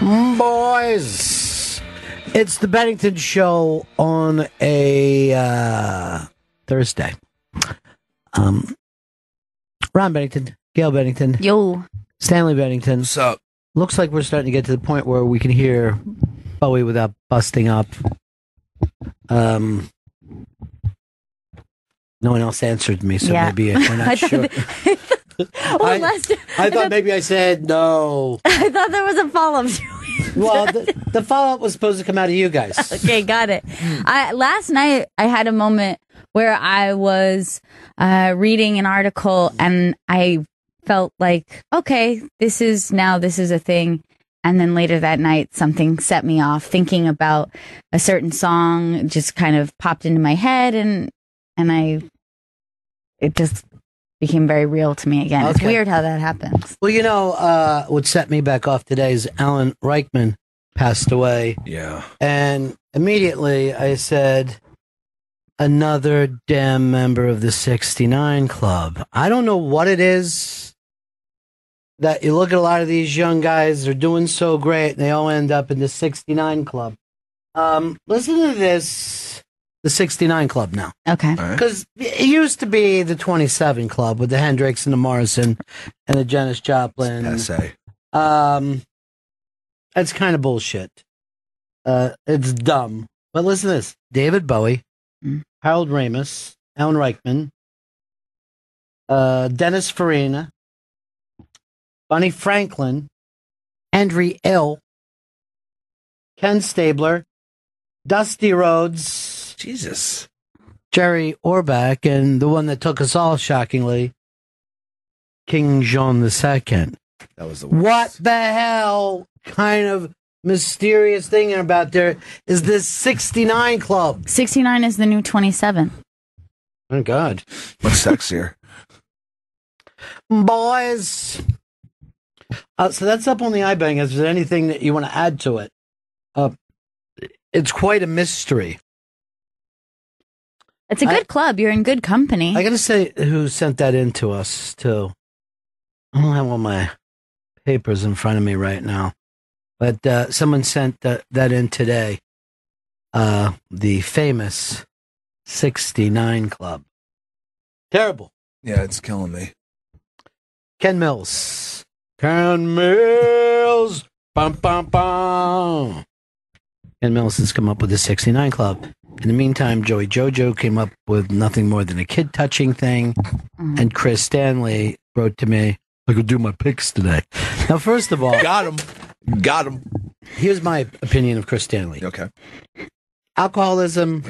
Boys, it's the Bennington Show on a Thursday. Ron Bennington, Gail Bennington, yo, Stanley Bennington. What's up? Looks like we're starting to get to the point where we can hear Bowie without busting up. No one else answered me, so maybe we're not sure. I thought maybe I said no. I thought there was a follow-up. Well, the follow-up was supposed to come out of you guys. Okay, got it. Last night, I had a moment where I was reading an article, and I felt like, okay, this is a thing. And then later that night, something set me off. Thinking about a certain song just kind of popped into my head, and it just became very real to me again. Okay. It's weird how that happens. Well, you know, what set me back off today is Alan Rickman passed away. Yeah. And immediately I said, another damn member of the 69 Club. I don't know what it is that you look at a lot of these young guys, they're doing so great, and they all end up in the 69 Club. Listen to this. The 69 Club now. Okay. Because it used to be the 27 Club with the Hendrix and the Morrison and the Janis Joplin. That's kind of bullshit. It's dumb. But listen to this. David Bowie, Harold Ramis, Alan Rickman, Dennis Farina, Bonnie Franklin, Andrew Ill, Ken Stabler, Dusty Rhodes, Jesus, Jerry Orbach, and the one that took us all, shockingly, King John II. That was the worst. What the hell kind of mysterious thing about there is this 69 Club? 69 is the new 27. Oh, God. Much sexier. Boys. So that's up on the iBang. Is there anything that you want to add to it? It's quite a mystery. It's a good club. You're in good company. I got to say who sent that in to us, too. I don't have all my papers in front of me right now. But someone sent that in today. The famous 69 Club. Terrible. Yeah, it's killing me. Ken Mills. Ken Mills. Bum, bum, bum. Ken Mills has come up with the 69 Club. In the meantime, Joey Jojo came up with nothing more than a kid-touching thing, and Chris Stanley wrote to me, I could do my picks today. Now, first of all... Got him. Here's my opinion of Chris Stanley. Okay. Alcoholism,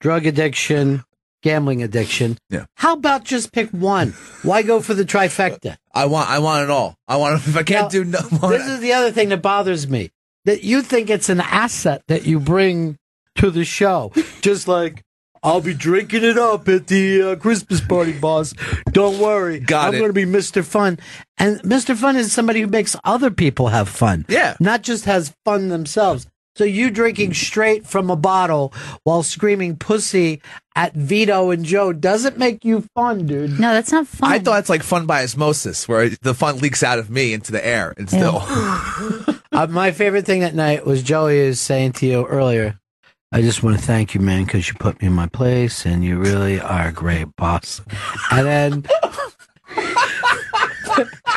drug addiction, gambling addiction. Yeah. How about just pick one? Why go for the trifecta? I want it all. I want it if I can't do no more. This is the other thing that bothers me, that you think it's an asset that you bring to the show. Just like, I'll be drinking it up at the Christmas party, boss. Don't worry. I'm going to be Mr. Fun. And Mr. Fun is somebody who makes other people have fun. Yeah. Not just has fun themselves. So you drinking straight from a bottle while screaming pussy at Vito and Joe doesn't make you fun, dude. No, that's not fun. I thought it's like fun by osmosis, where the fun leaks out of me into the air. And still. My favorite thing that night was Joey was saying to you earlier, I just want to thank you, man, because you put me in my place, and you really are a great boss. And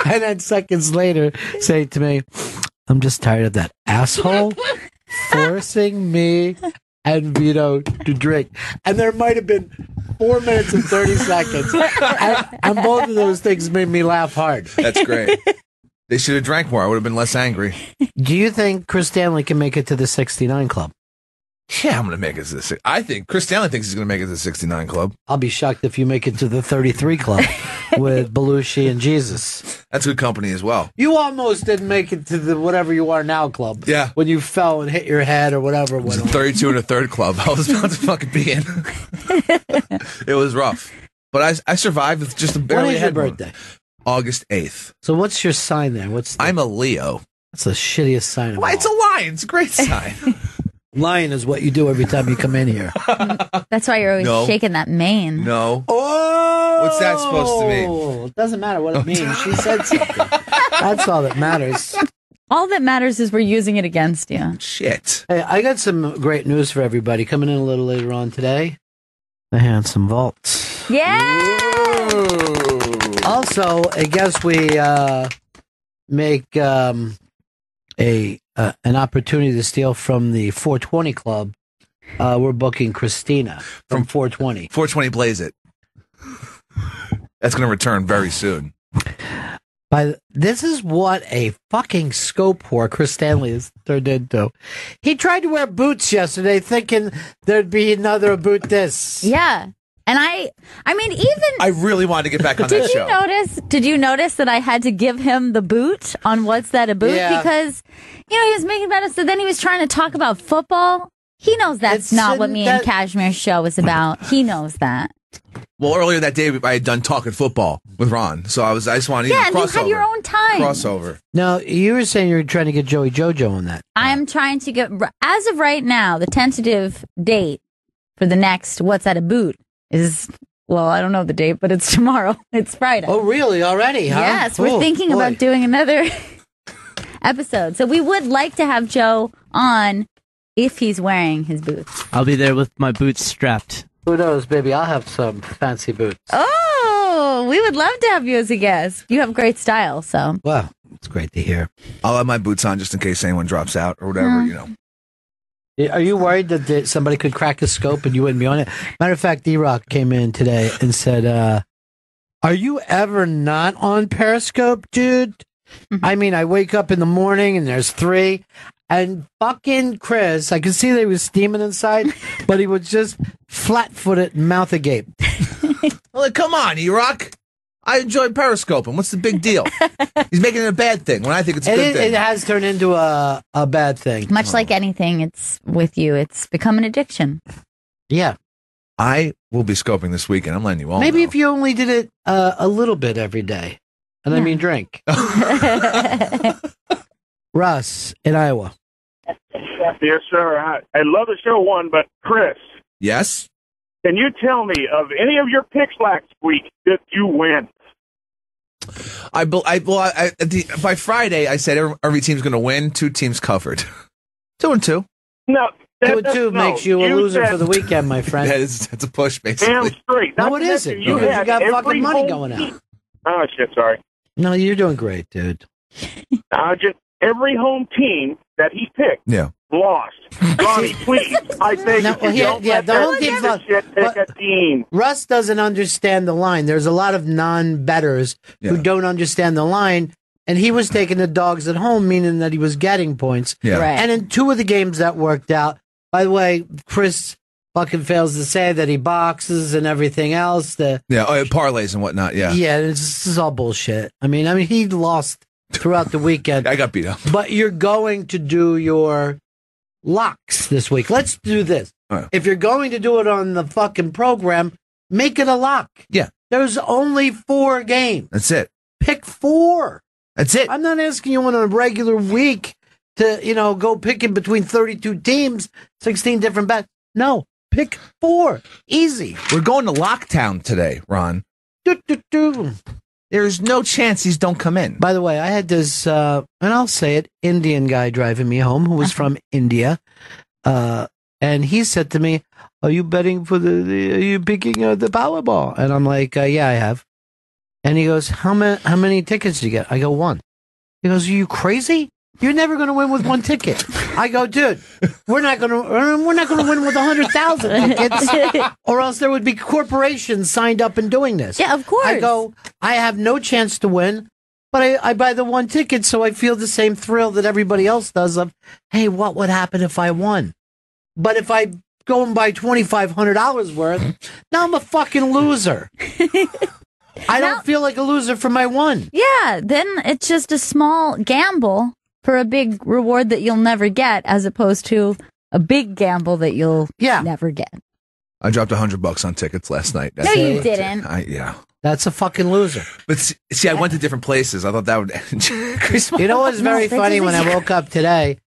then, seconds later, say to me, I'm just tired of that asshole forcing me and Vito to drink. And there might have been 4 minutes and 30 seconds. And both of those things made me laugh hard. That's great. They should have drank more. I would have been less angry. Do you think Chris Stanley can make it to the 69 Club? Yeah, I'm going to make it to the 69. I think Chris Stanley thinks he's going to make it to the 69 Club. I'll be shocked if you make it to the 33 Club with Belushi and Jesus. That's good company as well. You almost didn't make it to the whatever you are now club. Yeah. When you fell and hit your head or whatever. It was a 32 and a third club I was about to fucking be in. It was rough. But I survived with just a barely When is your birthday? August 8th. So what's your sign there? I'm a Leo. That's the shittiest sign of all. It's a lion. It's a great sign. Lying is what you do every time you come in here. That's why you're always shaking that mane. No. Oh! What's that supposed to mean? It doesn't matter what it means. She said something. That's all that matters. All that matters is we're using it against you. Shit. Hey, I got some great news for everybody coming in a little later on today. The Handsome Vault. Yeah. Ooh. Also, I guess we make an opportunity to steal from the 420 Club. We're booking Christina from 420. 420 Blaze It. That's going to return very soon. This is what a fucking scope whore Chris Stanley is turned into. He tried to wear boots yesterday thinking there'd be another boot this. Yeah. And I mean, even... I really wanted to get back on that show. Did you notice that I had to give him the boot on What's That a Boot? Yeah. Because, you know, he was making about us, so then he was trying to talk about football. He knows that's not what me and Cashmere's show is about. He knows that. Well, earlier that day, I had done Talking Football with Ron, so I just wanted to crossover. You had your own time. Crossover. No, you were saying you were trying to get Joey Jojo on that. I am trying to get, as of right now, the tentative date for the next What's That a Boot is, well, I don't know the date, but it's tomorrow. It's Friday. Oh, really? Already, huh? Yes, we're thinking about doing another episode. So we would like to have Joe on if he's wearing his boots. I'll be there with my boots strapped. Who knows, baby? I'll have some fancy boots. Oh, we would love to have you as a guest. You have great style, so. Wow, it's great to hear. I'll have my boots on just in case anyone drops out or whatever, you know. Are you worried that somebody could crack a scope and you wouldn't be on it? Matter of fact, E Rock came in today and said, are you ever not on Periscope, dude? Mm-hmm. I mean, I wake up in the morning and there's three. And fucking Chris, I could see that he was steaming inside, but he was just flat-footed, mouth agape. Well, come on, E Rock. I enjoy periscoping. What's the big deal? He's making it a bad thing when I think it's a good thing. It has turned into a bad thing. Much like anything, it's with you. It's become an addiction. Yeah. I will be scoping this weekend. I'm letting you all know. Maybe if you only did it a little bit every day. And I mean drink. Russ in Iowa. Yes, sir. I love the show, but Chris. Yes? Can you tell me, of any of your picks last week, did you win? By Friday, I said every team's going to win, two teams covered. 2-2. No. 2-2 makes you a loser for the weekend, my friend. That's a push, basically. Damn straight. No, it isn't. You got fucking money going out. Oh, shit, sorry. No, you're doing great, dude. Every home team that he picked lost. Johnny, please. I think the home team's lost. Pick a team. Russ doesn't understand the line. There's a lot of non-bettors who don't understand the line, and he was taking the dogs at home, meaning that he was getting points. Yeah. Right. And in two of the games that worked out, by the way, Chris fucking fails to say that he boxes and everything else. Parlays and whatnot, yeah. Yeah, this is all bullshit. I mean, he lost throughout the weekend. I got beat up. But you're going to do your locks this week. Let's do this. Right. If you're going to do it on the fucking program, make it a lock. Yeah. There's only 4 games. That's it. Pick 4. That's it. I'm not asking you on a regular week to, go picking between 32 teams, 16 different bets. No. Pick 4. Easy. We're going to Locktown today, Ron. There's no chance these don't come in. By the way, I had this, and I'll say it, Indian guy driving me home who was from India. And he said to me, are you betting for are you picking the Powerball? And I'm like, yeah, I have. And he goes, how many tickets did you get? I go, 1. He goes, are you crazy? You're never going to win with 1 ticket. I go, dude, we're not going to win with 100,000 tickets, or else there would be corporations signed up and doing this. Yeah, of course. I go, I have no chance to win, but I buy the 1 ticket, so I feel the same thrill that everybody else does of, hey, what would happen if I won? But if I go and buy $2,500 worth, now I'm a fucking loser. I don't feel like a loser for my 1. Yeah, then it's just a small gamble for a big reward that you'll never get, as opposed to a big gamble that you'll never get. I dropped $100 on tickets last night. That's no, you didn't. That's a fucking loser. But see, I went to different places. I thought that would... You know what's very funny? When I woke up today,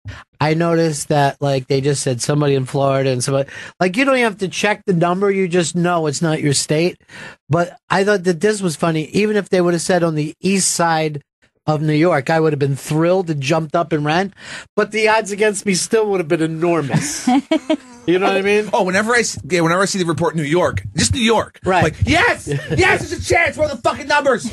I noticed that they just said somebody in Florida and somebody... you don't even have to check the number. You just know it's not your state. But I thought that this was funny. Even if they would have said on the east side of New York, I would have been thrilled and jumped up and ran, but the odds against me still would have been enormous. You know what I mean? Oh, whenever I see the report in New York, just New York, right? Like, yes, yes, there's a chance. What are the fucking numbers?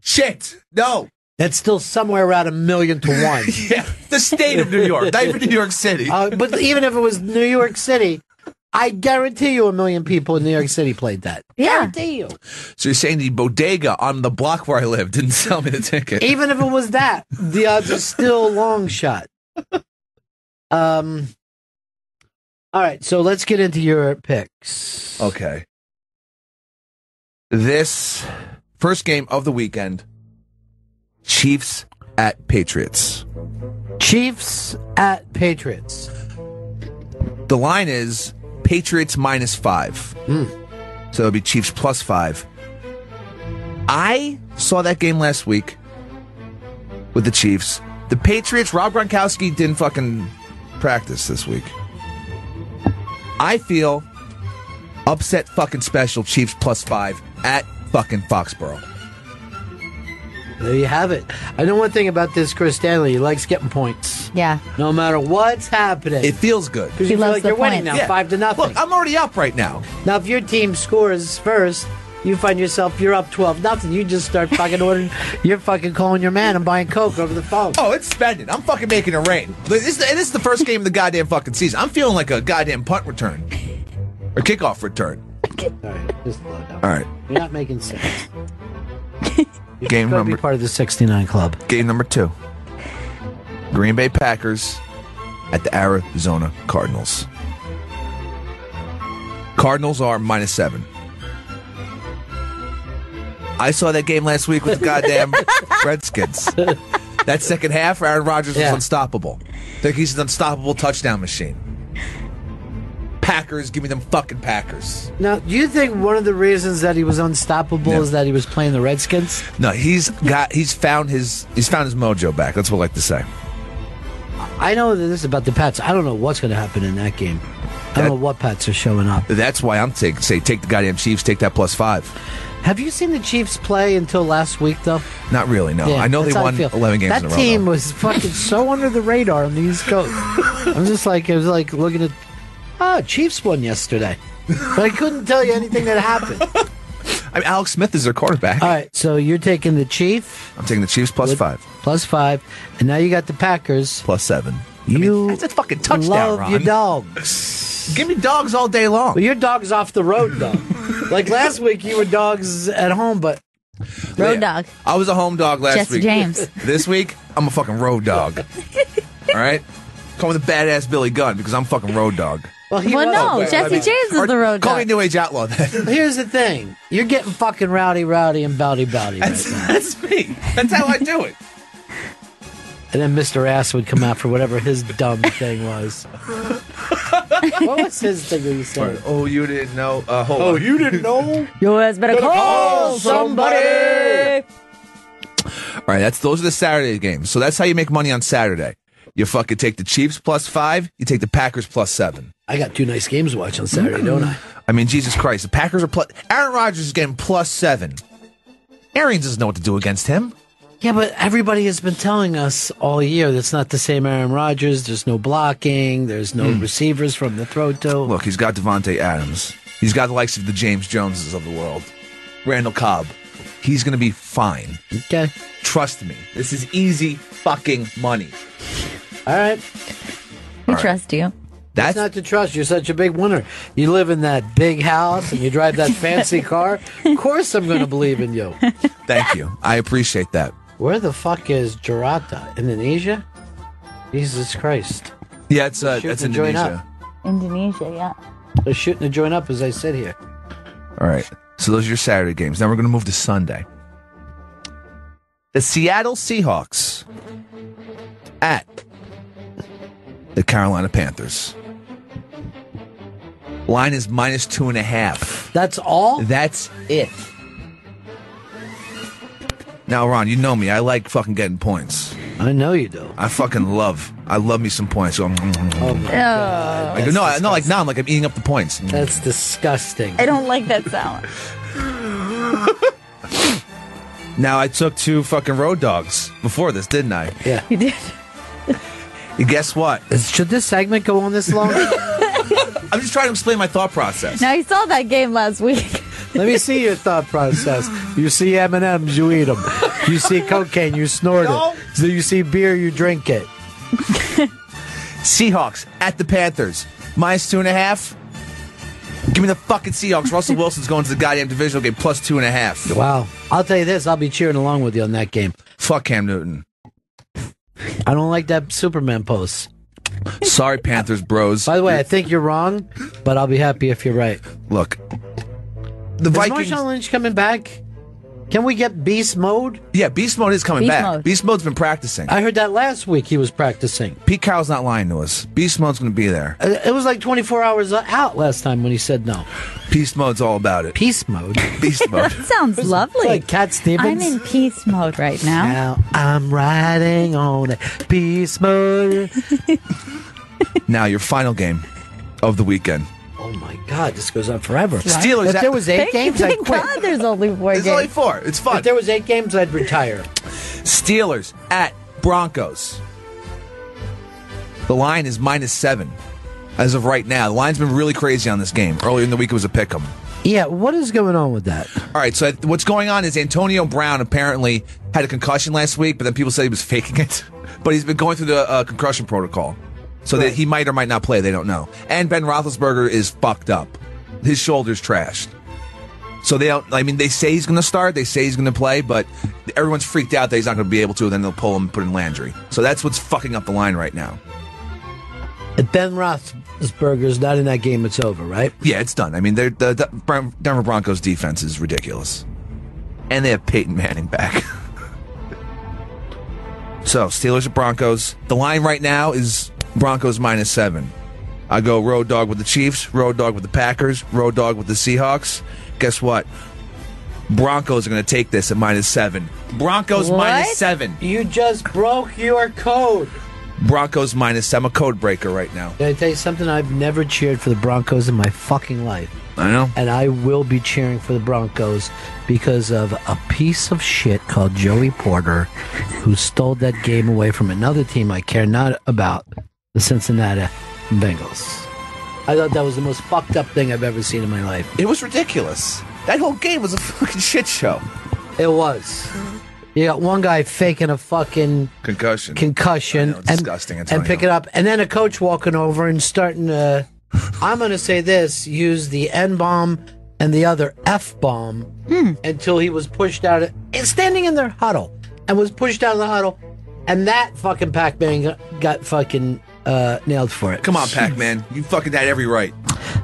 Shit, no. That's still somewhere around 1,000,000 to 1. Yeah, the state of New York, not even New York City. But even if it was New York City, I guarantee you 1,000,000 people in New York City played that. Yeah. Guarantee you. So you're saying the bodega on the block where I live didn't sell me the ticket. Even if it was that, the odds are still long shot. All right, so let's get into your picks. Okay. This first game of the weekend, Chiefs at Patriots. Chiefs at Patriots. The line is Patriots -5. So it'll be Chiefs +5. I saw that game last week with the Chiefs. The Patriots, Rob Gronkowski didn't fucking practice this week. I feel upset fucking special, Chiefs +5 at fucking Foxborough. There you have it. I know one thing about this Chris Stanley. He likes getting points. Yeah. No matter what's happening. It feels good. Because you feel like you're winning now, 5-0. Look, I'm already up right now. Now, if your team scores first, you find yourself, you're up 12-0. You just start fucking ordering. You're fucking calling your man and buying Coke over the phone. Oh, it's spending. I'm fucking making it rain. This is the first game of the goddamn fucking season. I'm feeling like a goddamn punt return. Or kickoff return. All right. Just slow down. All right. You're not making sense. Game number, be part of the 69 Club. Game number 2. Green Bay Packers at the Arizona Cardinals. Cardinals are -7. I saw that game last week with the goddamn Redskins. That second half, Aaron Rodgers was unstoppable. Think he's an unstoppable touchdown machine. Packers, give me them fucking Packers. Now, do you think one of the reasons that he was unstoppable is that he was playing the Redskins? No, he's found his mojo back. That's what I like to say. I know that this is about the Pats. I don't know what's going to happen in that game. I don't know what Pats are showing up. That's why I'm take the goddamn Chiefs, take that +5. Have you seen the Chiefs play until last week, though? Not really, no. Yeah, I know they won 11 games in a row. That team was fucking so under the radar on the East Coast. I'm just like, I was like looking at, Chiefs won yesterday. But I couldn't tell you anything that happened. I mean, Alex Smith is their quarterback. All right, so you're taking the Chiefs. I'm taking the Chiefs +5. +5. And now you got the Packers. +7. That's a fucking touchdown, love Ron. Your dogs. Give me dogs all day long. Well, your dog's off the road, though. Like last week, you were dogs at home, but... Road dog. I was a home dog last week. James. This week, I'm a fucking road dog. All right? Call me the badass Billy Gunn because I'm fucking road dog. James is the road dog. Call me New Age Outlaw then. Here's the thing. You're getting fucking rowdy and bowdy. That's me. That's how I do it. And then Mr. Ass would come out for whatever his dumb thing was. What was his thing that he said? Oh, you didn't know. You didn't know? You guys better call somebody. All right, those are the Saturday games. So that's how you make money on Saturday. You fucking take the Chiefs +5. You take the Packers +7. I got two nice games to watch on Saturday, don't I? I mean, Jesus Christ. The Packers are Aaron Rodgers is getting +7. Arians doesn't know what to do against him. Yeah, but everybody has been telling us all year that's not the same Aaron Rodgers. There's no blocking. There's no receivers from the throw to. Look, he's got Devontae Adams. He's got the likes of the James Joneses of the world. Randall Cobb. He's going to be fine. Okay. Trust me. This is easy fucking money. All right. We trust you. That's not to trust. You're such a big winner. You live in that big house and you drive that fancy car. Of course I'm going to believe in you. Thank you. I appreciate that. Where the fuck is Jakarta? Indonesia? Jesus Christ. Yeah, it's Indonesia. Indonesia, yeah. They're shooting a joint up as I sit here. All right. So those are your Saturday games. Now we're going to move to Sunday. The Seattle Seahawks at the Carolina Panthers. Line is -2.5. That's all? That's it. Now, Ron, you know me. I like fucking getting points. I know you do. I love me some points. So God. I go, no, not like now. I'm like, I'm eating up the points. That's disgusting. I don't like that sound. Now, I took two fucking road dogs before this, didn't I? Yeah. You did. And guess what? Should this segment go on this long? I'm just trying to explain my thought process. Now, you saw that game last week. Let me see your thought process. You see M&Ms, you eat them. You see cocaine, you snort it. So you see beer, you drink it. Seahawks at the Panthers. -2.5. Give me the fucking Seahawks. Russell Wilson's going to the goddamn divisional game. +2.5. Wow. I'll tell you this. I'll be cheering along with you on that game. Fuck Cam Newton. I don't like that Superman post. Sorry, Panthers bros. By the way, I think you're wrong, but I'll be happy if you're right. Look. The Vikings. Is Marshawn Lynch coming back? Can we get beast mode? Yeah, beast mode is coming back. Beast mode's been practicing. I heard that last week he was practicing. Pete Carroll's not lying to us. Beast mode's going to be there. It was like 24 hours out last time when he said no. Beast mode's all about it. Peace mode? Beast mode. That sounds lovely. Like Cat Stevens. I'm in peace mode right now. Now I'm riding on a peace mode. Now your final game of the weekend. Oh, my God. This goes on forever. Right? Steelers. If there was 8 games, I'd quit. Thank God there's only 4 games. There's only 4. It's fun. If there was 8 games, I'd retire. Steelers at Broncos. The line is -7 as of right now. The line's been really crazy on this game. Earlier in the week, it was a pick-em. Yeah, what is going on with that? All right, so what's going on is Antonio Brown apparently had a concussion last week, but then people said he was faking it. But he's been going through the concussion protocol. So that he might or might not play, they don't know. And Ben Roethlisberger is fucked up; his shoulder's trashed. So they don't. I mean, they say he's going to start, they say he's going to play, but everyone's freaked out that he's not going to be able to. And then they'll pull him and put in Landry. So that's what's fucking up the line right now. If Ben Roethlisberger's not in that game, it's over, right? Yeah, it's done. I mean, the Denver Broncos defense is ridiculous, and they have Peyton Manning back. So Steelers at Broncos. The line right now is. Broncos -7. I go road dog with the Chiefs, road dog with the Packers, road dog with the Seahawks. Guess what? Broncos are going to take this at -7. Broncos what? -7. You just broke your code. Broncos -7. I'm a code breaker right now. Can I tell you something? I've never cheered for the Broncos in my fucking life. I know. And I will be cheering for the Broncos because of a piece of shit called Joey Porter who stole that game away from another team I care not about. The Cincinnati Bengals. I thought that was the most fucked up thing I've ever seen in my life. It was ridiculous. That whole game was a fucking shit show. It was. You got one guy faking a fucking concussion, disgusting, and pick it up, and then a coach walking over and starting to. I'm going to say this: use the N bomb and the other F bomb until he was pushed out. Standing in their huddle and was pushed out of the huddle, and that fucking Pac-Man got fucking. Nailed for it. Come on, Pac-Man. You fucking had every right.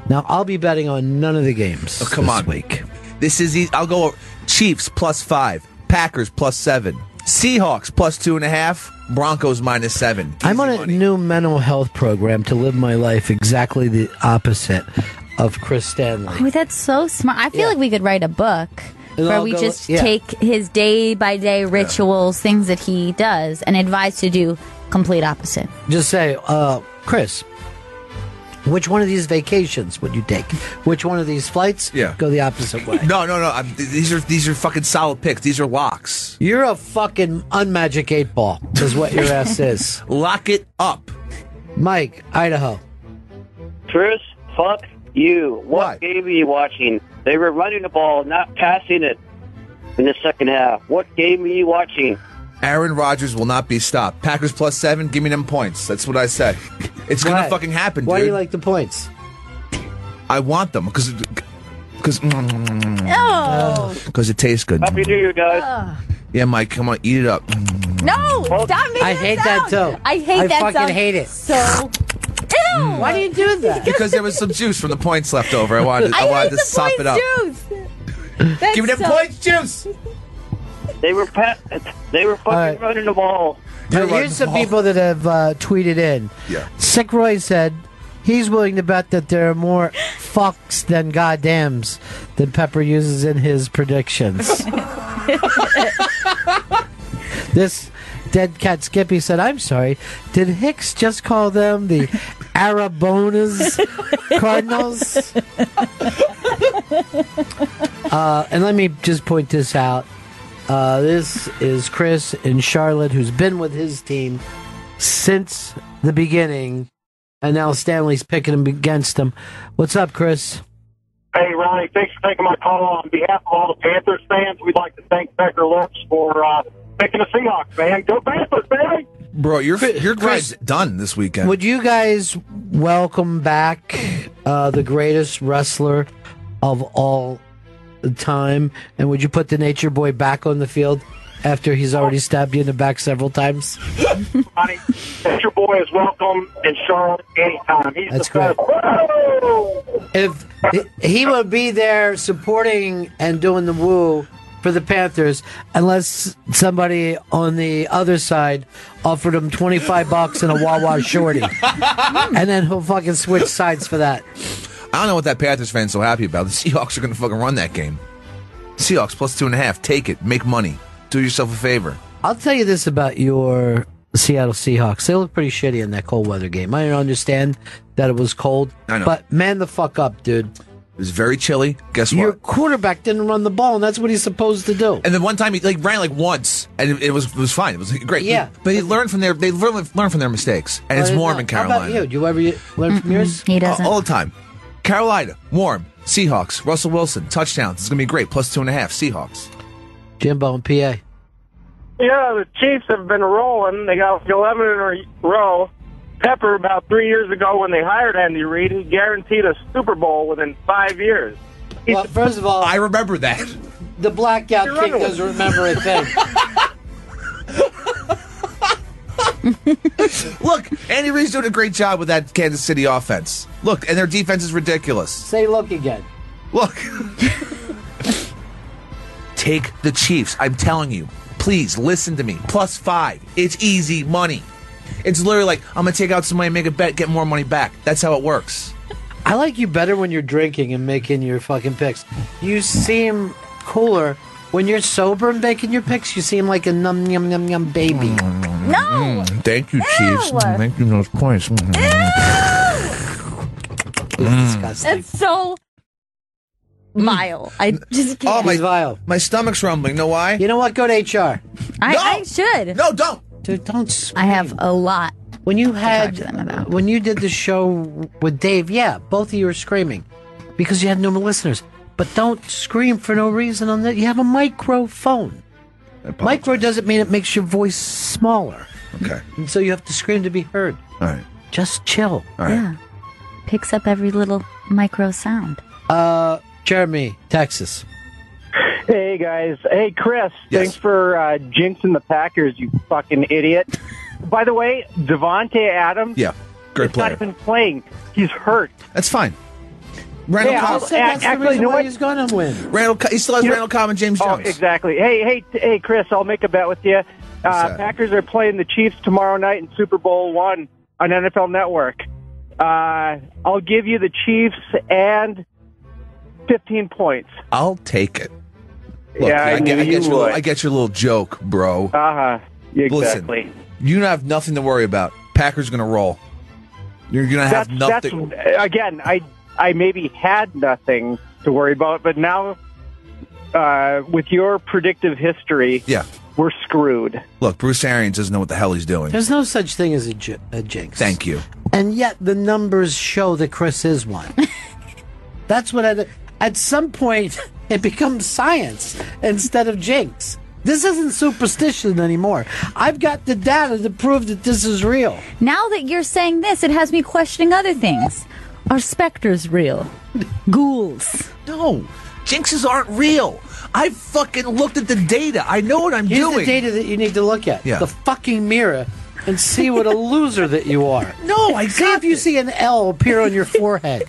Now, I'll be betting on none of the games this week. This is easy. I'll go over. Chiefs +5. Packers +7. Seahawks +2.5. Broncos -7. Easy I'm on money. A new mental health program to live my life exactly the opposite of Chris Stanley. Oh, that's so smart. I feel like we could write a book. Where we just take his day-by-day rituals, things that he does, and advise to do complete opposite. Just say, Chris, which one of these vacations would you take? Which one of these flights? Yeah. Go the opposite way. No. These are fucking solid picks. These are locks. You're a fucking unmagic 8-ball is what your ass is. Lock it up. Mike, Idaho. Chris, fuck you. What game are you watching? They were running the ball, not passing it in the second half. What game are you watching? Aaron Rodgers will not be stopped. Packers +7, give me them points. That's what I said. It's going to fucking happen, dude. Why do you like the points? I want them, because it tastes good. Happy New Year, guys. Yeah, Mike, come on, eat it up. No, stop making I hate that, too. I hate that, too. I fucking hate it. So... Why do you do that? Because there was some juice from the points left over. I wanted to sop it up. Give me the points juice. They were fucking running the ball. Here's some people that have tweeted in. Yeah. Sick Roy said he's willing to bet that there are more fucks than goddams that Pepper uses in his predictions. This. Dead Cat Skippy said, I'm sorry, did Hicks just call them the Arabonas Cardinals? And let me just point this out. This is Chris in Charlotte, who's been with his team since the beginning, and now Stanley's picking him against him. What's up, Chris? Hey, Ronnie, thanks for taking my call. On behalf of all the Panthers fans, we'd like to thank Becker Lips for picking the Seahawks, man. Go Panthers, baby! Bro, your guys done this weekend. Would you guys welcome back the greatest wrestler of all time, and would you put the Nature Boy back on the field after he's already stabbed you in the back several times? Nature Boy is welcome in Charlotte anytime. He's That's great. If he would be there supporting and doing the woo for the Panthers, unless somebody on the other side offered him $25 and a Wawa shorty, and then he'll fucking switch sides for that. I don't know what that Panthers fan's so happy about. The Seahawks are going to fucking run that game. Seahawks plus 2.5. Take it. Make money. Do yourself a favor. I'll tell you this about your Seattle Seahawks. They look pretty shitty in that cold weather game. I understand that it was cold. I know. But man the fuck up, dude. It was very chilly. Guess what? Your quarterback didn't run the ball, and that's what he's supposed to do. And then one time he ran once, and it was fine. It was great. Yeah. But he learned from their mistakes. And it's warm in Carolina. How about you? Do you ever learn from yours? He doesn't. All the time. Carolina, warm. Seahawks, Russell Wilson, touchdowns. It's going to be great. Plus 2.5, Seahawks. Jimbo and PA. Yeah, the Chiefs have been rolling. They got 11 in a row. Pepper, about 3 years ago when they hired Andy Reid, he guaranteed a Super Bowl within 5 years. Well, first of all... I remember that. The blackout kick doesn't remember a thing. Look, Andy Reid's doing a great job with that Kansas City offense. Look, and their defense is ridiculous. Say look again. Look. Take the Chiefs. I'm telling you. Please listen to me. Plus 5. It's easy money. It's literally like, I'm going to take out some money, make a bet, get more money back. That's how it works. I like you better when you're drinking and making your fucking picks. You seem cooler. When you're sober and making your picks, you seem like a num-num-num-num baby. No! Thank you, Chiefs. Thank you, those points. It's disgusting. It's so vile. I just can't. Oh, my, vile. My stomach's rumbling. Know why? You know what? Go to HR. I should. No, don't. Dude, don't scream. I have a lot when you had to talk to them about. When you did the show with Dave, yeah, both of you were screaming because you had no listeners. But don't scream for no reason on that. You have a microphone. Micro doesn't mean it makes your voice smaller. Okay. And so you have to scream to be heard. All right. Just chill. All right. Yeah. Picks up every little micro sound. Jeremy, Texas. Hey, guys. Hey, Chris. Yes. Thanks for jinxing the Packers, you fucking idiot. By the way, Devontae Adams. Yeah. Great player. He's not even playing. He's hurt. That's fine. He's going to win. He still has Randall Cobb and James Jones. Exactly. Hey, Chris, I'll make a bet with you. Packers are playing the Chiefs tomorrow night in Super Bowl I on NFL Network. I'll give you the Chiefs and 15 points. I'll take it. Look, yeah, I get your little joke, bro. Uh-huh. Exactly. Listen, you have nothing to worry about. Packers going to roll. You're going to have nothing. Again, I maybe had nothing to worry about, but now with your predictive history, we're screwed. Look, Bruce Arians doesn't know what the hell he's doing. There's no such thing as a jinx. Thank you. And yet the numbers show that Chris is one. That's what at some point, it becomes science instead of jinx. This isn't superstition anymore. I've got the data to prove that this is real. Now that you're saying this, it has me questioning other things. Are specters real? Ghouls? No. Jinxes aren't real. I fucking looked at the data. I know what I'm doing. Here's the data that you need to look at. Yeah. The fucking mirror and see what a loser that you are. No, I see if you see an L appear on your forehead.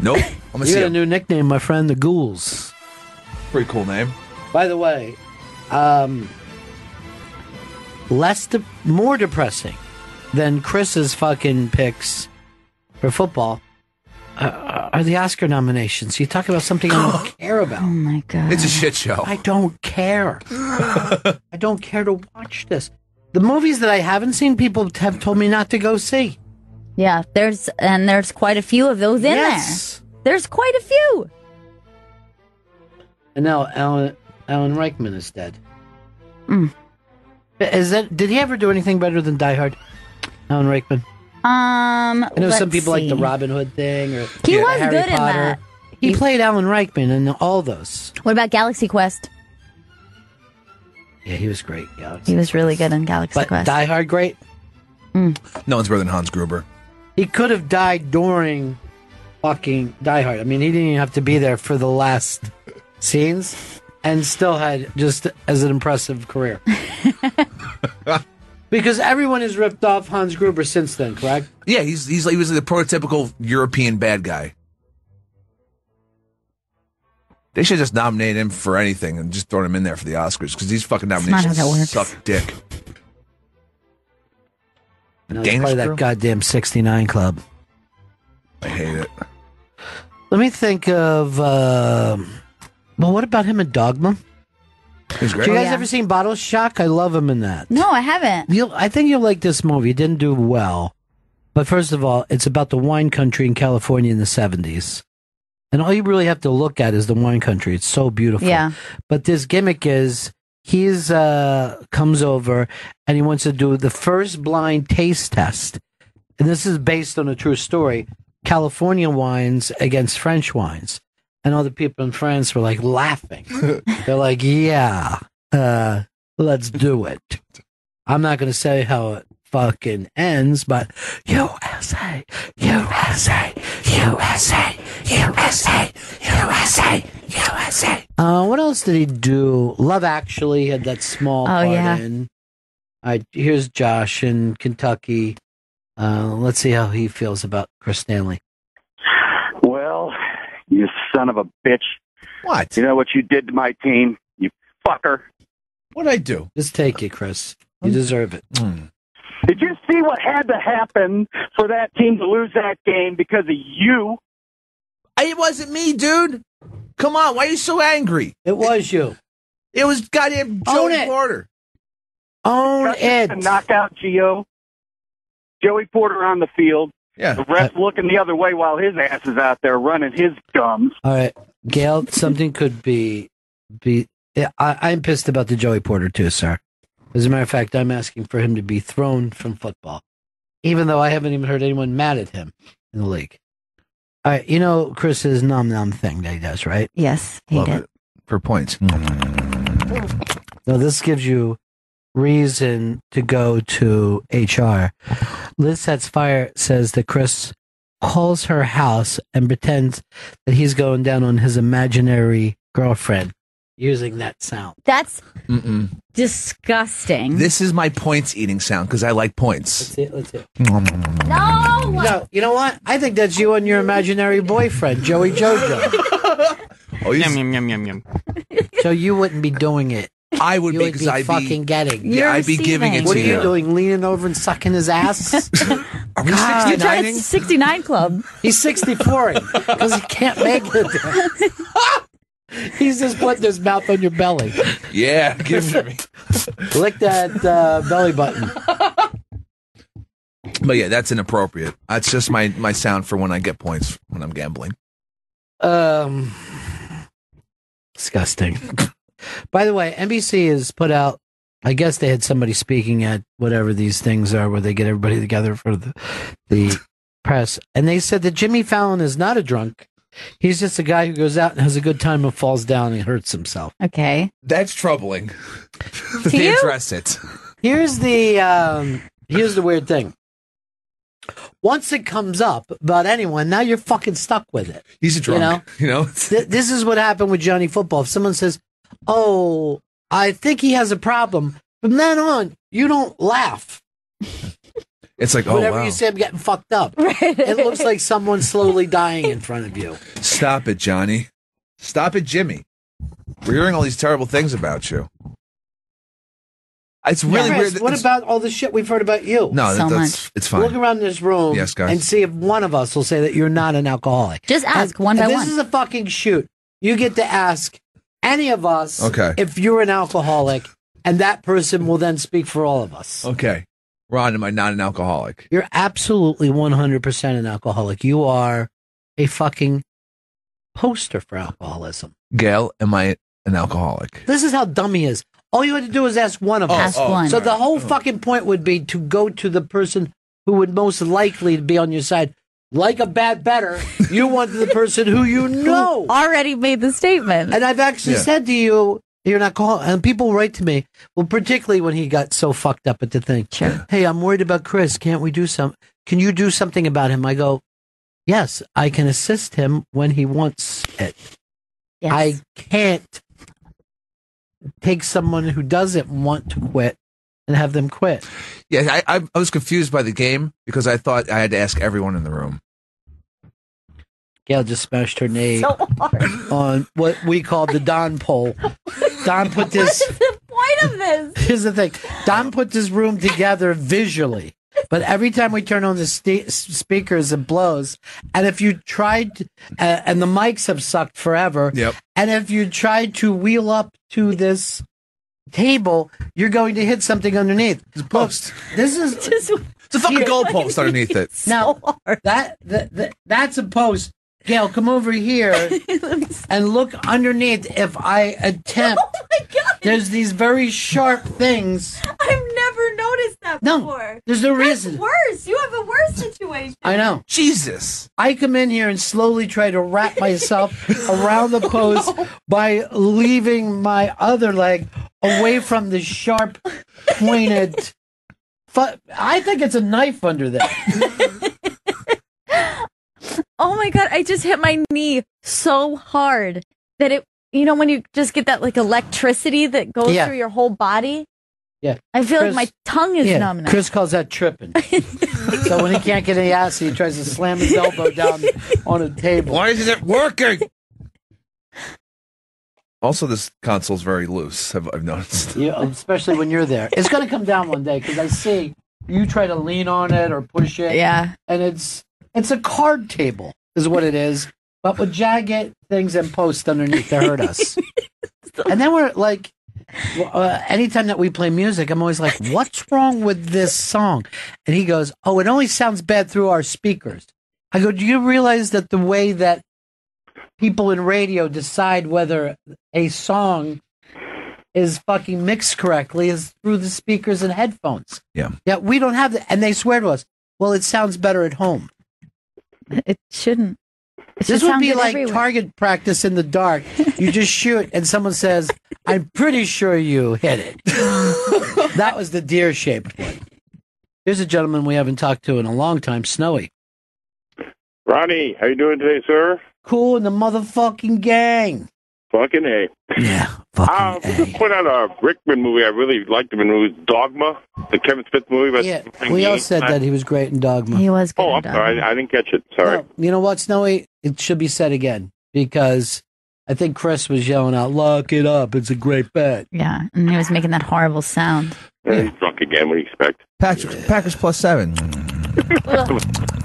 Nope. You got a new nickname, my friend, the Ghouls. Pretty cool name. By the way, more depressing than Chris's fucking picks for football are the Oscar nominations. You talk about something I don't care about. Oh, my God. It's a shit show. I don't care. I don't care to watch this. The movies that I haven't seen, people have told me not to go see. Yeah, there's quite a few of those in there. There's quite a few. And now Alan, Alan Rickman is dead. Mm. Is that? Did he ever do anything better than Die Hard? Alan Rickman. I know some people like the Robin Hood thing. Or he was Harry good Potter. In that. He played Alan Rickman in all those. What about Galaxy Quest? Yeah, he was great. Galaxy he was Quest. Really good in Galaxy but Quest. Die Hard, great. Mm. No one's better than Hans Gruber. He could have died during fucking Die Hard. I mean, he didn't even have to be there for the last scenes, and still had just as an impressive career. Because everyone has ripped off Hans Gruber since then, correct? Yeah, he was the prototypical European bad guy. They should just nominate him for anything and just throw him in there for the Oscars, because these fucking nominations suck dick. No, it's probably that goddamn 69 Club. I hate it. Let me think of... well, what about him in Dogma? Have you guys ever seen Bottle Shock? I love him in that. No, I haven't. I think you'll like this movie. It didn't do well. But first of all, it's about the wine country in California in the 70s. And all you really have to look at is the wine country. It's so beautiful. Yeah. But this gimmick is... He's comes over and he wants to do the first blind taste test. And this is based on a true story. California wines against French wines. And all the people in France were like laughing. They're like, yeah, let's do it. I'm not going to say how it fucking ends, but USA, USA, USA, USA, USA. What else did he do? Love Actually had that small part in. Here's Josh in Kentucky. Let's see how he feels about Chris Stanley. Well, you son of a bitch. What? You know what you did to my team? You fucker. What'd I do? Just take it, Chris. You deserve it. Mm. Did you see what had to happen for that team to lose that game because of you? It wasn't me, dude. Come on, why are you so angry? It was you. It was goddamn Joey Porter. Own it. Knock out Gio. Joey Porter on the field. Yeah. The ref's looking the other way while his ass is out there running his gums. All right, Gail, something could be. Yeah, I'm pissed about the Joey Porter too, sir. As a matter of fact, I'm asking for him to be thrown from football, even though I haven't even heard anyone mad at him in the league. All right, you know Chris's nom-nom thing that he does, right? Yes, he did. It. For points. Now, this gives you reason to go to HR. Liz Sets Fire says that Chris calls her house and pretends that he's going down on his imaginary girlfriend using that sound. That's disgusting. This is my points-eating sound, because I like points. Let's see it. No, you know what? I think that's you and your imaginary boyfriend, Joey Jojo. Yum, yum, yum, yum. So you wouldn't be doing it. I would be, because I'd be fucking getting. Yeah, I'd be giving it to you. What are you doing, leaning over and sucking his ass? Are we 69ing? 69 Club. He's 64ing, because he can't make it. He's just putting his mouth on your belly. Yeah, give it to me. Lick that belly button. But yeah, that's inappropriate. That's just my sound for when I get points when I'm gambling. Disgusting. By the way, NBC has put out, I guess they had somebody speaking at whatever these things are where they get everybody together for the press. And they said that Jimmy Fallon is not a drunk. He's just a guy who goes out and has a good time and falls down and hurts himself. Okay. That's troubling. They address it. Here's the weird thing. Once it comes up about anyone, now you're fucking stuck with it. He's a drunk. You know? This is what happened with Johnny Football. If someone says, oh, I think he has a problem, from then on, you don't laugh. It's like, oh, whatever you say, I'm getting fucked up. Right. It looks like someone's slowly dying in front of you. Stop it, Johnny. Stop it, Jimmy. We're hearing all these terrible things about you. It's really weird. What about all the shit we've heard about you? No, that's much. It's fine. Look around this room and see if one of us will say that you're not an alcoholic. Just ask one by one. This is a fucking shoot. You get to ask any of us if you're an alcoholic, and that person will then speak for all of us. Okay. Ron, am I not an alcoholic? You're absolutely 100% an alcoholic. You are a fucking poster for alcoholism. Gail, am I an alcoholic. This is how dumb he is. All you had to do was ask one of them. Ask one. So the whole fucking point would be to go to the person who would most likely be on your side. Like a bad better, you want the person who you know. Who already made the statement. And I've actually said to you, you're not calling. And people write to me, well, particularly when he got so fucked up at the thing. Sure. Hey, I'm worried about Chris. Can't we do something? Can you do something about him? I go, yes, I can assist him when he wants it. Yes. I can't take someone who doesn't want to quit and have them quit. Yeah, I was confused by the game because I thought I had to ask everyone in the room. Gail just smashed her knee on what we call the Don pole. Don put this... What is the point of this? Here's the thing. Don put this room together visually. But every time we turn on the speakers, it blows. And if you tried, and the mics have sucked forever. Yep. And if you tried to wheel up to this table, you're going to hit something underneath. It's a post. This is it's a fucking goalpost underneath it. Now that's a post. Gail, come over here and look underneath. If I attempt, oh my God, there's these very sharp things. I've never noticed that before. There's no reason. That's worse. You have a worse situation. I know. Jesus. I come in here and slowly try to wrap myself around the post by leaving my other leg away from the sharp, pointed. I think it's a knife under there. Oh my God, I just hit my knee so hard that it, you know, when you just get that like electricity that goes through your whole body. Yeah. I feel like my tongue is numb now. Chris calls that tripping. So when he can't get any acid, he tries to slam his elbow down on a table. Why isn't it working? Also, this console's very loose, I've noticed. Yeah, especially when you're there. It's going to come down one day because I see you try to lean on it or push it. Yeah. And it's a card table is what it is, but with jagged things and posts underneath that hurt us. And then we're like, anytime that we play music, I'm always like, what's wrong with this song? And he goes, oh, it only sounds bad through our speakers. I go, do you realize that the way that people in radio decide whether a song is fucking mixed correctly is through the speakers and headphones? Yeah. Yeah, we don't have that. And they swear to us, well, it sounds better at home. It shouldn't. It this would be like everywhere. Target practice in the dark. You just shoot and someone says, I'm pretty sure you hit it. That was the deer-shaped one. Here's a gentleman we haven't talked to in a long time, Snowy. Ronnie, how you doing today, sir? Cool in the motherfucking gang. Fucking A. Yeah, fucking A. Just put out a Rickman movie. I really liked him in the movie Dogma, the Kevin Smith movie. Yeah, we all said that he was great in Dogma. He was good in Dogma. Sorry. I didn't catch it. Sorry. No, you know what, Snowy? It should be said again because I think Chris was yelling out, lock it up. It's a great bet. Yeah, and he was making that horrible sound. Yeah, he's drunk again. What do you expect? Packers +7.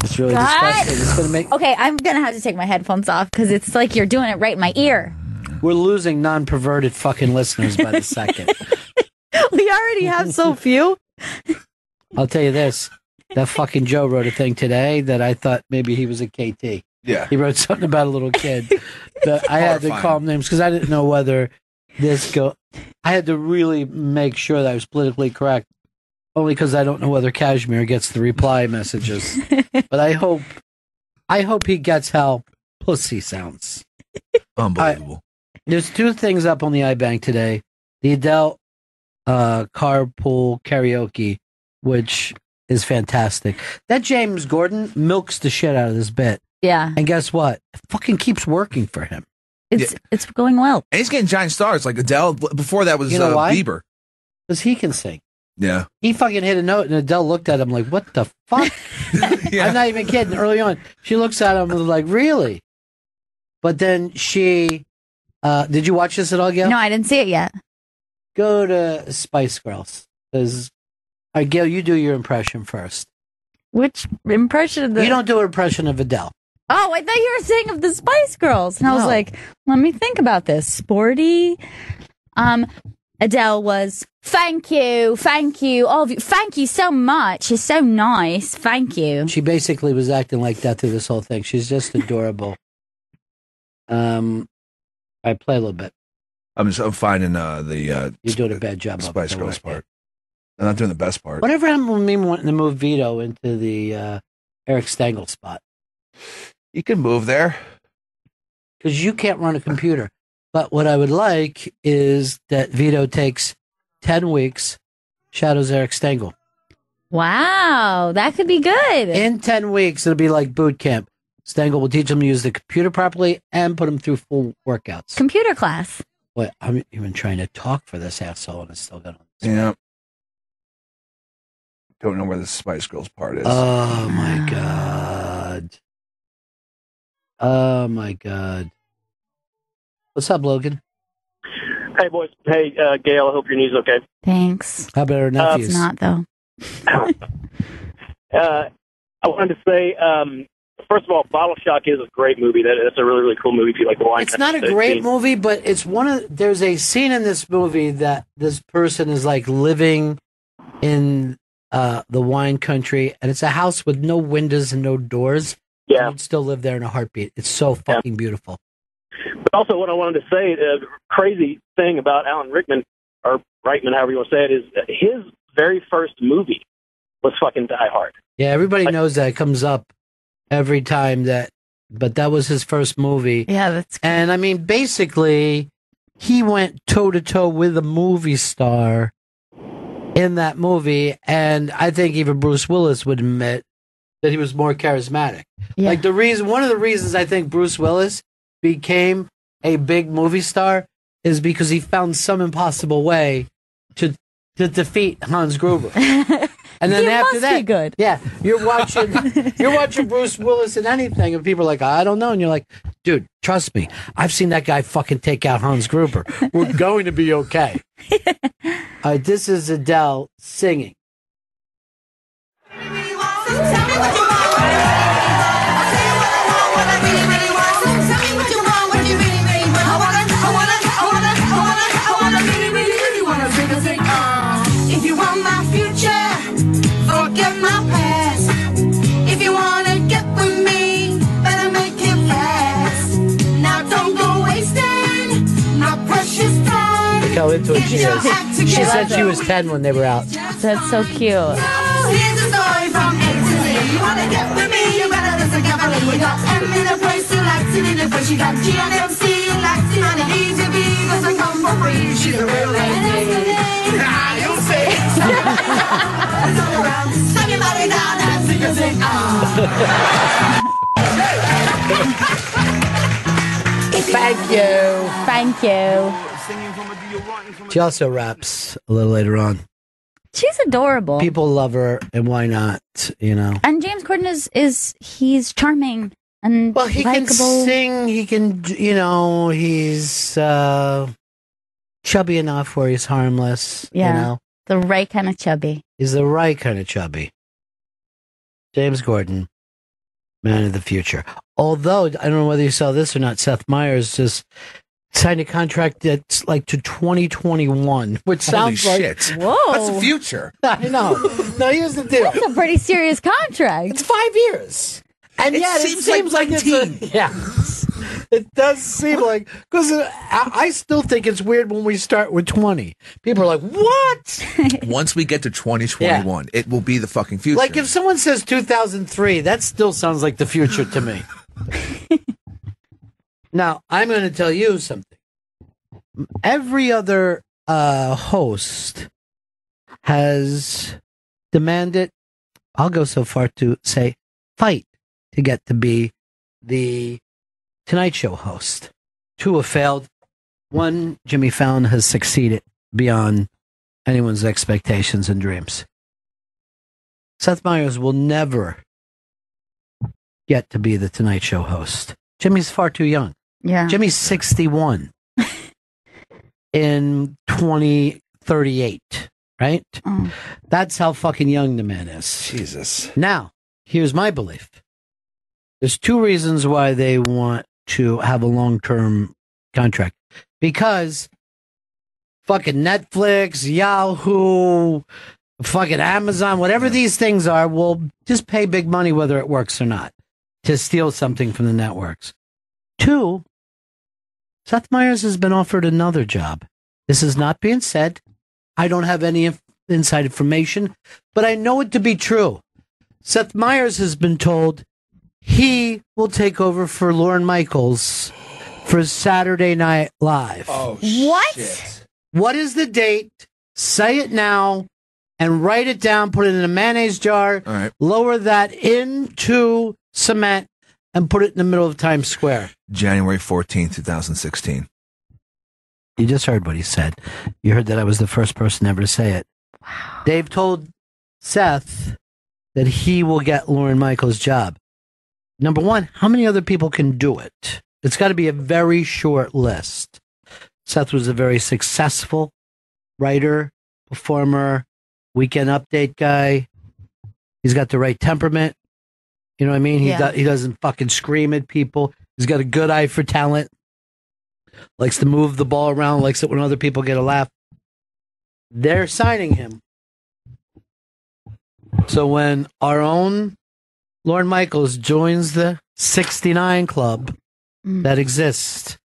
It's really disgusting. It's gonna make... Okay, I'm going to have to take my headphones off because it's like you're doing it right in my ear. We're losing non-perverted fucking listeners by the second. We already have so few. I'll tell you this. That fucking Joe wrote a thing today that I thought maybe he was a KT. Yeah. He wrote something about a little kid. I had to call him names because I didn't know whether I had to really make sure that I was politically correct. Only because I don't know whether Kashmir gets the reply messages. But I hope he gets how pussy sounds. Unbelievable. There's two things up on the iBank today. The Adele carpool karaoke, which is fantastic. That James Gordon milks the shit out of this bit. Yeah. And guess what? It fucking keeps working for him. It's going well. And he's getting giant stars like Adele. Before that was Bieber. Because he can sing. Yeah. He fucking hit a note and Adele looked at him like, what the fuck? Yeah. I'm not even kidding. Early on, she looks at him and was like, really? But then she... did you watch this at all, Gail? No, I didn't see it yet. Go to Spice Girls. Gail, you do your impression first. Which impression of the... You don't do an impression of Adele. Oh, I thought you were saying of the Spice Girls. And I was like, let me think about this. Sporty. Adele was, thank you, all of you. Thank you so much. It's so nice. Thank you. She basically was acting like that through this whole thing. She's just adorable. I play a little bit. I'm finding the. You're doing a bad job. Spice Girls part. I'm not doing the best part. Whatever happened with me wanting to move Vito into the Eric Stengel spot? You can move there because you can't run a computer. But what I would like is that Vito takes 10 weeks, shadows Eric Stengel. Wow, that could be good. In 10 weeks, it'll be like boot camp. Stengel will teach him to use the computer properly and put him through full workouts. Computer class. Boy, I'm even trying to talk for this asshole, and it's still going on. Yeah. Don't know where the Spice Girls part is. Oh, my God. Oh, my God. What's up, Logan? Hey, boys. Hey, Gail, I hope your knee's okay. Thanks. How about our nephews? It's not, though. I wanted to say, first of all, Bottle Shock is a great movie. That's a really, really cool movie if you like the wine. It's not a great movie, but it's one of... There's a scene in this movie that this person is, like, living in the wine country, and it's a house with no windows and no doors. Yeah. And you'd still live there in a heartbeat. It's so fucking beautiful. But also what I wanted to say, the crazy thing about Alan Rickman, or Reitman, however you want to say it, is his very first movie was fucking Die Hard. Yeah, everybody knows that. It comes up every time that, but that was his first movie. Yeah, that's... And I mean, basically, he went toe-to-toe with a movie star in that movie, and I think even Bruce Willis would admit that he was more charismatic. Yeah. Like, one of the reasons I think Bruce Willis became a big movie star is because he found some impossible way to defeat Hans Gruber. And then after that, good. Yeah, you're watching Bruce Willis in anything, and people are like, I don't know, and you're like, dude, trust me, I've seen that guy fucking take out Hans Gruber. We're going to be okay. This is Adele singing. Into it, she said she was 10 when they were out. That's so cute. Thank you. Thank you. She also raps a little later on. She's adorable. People love her, and why not? You know. And James Corden he's charming and well, he likable. Can sing. He can, you know, he's chubby enough where he's harmless. Yeah, you know? The right kind of chubby. He's the right kind of chubby. James Corden, man of the future. Although I don't know whether you saw this or not, Seth Meyers just signed a contract that's like to 2021, which sounds holy like shit. Whoa, that's the future. I know. No, here's the deal. That's a pretty serious contract. It's 5 years, and it seems like teens. It does seem like, because I still think it's weird when we start with 20. People are like, what? Once we get to 2021, it will be the fucking future. Like if someone says 2003, that still sounds like the future to me. Now, I'm going to tell you something. Every other host has demanded, I'll go so far to say, fight to get to be the Tonight Show host. Two have failed. One, Jimmy Fallon, has succeeded beyond anyone's expectations and dreams. Seth Meyers will never get to be the Tonight Show host. Jimmy's far too young. Yeah. Jimmy's 61 in 2038, right? Oh. That's how fucking young the man is. Jesus. Now, here's my belief. There's two reasons why they want to have a long-term contract. Because fucking Netflix, Yahoo, fucking Amazon, whatever these things are, will just pay big money whether it works or not, to steal something from the networks. Two, Seth Meyers has been offered another job. This is not being said. I don't have any inside information, but I know it to be true. Seth Meyers has been told he will take over for Lorne Michaels for Saturday Night Live. Oh, what? Shit. What is the date? Say it now and write it down. Put it in a mayonnaise jar. All right. Lower that into cement and put it in the middle of Times Square. January 14th, 2016. You just heard what he said. You heard that I was the first person ever to say it. Wow. Dave told Seth that he will get Lorne Michaels' job. Number one, how many other people can do it? It's got to be a very short list. Seth was a very successful writer, performer, Weekend Update guy. He's got the right temperament. You know what I mean? He doesn't fucking scream at people. He's got a good eye for talent. Likes to move the ball around, likes it when other people get a laugh. They're signing him. So when our own Lorne Michaels joins the 69 club that exists,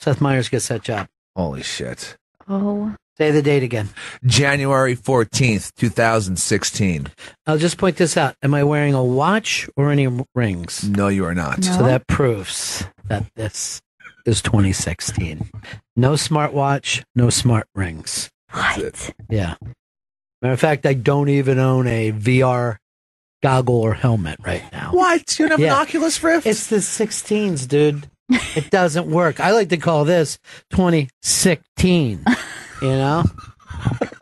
Seth Meyers gets that job. Holy shit. Oh. Say the date again. January 14th, 2016. I'll just point this out. Am I wearing a watch or any rings? No, you are not. No. So that proves that this is 2016. No smartwatch, no smart rings. What? Yeah. Matter of fact, I don't even own a VR goggle or helmet right now. What? You don't have an Oculus Rift? It's the 16s, dude. It doesn't work. I like to call this 2016. You know?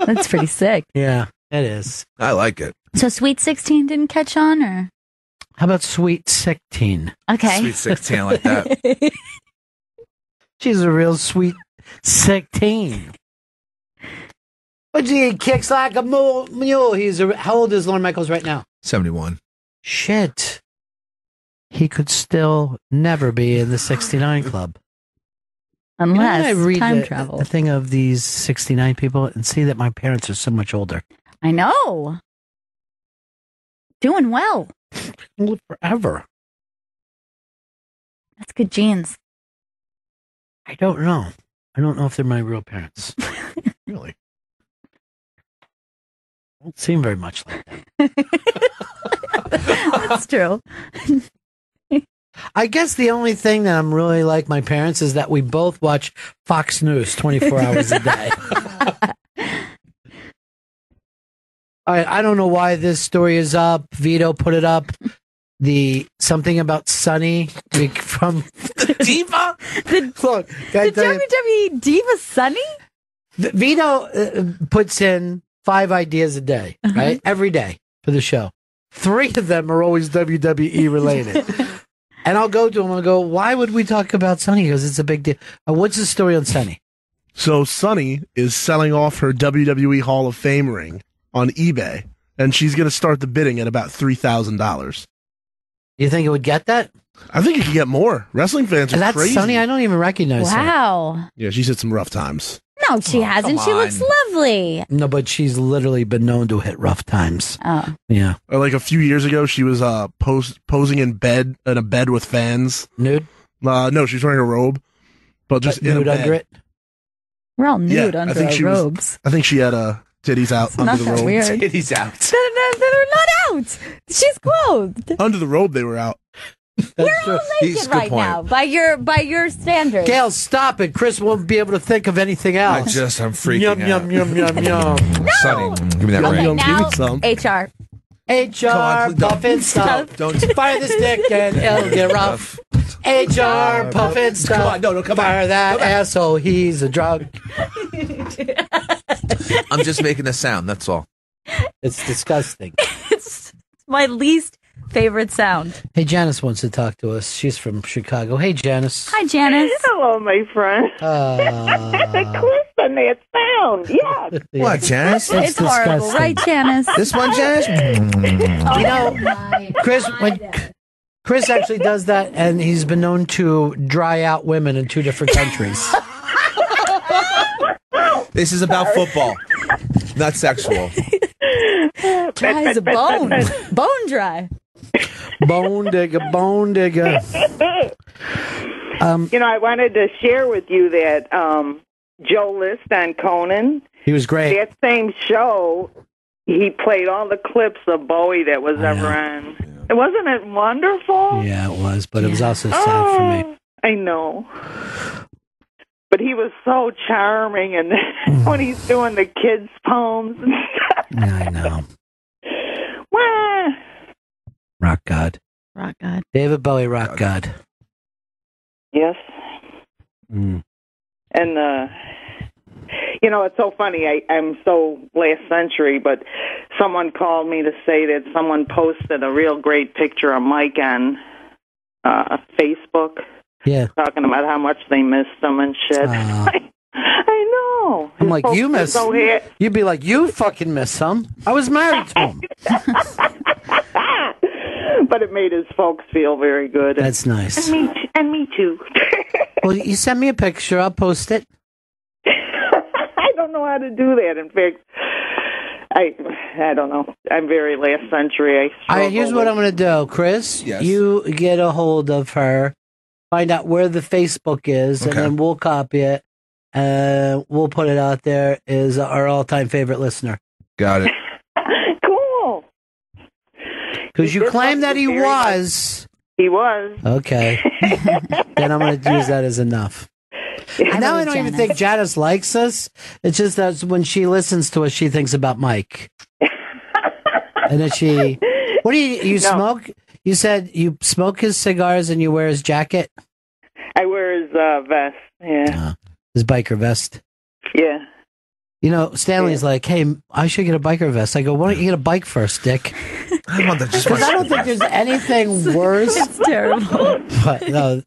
That's pretty sick. Yeah, it is. I like it. So Sweet 16 didn't catch on, or? How about Sweet 16? Okay. Sweet 16, I like that. She's a real Sweet 16. But she kicks like a mule. How old is Lorne Michaels right now? 71. Shit. He could still never be in the 69 club. Unless you know, I read time travel. The thing of these 69 people and see that my parents are so much older. I know. Doing well. Live forever. That's good genes. I don't know. I don't know if they're my real parents. Really? Don't seem very much like that. That's true. I guess the only thing that I'm really like my parents is that we both watch Fox News 24 hours a day. All right, I don't know why this story is up. Vito put it up. Something about Sunny from the Diva? Look, the WWE Diva Sunny? Vito puts in 5 ideas a day, right? Every day for the show. 3 of them are always WWE related. And I'll go to him and go, why would we talk about Sunny? Because it's a big deal. What's the story on Sunny? So Sunny is selling off her WWE Hall of Fame ring on eBay, and she's going to start the bidding at about $3,000. You think it would get that? I think it could get more. Wrestling fans are crazy. Sunny? I don't even recognize her. Wow. Yeah, she's had some rough times. No, she hasn't. She looks lovely. No, but she's literally been known to hit rough times. Oh. Yeah. Or like a few years ago, she was posing in a bed with fans. Nude? No, she's wearing a robe. But just in nude a bed. Under it? We're all nude under our robes. I think she had titties out under the robe. Weird. Titties out. They're not out. She's clothed. Under the robe, they were out. You're all naked right now, by your standards. Gail, stop it. Chris won't be able to think of anything else. I'm freaking out. Yum, yum, yum. No! Sunny, give me that ring. Give me some. HR, puff and stuff. Don't fire this dick and it'll get rough. HR, puff and stuff. Come on, no, come on. Fire that asshole, he's a drug. I'm just making a sound, that's all. It's disgusting. It's my least favorite sound. Hey, Janice wants to talk to us. She's from Chicago. Hey, Janice. Hi, Janice. Hello, my friend. Chris on that sound. Yeah. What, Janice? That's disgusting. Horrible, right, Janice? This one, Janice? You know, Chris actually does that, and he's been known to dry out women in 2 different countries. This is about football, not sexual. Dry as a bone. Bone dry. Bone digger. I wanted to share with you that Joe List on Conan. He was great. That same show, he played all the clips of Bowie that was ever on. Yeah. Wasn't it wonderful? Yeah, it was, but it was also sad for me. I know. But he was so charming, and when he's doing the kids' poems and stuff. Yeah, I know. Well, Rock God. Rock God. David Bowie, Rock God. Yes. Mm. And, it's so funny. I'm so last century, but someone called me to say that someone posted a real great picture of Mike on Facebook. Yeah. Talking about how much they missed him and shit. I know. I'm like, you miss him. You'd be like, you fucking miss him. I was married to him. But it made his folks feel very good. That's nice. And me too. Well, you send me a picture. I'll post it. I don't know how to do that. In fact, I don't know. I'm very last century. All right, here's what I'm going to do, Chris. Yes. You get a hold of her. Find out where the Facebook is, and then we'll copy it, and we'll put it out there as our all-time favorite listener. Got it. Cool. Because you claim that he was. He was. Okay. Then I'm going to use that as enough. Now I don't even think Janice likes us. It's just that when she listens to us, she thinks about Mike. And then she... What do you smoke? You said you smoke his cigars and you wear his jacket? I wear his vest, yeah. His biker vest? Yeah. You know, Stanley's like, hey, I should get a biker vest. I go, why don't you get a bike first, dick? I want that. Because I don't think there's anything worse. It's terrible. But, no,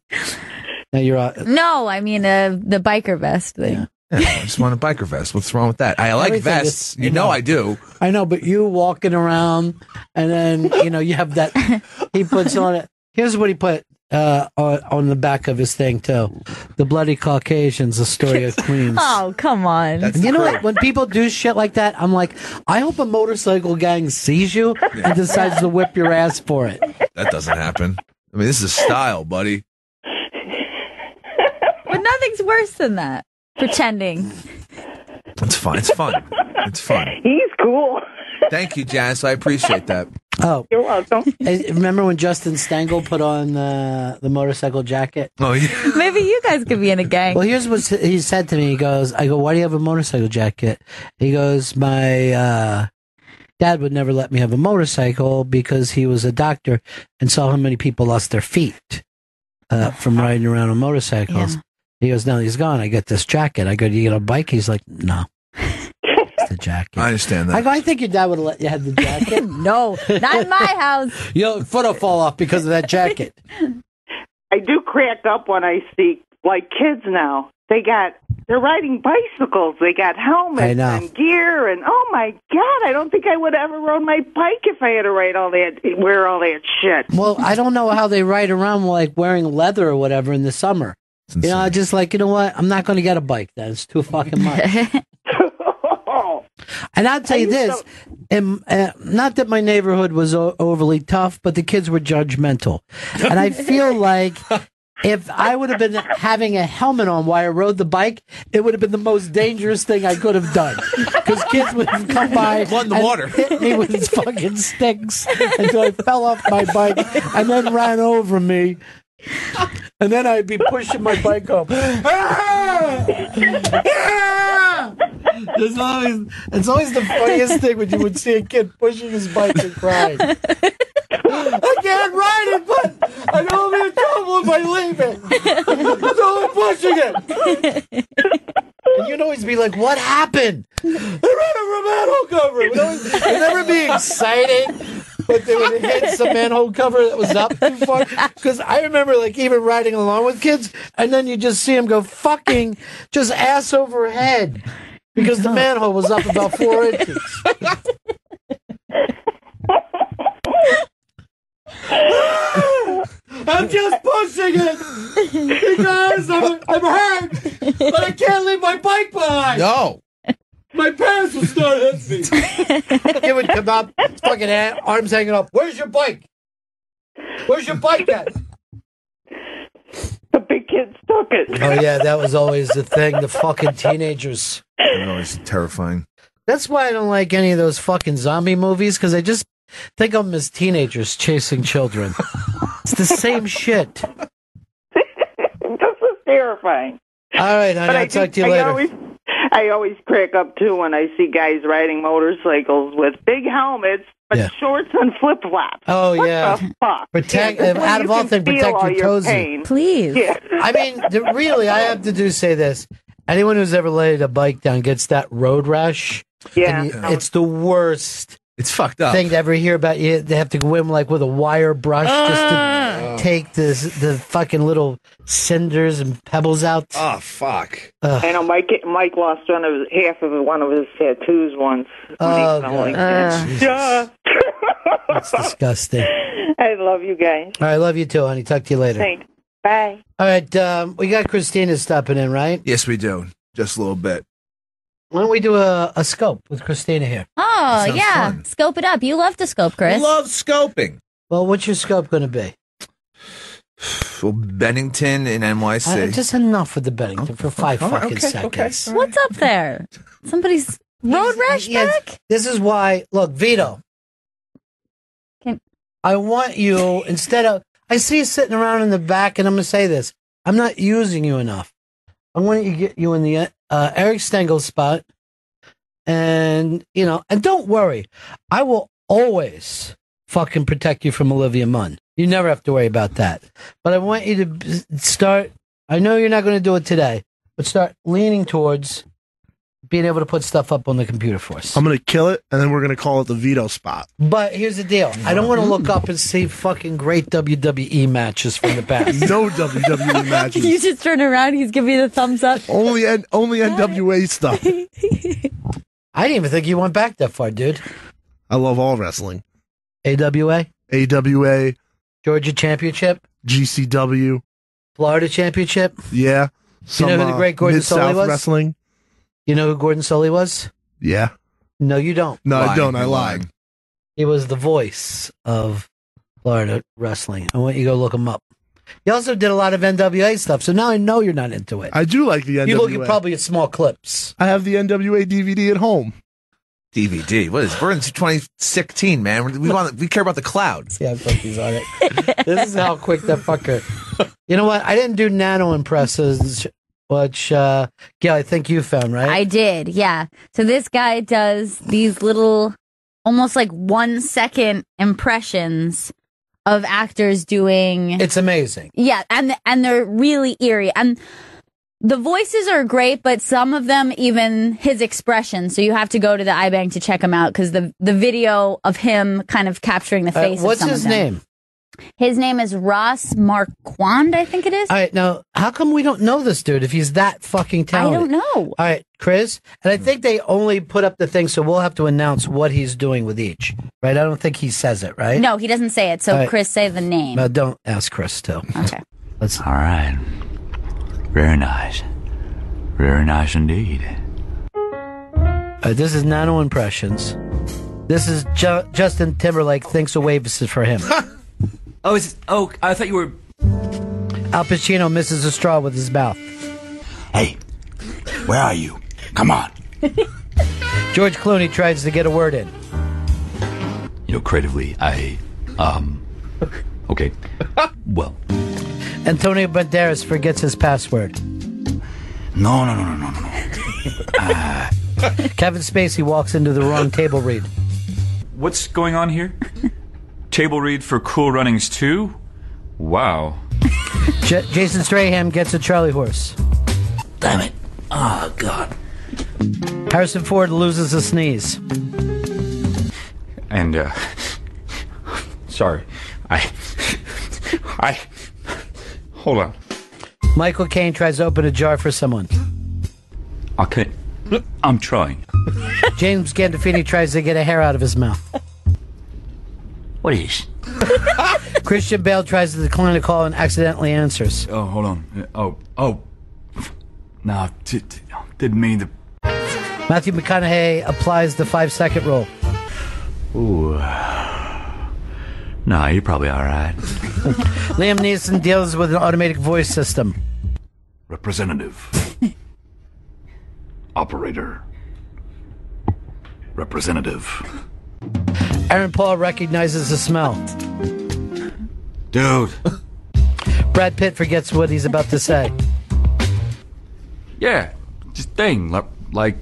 you're on. No, I mean the biker vest thing. Yeah. Yeah, I just want a biker vest. What's wrong with that? I like everything vests. Is, you know I do. I know, but you walking around, and then, you have that. He puts on it. Here's what he put on the back of his thing, too. The bloody Caucasians, the story of Queens. Oh, come on. That's you know what? When people do shit like that, I'm like, I hope a motorcycle gang sees you and decides to whip your ass for it. That doesn't happen. I mean, this is a style, buddy. But nothing's worse than that. Pretending. It's fine. It's fun. It's fun. He's cool. Thank you, Janice. I appreciate that. Oh. You're welcome. Remember when Justin Stengel put on the motorcycle jacket? Oh, yeah. Maybe you guys could be in a gang. Well, here's what he said to me. He goes, I go, why do you have a motorcycle jacket? He goes, my dad would never let me have a motorcycle because he was a doctor and saw how many people lost their feet from riding around on motorcycles. Yeah. He goes, no, he's gone. I get this jacket. I go, do you get a bike? He's like, no. It's the jacket. I understand that. I go, I think your dad would have let you have the jacket. No, not in my house. Your foot will fall off because of that jacket. I do crack up when I see, kids now. They're riding bicycles. They got helmets and gear. And, oh, my God, I don't think I would ever ride my bike if I had to wear all that shit. Well, I don't know how they ride around, wearing leather or whatever in the summer. I just I'm not going to get a bike. That is too fucking much. And I'll tell you this, not that my neighborhood was overly tough, but the kids were judgmental. And I feel like if I would have been having a helmet on while I rode the bike, it would have been the most dangerous thing I could have done. Because kids would have come by and hit me with fucking sticks until I fell off my bike and then ran over me. And then I'd be pushing my bike up. It's always the funniest thing when you would see a kid pushing his bike and crying. I can't ride it, but I don't have any trouble if I leave it. That's all I'm pushing it. And you'd always be like, what happened? I ran over a manhole cover. It'd never be exciting. But they would hit some manhole cover that was up too far. Because I remember, even riding along with kids, and then you just see them go fucking just ass over head because the manhole was up about 4 inches. I'm just pushing it because I'm hurt, but I can't leave my bike behind. No. My parents would start hitting me. They would come up, fucking arms hanging up. Where's your bike? Where's your bike at? The big kids took it. Oh, yeah, that was always the thing. The fucking teenagers. They're always terrifying. That's why I don't like any of those fucking zombie movies, because I just think of them as teenagers chasing children. It's the same shit. This is terrifying. All right, honey, I'll talk to you later. I always crack up, too, when I see guys riding motorcycles with big helmets, but shorts and flip-flops. Oh, what the fuck? Protect, out of all things, protect your toes. Please. Yeah. I mean, really, I have to say this. Anyone who's ever laid a bike down gets that road rash. Yeah. It's the worst. It's fucked up. Thing to ever hear about. You, they have to go in like with a wire brush just to take the fucking little cinders and pebbles out. Oh fuck! I know Mike lost half of one of his tattoos once. Oh God. That's disgusting. I love you guys. All right, I love you too, honey. Talk to you later. Thanks. Bye. All right, we got Christina stopping in, right? Yes, we do. Just a little bit. Why don't we do a scope with Christina here? Oh, yeah. Fun. Scope it up. You love to scope, Chris. Love scoping. Well, what's your scope going to be? Well, Bennington and NYC. Just enough with the Bennington for five fucking seconds. Okay. What's up there? Somebody's road rash back? This is why, look, Vito. I want you, instead of, I see you sitting around in the back, and I'm going to say this. I'm not using you enough. I want to get you in the Eric Stengel spot, and you know, and don't worry, I will always fucking protect you from Olivia Munn. You never have to worry about that. But I want you to start. I know you're not going to do it today, but start leaning towards being able to put stuff up on the computer for us. I'm going to kill it, and then we're going to call it the veto spot. But here's the deal. I don't want to look up and see fucking great WWE matches from the past. No WWE matches. You just turn around, he's giving me the thumbs up. Only NWA stuff. I didn't even think you went back that far, dude. I love all wrestling. AWA? AWA. Georgia Championship? GCW. Florida Championship? Yeah. You know who the great Gordon Sully was? Wrestling. You know who Gordon Sully was? Yeah. No, you don't. No, I don't. I lied. He was the voice of Florida wrestling. I want you to go look him up. He also did a lot of NWA stuff, so now I know you're not into it. I do like the NWA. You look at probably at small clips. I have the NWA DVD at home. DVD? What is it? We're in 2016, man. We care about the cloud. See how quick he's on it. This is how quick that fucker. You know what? I didn't do nano impresses. Which, Gail, I think you found, right? I did, yeah. So this guy does these little, almost like 1 second impressions of actors doing... It's amazing. Yeah, and they're really eerie. And the voices are great, but some of them even his expression. So you have to go to the iBank to check him out, because the video of him kind of capturing the face of some of them. What's his name? His name is Ross Marquand, I think it is. All right, now, how come we don't know this dude if he's that fucking talented? I don't know. All right, Chris, and I think they only put up the thing, so we'll have to announce what he's doing with each, right? I don't think he says it, right? No, he doesn't say it, so right. Chris, say the name. No, don't ask Chris, too. Okay. All right. Very nice. Very nice indeed. This is Nano Impressions. This is Justin Timberlake thinks a wave is for him. Oh, I thought you were... Al Pacino misses a straw with his mouth. Hey, where are you? Come on. George Clooney tries to get a word in. You know, creatively, okay. Well. Antonio Banderas forgets his password. No. Kevin Spacey walks into the wrong table read. What's going on here? Table read for Cool Runnings 2? Wow. Jason Strahan gets a Charlie horse. Damn it. Oh, God. Harrison Ford loses a sneeze. And, sorry. Hold on. Michael Caine tries to open a jar for someone. I can't. I'm trying. James Gandolfini tries to get a hair out of his mouth. What is this? Christian Bale tries to decline a call and accidentally answers. Oh, hold on. Oh. No, didn't mean to. Matthew McConaughey applies the 5-second rule. Ooh. No, you're probably all right. Liam Neeson deals with an automatic voice system. Representative. Operator. Representative. Aaron Paul recognizes the smell. Dude. Brad Pitt forgets what he's about to say. Yeah, just thing. Like...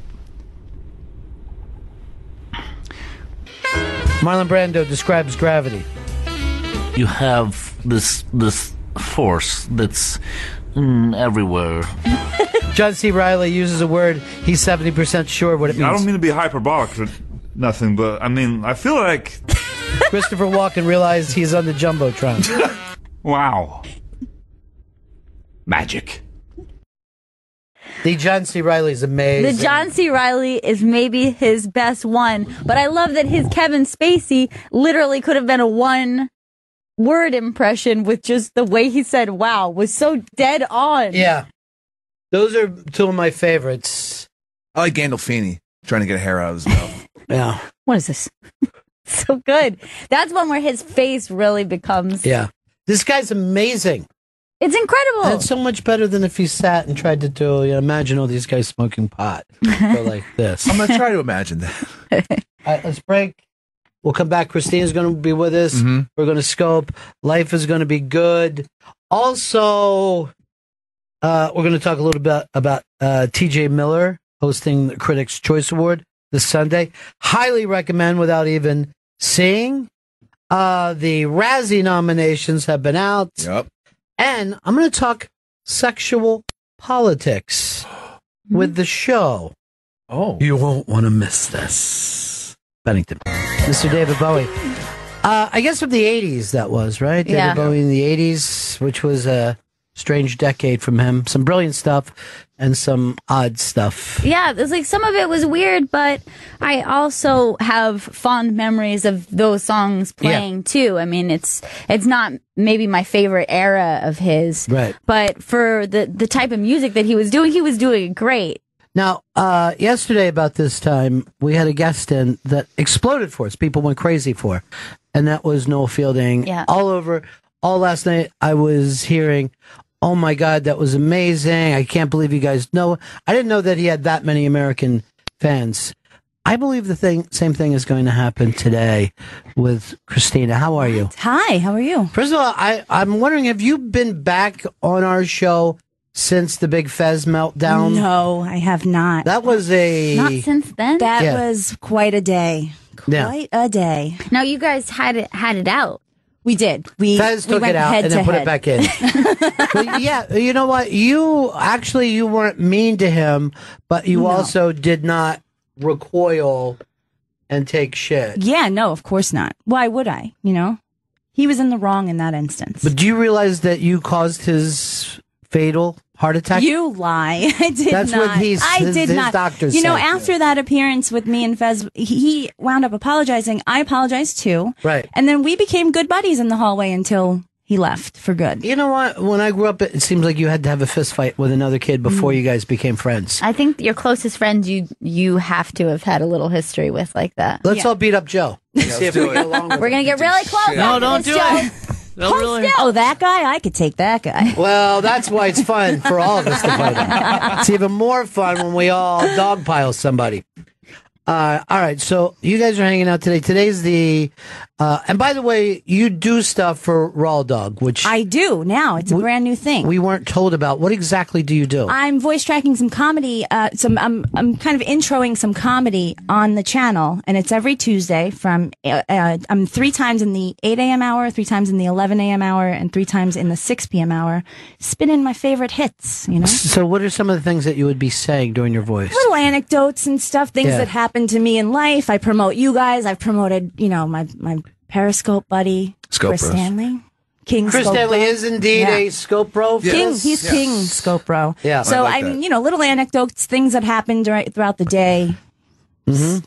Marlon Brando describes gravity. You have this force that's everywhere. John C. Reilly uses a word he's 70% sure what it means. I don't mean to be hyperbolic or nothing, but I mean, I feel like... Christopher Walken realized he's on the Jumbotron. Wow. Magic. The John C. Reilly is amazing. The John C. Reilly is maybe his best one, but I love that his Kevin Spacey literally could have been a one-word impression with just the way he said "wow" was so dead on. Yeah, those are two of my favorites. I like Gandolfini trying to get hair out of his mouth. Yeah, what is this? So good. That's one where his face really becomes. Yeah, this guy's amazing. It's incredible. And it's so much better than if you sat and tried to do, you know, imagine all these guys smoking pot. Go like this. I'm going to try to imagine that. All right, let's break. We'll come back. Christina's going to be with us. Mm-hmm. We're going to scope. Life is going to be good. Also, we're going to talk a little bit about T.J. Miller hosting the Critics' Choice Award this Sunday. Highly recommend without even seeing. The Razzie nominations have been out. Yep. And I'm going to talk sexual politics with the show. Oh. You won't want to miss this. Bennington. Mr. David Bowie. I guess from the 80s that was, right? Yeah. David Bowie in the 80s, which was a strange decade from him. Some brilliant stuff and some odd stuff. Yeah, it was like some of it was weird, but I also have fond memories of those songs playing too. I mean, it's not maybe my favorite era of his, right? But for the type of music that he was doing great. Now, yesterday about this time, we had a guest in that exploded for us. People went crazy for, and that was Noel Fielding. Yeah, all over. All last night, I was hearing, oh my God, that was amazing. I can't believe you guys know. I didn't know that he had that many American fans. I believe the same thing is going to happen today with Christina. How are you? Hi, how are you? First of all, I'm wondering, have you been back on our show since the big Fez meltdown? No, I have not. That was a... Not since then? That was quite a day. Quite a day. Now, you guys had it out. We did. Fez took it out and then put it back in. But yeah, you know what? You weren't mean to him, but you also did not recoil and take shit. Yeah, no, of course not. Why would I? You know? He was in the wrong in that instance. But do you realize that you caused his fatal heart attack? You lie. I did That's not. What he's, I his, did his not. Doctors you know, said. After that appearance with me and Fez, he wound up apologizing. I apologized too. Right. And then we became good buddies in the hallway until he left for good. You know what? When I grew up, it seems like you had to have a fist fight with another kid before you guys became friends. I think your closest friends you have to have had a little history with like that. Let's all beat up Joe. Yeah, see if we get along with We're going to get really close. No, don't do it. Really? Oh, that guy? I could take that guy. Well, that's why it's fun for all of us to fight him. It's even more fun when we all dogpile somebody. All right, so you guys are hanging out today. Today's the... and by the way, you do stuff for Raw Dog, which... I do now. It's a brand new thing. We weren't told about. What exactly do you do? I'm voice tracking some comedy. I'm kind of introing some comedy on the channel, and it's every Tuesday from... I'm 3 times in the 8 a.m. hour, 3 times in the 11 a.m. hour, and 3 times in the 6 p.m. hour. Spin in my favorite hits, you know? So what are some of the things that you would be saying during your voice? Little anecdotes and stuff, things that happen to me in life. I promote you guys. I've promoted, you know, my Periscope buddy, Chris Stanley. King Chris Scope Stanley Bro. Is indeed a Scope Bro. Yes. He's King Scope Bro. Yeah, so, I mean, you know, little anecdotes, things that happen throughout the day.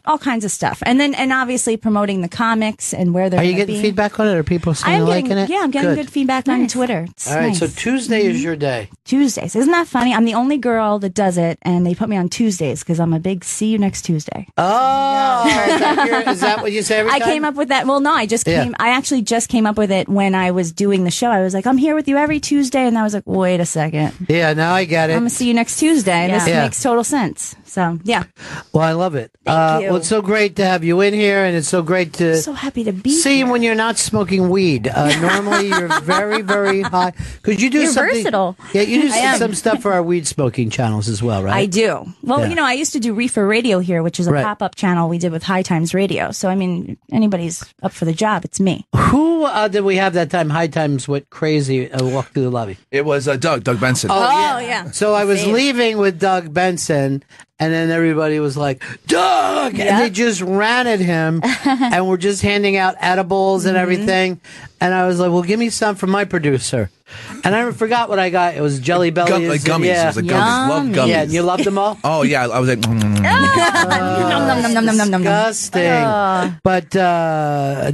all kinds of stuff. And then, and obviously promoting the comics and where they're. Are you getting feedback on it? Are people saying they're liking it? Yeah, I'm getting good feedback on Twitter. It's all right, so Tuesday is your day. Tuesdays. Isn't that funny? I'm the only girl that does it, and they put me on Tuesdays because I'm a big see you next Tuesday. Oh, is that what you say every time? I came up with that. Well, no, I just came, I actually just came up with it when I was doing the show. I was like, I'm here with you every Tuesday, and I was like, wait a second. Yeah, now I get it. I'm going to see you next Tuesday. Yeah. This makes total sense. So, yeah. Well, I love it. Thank you. Well, it's so great to have you in here, and it's so great to see you when you're not smoking weed. Normally, you're very, very high. Because you do something versatile. Yeah, you do some stuff for our weed smoking channels as well, right? I do. Well, you know, I used to do Reefer Radio here, which is a pop-up channel we did with High Times Radio. So, I mean, anybody's up for the job, it's me. Who did we have that time? High Times went crazy. Walked through the lobby. It was Doug Benson. Oh yeah. So I was leaving with Doug Benson. And then everybody was like, Doug! Yep. And they just ran at him and were just handing out edibles and everything. And I was like, well, give me some from my producer. And I forgot what I got. It was Jelly Bellies. Gummies. Yeah. It was gummies. Love gummies. Yeah, and you loved them all? Oh, yeah. I was like, disgusting. But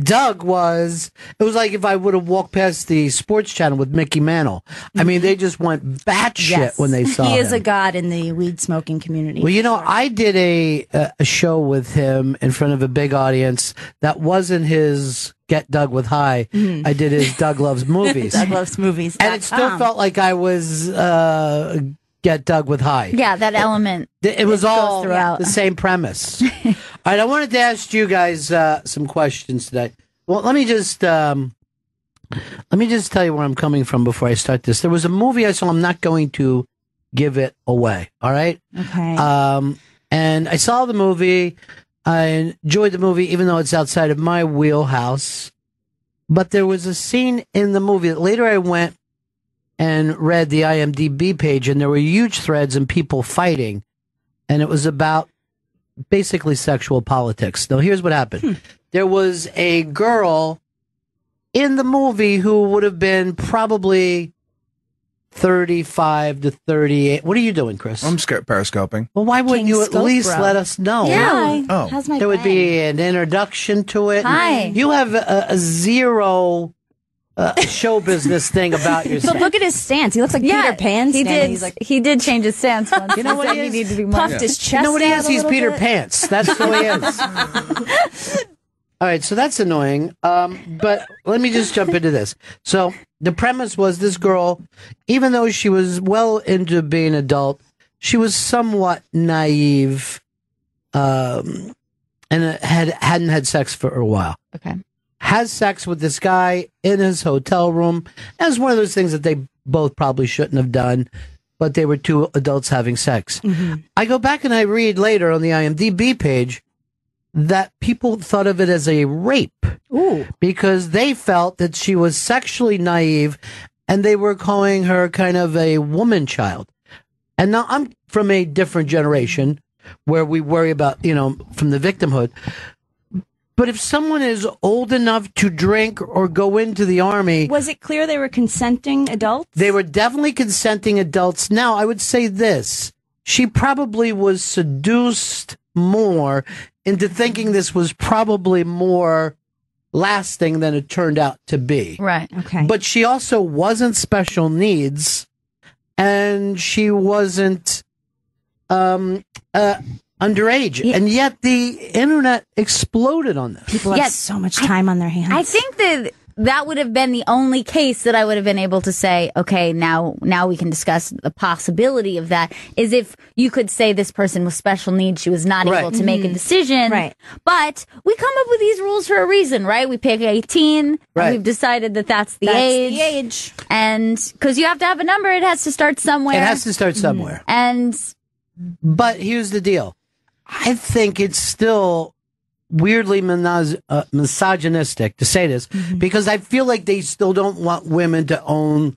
Doug was, it was like if I would have walked past the sports channel with Mickey Mantle. I mean, they just went batshit when they saw him. He is a god in the weed smoking community. Well, you know, I did a show with him in front of a big audience that wasn't his Get Doug with High. I did his Doug Loves Movies. Doug Loves Movies. And it still felt like I was Get Doug with High. Yeah, that element. It was all throughout the same premise. All right, I wanted to ask you guys some questions today. Well, let me just tell you where I'm coming from before I start this. There was a movie I saw. I'm not going to give it away. All right? Okay. And I saw the movie. I enjoyed the movie, even though it's outside of my wheelhouse. But there was a scene in the movie that later I went and read the IMDb page, and there were huge threads and people fighting. And it was about basically sexual politics. Now, here's what happened. There was a girl in the movie who would have been probably 35 to 38. What are you doing, Chris? I'm periscoping. Well, why wouldn't you at least let us know? Yeah. Oh. How's my would be an introduction to it. Hi. You have a zero show business thing about yourself. But look at his stance. He looks like Peter Pan. He did change his stance once. You know what he is? He puffed his chest. You know what he is? He's Peter Pants. That's who he is. All right, so that's annoying, but let me just jump into this. So the premise was this girl, even though she was well into being adult, she was somewhat naive and hadn't had sex for a while. Okay. Has sex with this guy in his hotel room. That was one of those things that they both probably shouldn't have done, but they were two adults having sex. I go back and I read later on the IMDb page that people thought of it as a rape. Ooh. Because they felt that she was sexually naive and they were calling her kind of a woman child. And now I'm from a different generation where we worry about, you know, from the victimhood. But if someone is old enough to drink or go into the army... Was it clear they were consenting adults? They were definitely consenting adults. Now, I would say this. She probably was seduced more into thinking this was probably more lasting than it turned out to be. Right. Okay. But she also wasn't special needs, and she wasn't underage. Yeah. And yet the internet exploded on this. People have so much time on their hands. I think that that would have been the only case that I would have been able to say, okay, now we can discuss the possibility of that, is if you could say this person with special needs, she was not able to make a decision. Right. But we come up with these rules for a reason, right? We pick 18, and we've decided that that's the age. And because you have to have a number, it has to start somewhere. It has to start somewhere. But here's the deal. I think it's still... weirdly misogynistic to say this, because I feel like they still don't want women to own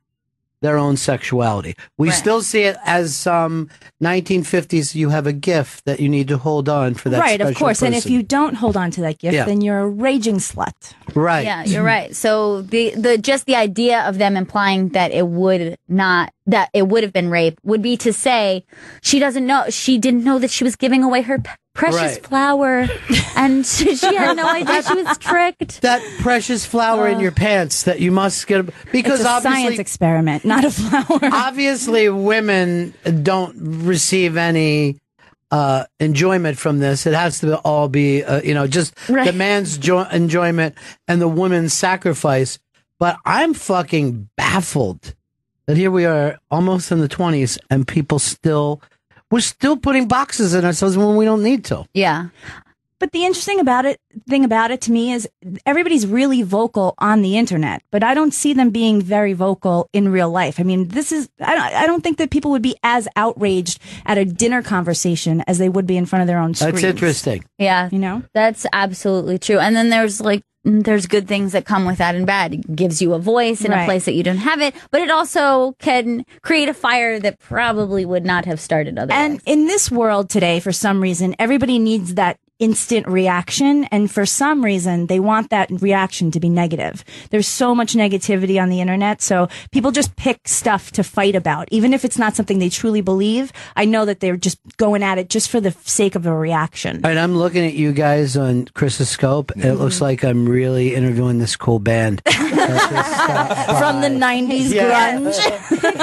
their own sexuality. We still see it as some 1950s, you have a gift that you need to hold on for that special person. Right, of course. And if you don't hold on to that gift, then you're a raging slut. Right. Yeah, you're right. So the just the idea of them implying that it would not that it would have been rape would be to say she doesn't know, she didn't know that she was giving away her precious flower, and she had no idea she was tricked. That precious flower in your pants that you must get, because it's a science experiment, not a flower. Obviously, women don't receive any enjoyment from this. It has to all be, just the man's enjoyment and the woman's sacrifice. But I'm fucking baffled that here we are almost in the 20s and people still, we're still putting boxes in ourselves when we don't need to. Yeah. But the interesting thing about it to me is everybody's really vocal on the internet, but I don't see them being very vocal in real life. I mean, I don't think that people would be as outraged at a dinner conversation as they would be in front of their own screens. That's interesting. Yeah. You know? That's absolutely true. And then there's good things that come with that and bad. It gives you a voice in a place that you don't have it, but it also can create a fire that probably would not have started otherwise. And in this world today, for some reason, everybody needs that instant reaction, and for some reason they want that reaction to be negative. There's so much negativity on the internet, so people just pick stuff to fight about, even if it's not something they truly believe. I know that they're just going at it just for the sake of a reaction. All right, I'm looking at you guys on Chris's scope. Mm-hmm. It looks like I'm really interviewing this cool band. From the 90s grunge.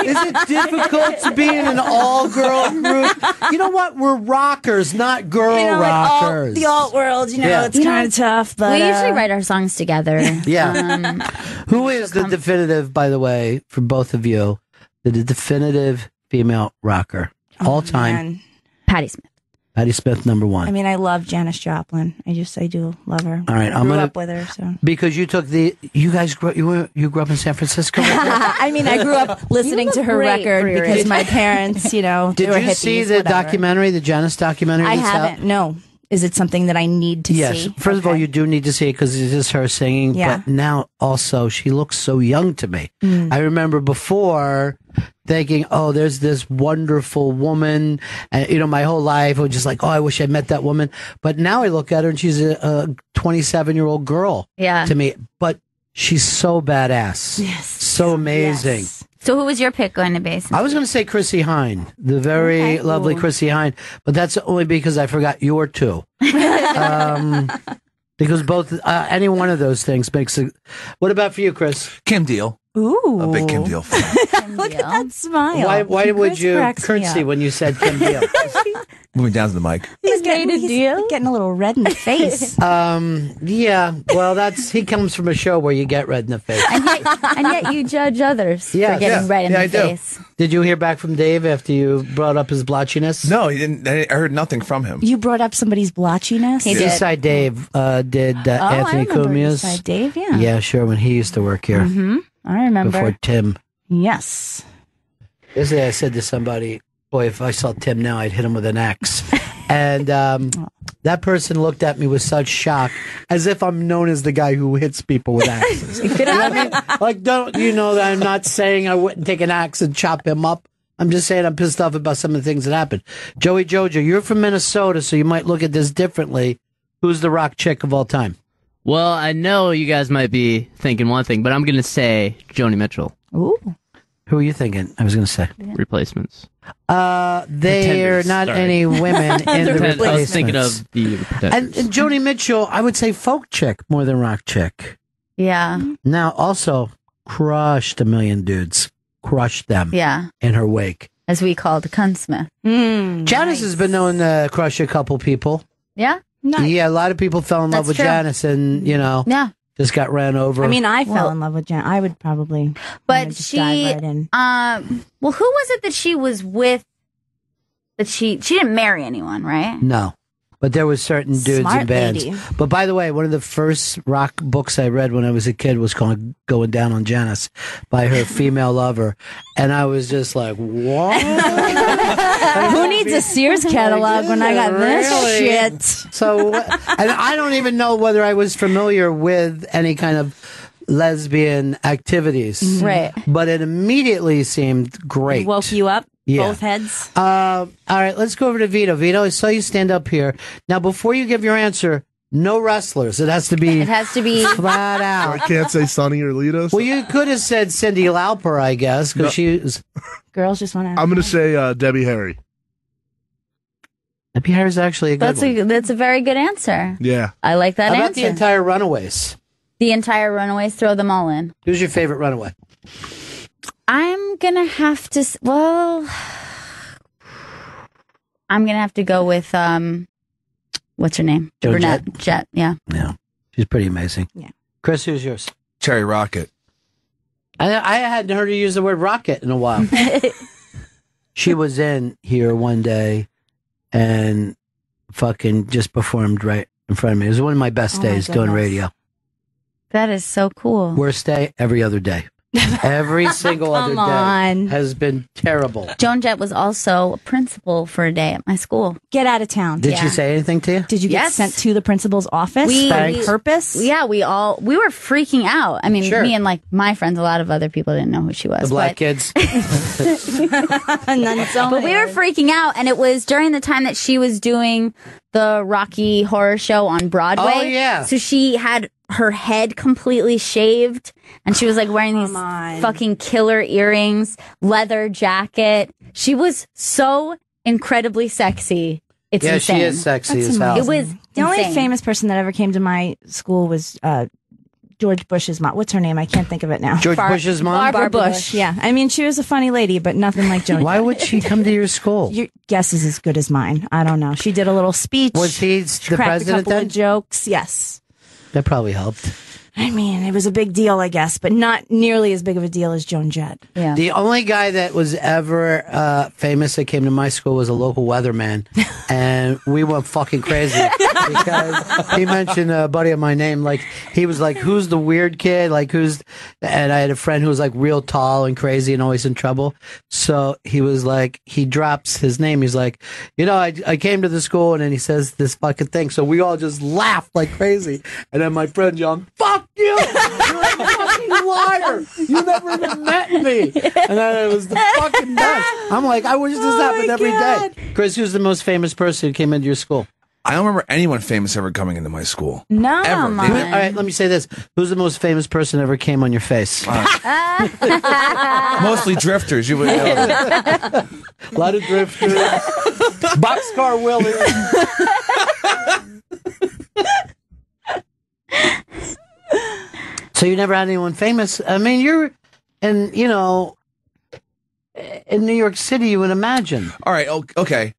Is it difficult to be in an all-girl group? You know what? We're rockers, not girl rockers. The alt world, it's kind of tough. But we usually write our songs together. Who is the definitive, by the way, for both of you, the definitive female rocker all time? Man. Patti Smith. Patti Smith, number one. I mean, I love Janis Joplin. I do love her. All right, I grew up with her. So. Because you took you grew up in San Francisco. I mean, I grew up listening to her record because my parents, did they were hippies, see the documentary, the Janis documentary? I haven't. No. Is it something that I need to see? Yes. First of all, you do need to see it because it's just her singing. Yeah. But now also, she looks so young to me. Mm. I remember before thinking, oh, there's this wonderful woman. And, my whole life, I was just like, oh, I wish I met that woman. But now I look at her and she's a 27-year-old girl to me. But she's so badass. Yes. So amazing. Yes. So who was your pick going to be? I was going to say Chrissie Hine, the very lovely Chrissie Hine, but that's only because I forgot your two. Because both, any one of those things makes it. What about for you, Chris? Kim Deal. Ooh. A big Kim Deal fan. Look at that smile. Why would you curtsy when you said Kim Deal? Moving down to the mic. He's getting a little red in the face. Yeah. Well, he comes from a show where you get red in the face. And yet you judge others for getting red in the face. Did you hear back from Dave after you brought up his blotchiness? No, he didn't. I heard nothing from him. You brought up somebody's blotchiness? He did. Eastside Dave did Anthony Cumia's. Eastside Dave, yeah. Yeah, sure, when he used to work here. Mm-hmm. I remember. Before Tim. Yes. Yesterday I said to somebody, boy, if I saw Tim now, I'd hit him with an axe. And that person looked at me with such shock, as if I'm known as the guy who hits people with axes. You know what I mean? Like, don't you know that I'm not saying I wouldn't take an axe and chop him up? I'm just saying I'm pissed off about some of the things that happened. Joey Jojo, you're from Minnesota, so you might look at this differently. Who's the rock chick of all time? Well, I know you guys might be thinking one thing, but I'm going to say Joni Mitchell. Ooh. Who are you thinking? I was going to say. Replacements. There are not any women in the Replacements. I was thinking of the Pretenders. And Joni Mitchell, I would say folk chick more than rock chick. Yeah. Now, also, crushed a million dudes. Crushed them in her wake. As we called Gunsmith. Janice has been known to crush a couple people. Yeah? Nice. Yeah, a lot of people fell in love with Janice and, just got ran over. I mean, I fell in love with Janice. I would probably. But she, dive right in. Who was it that she was with? That she didn't marry anyone, right? No. But there were certain dudes and bands. Lady. But by the way, one of the first rock books I read when I was a kid was called Going Down on Janice by her female lover. And I was just like, what? Who needs a Sears catalog when I got this shit? So, and I don't even know whether I was familiar with any kind of lesbian activities. Right. But it immediately seemed great. It woke you up? Yeah. Both heads. All right, let's go over to Vito. Vito, I saw you stand up here. Now, before you give your answer, No wrestlers. It has to be. It has to be flat out. So I can't say Sunny or Lita. Well, you could have said Cindy Lauper, I guess, because she was. Girls just want to. I'm going to say Debbie Harry. Debbie Harry's actually a good one. That's a very good answer. Yeah, I like that. How about answer. The entire Runaways. The entire Runaways. Throw them all in. Who's your favorite Runaway? I'm gonna have to. Well, I'm gonna have to go with what's her name? Jo Burnett. Jet. Yeah. Yeah. She's pretty amazing. Yeah. Chris, who's yours? Cherry Rocket. I hadn't heard her use the word rocket in a while. She was in here one day and fucking just performed right in front of me. It was one of my best days doing radio. That is so cool. Worst day every other day. Every single other day has been terrible. Joan Jett was also a principal for a day at my school. Get out of town. Did she say anything to you? Did you get sent to the principal's office on purpose? Yeah, we were freaking out. I mean, me and like my friends, a lot of other people didn't know who she was. The black kids. But we were freaking out, and it was during the time that she was doing the Rocky Horror Show on Broadway. Oh, yeah. So she had her head completely shaved, and she was like wearing these fucking killer earrings, leather jacket. She was so incredibly sexy. It's insane. She is sexy as hell. It was the only famous person that ever came to my school was George Bush's mom. What's her name? I can't think of it now. George Bush's mom? Barbara Bush. Yeah. I mean, she was a funny lady, but nothing like Joan. Why would she come to your school? Your guess is as good as mine. I don't know. She did a little speech. Was he the president then? Jokes. Yes. That probably helped. I mean, it was a big deal, I guess, but not nearly as big of a deal as Joan Jett. Yeah. The only guy that was ever famous that came to my school was a local weatherman, and we went fucking crazy because he mentioned a buddy of my name. Like, he was like, "Who's the weird kid? Like, who's?" And I had a friend who was like real tall and crazy and always in trouble. So he was like, he drops his name. He's like, "You know, I came to the school," and then he says this fucking thing. So we all just laughed like crazy, and then my friend John, "Fuck you! You're a fucking liar! You never even met me!" And then it was the fucking mess. I'm like, I wish this happened every day. Chris, who's the most famous person who came into your school? I don't remember anyone famous ever coming into my school. No, ever. All right, let me say this. Who's the most famous person ever came on your face? Mostly drifters. You would know. A lot of drifters. Boxcar Willie. So you never had anyone famous. I mean, you know, in New York City, you would imagine. All right. Okay.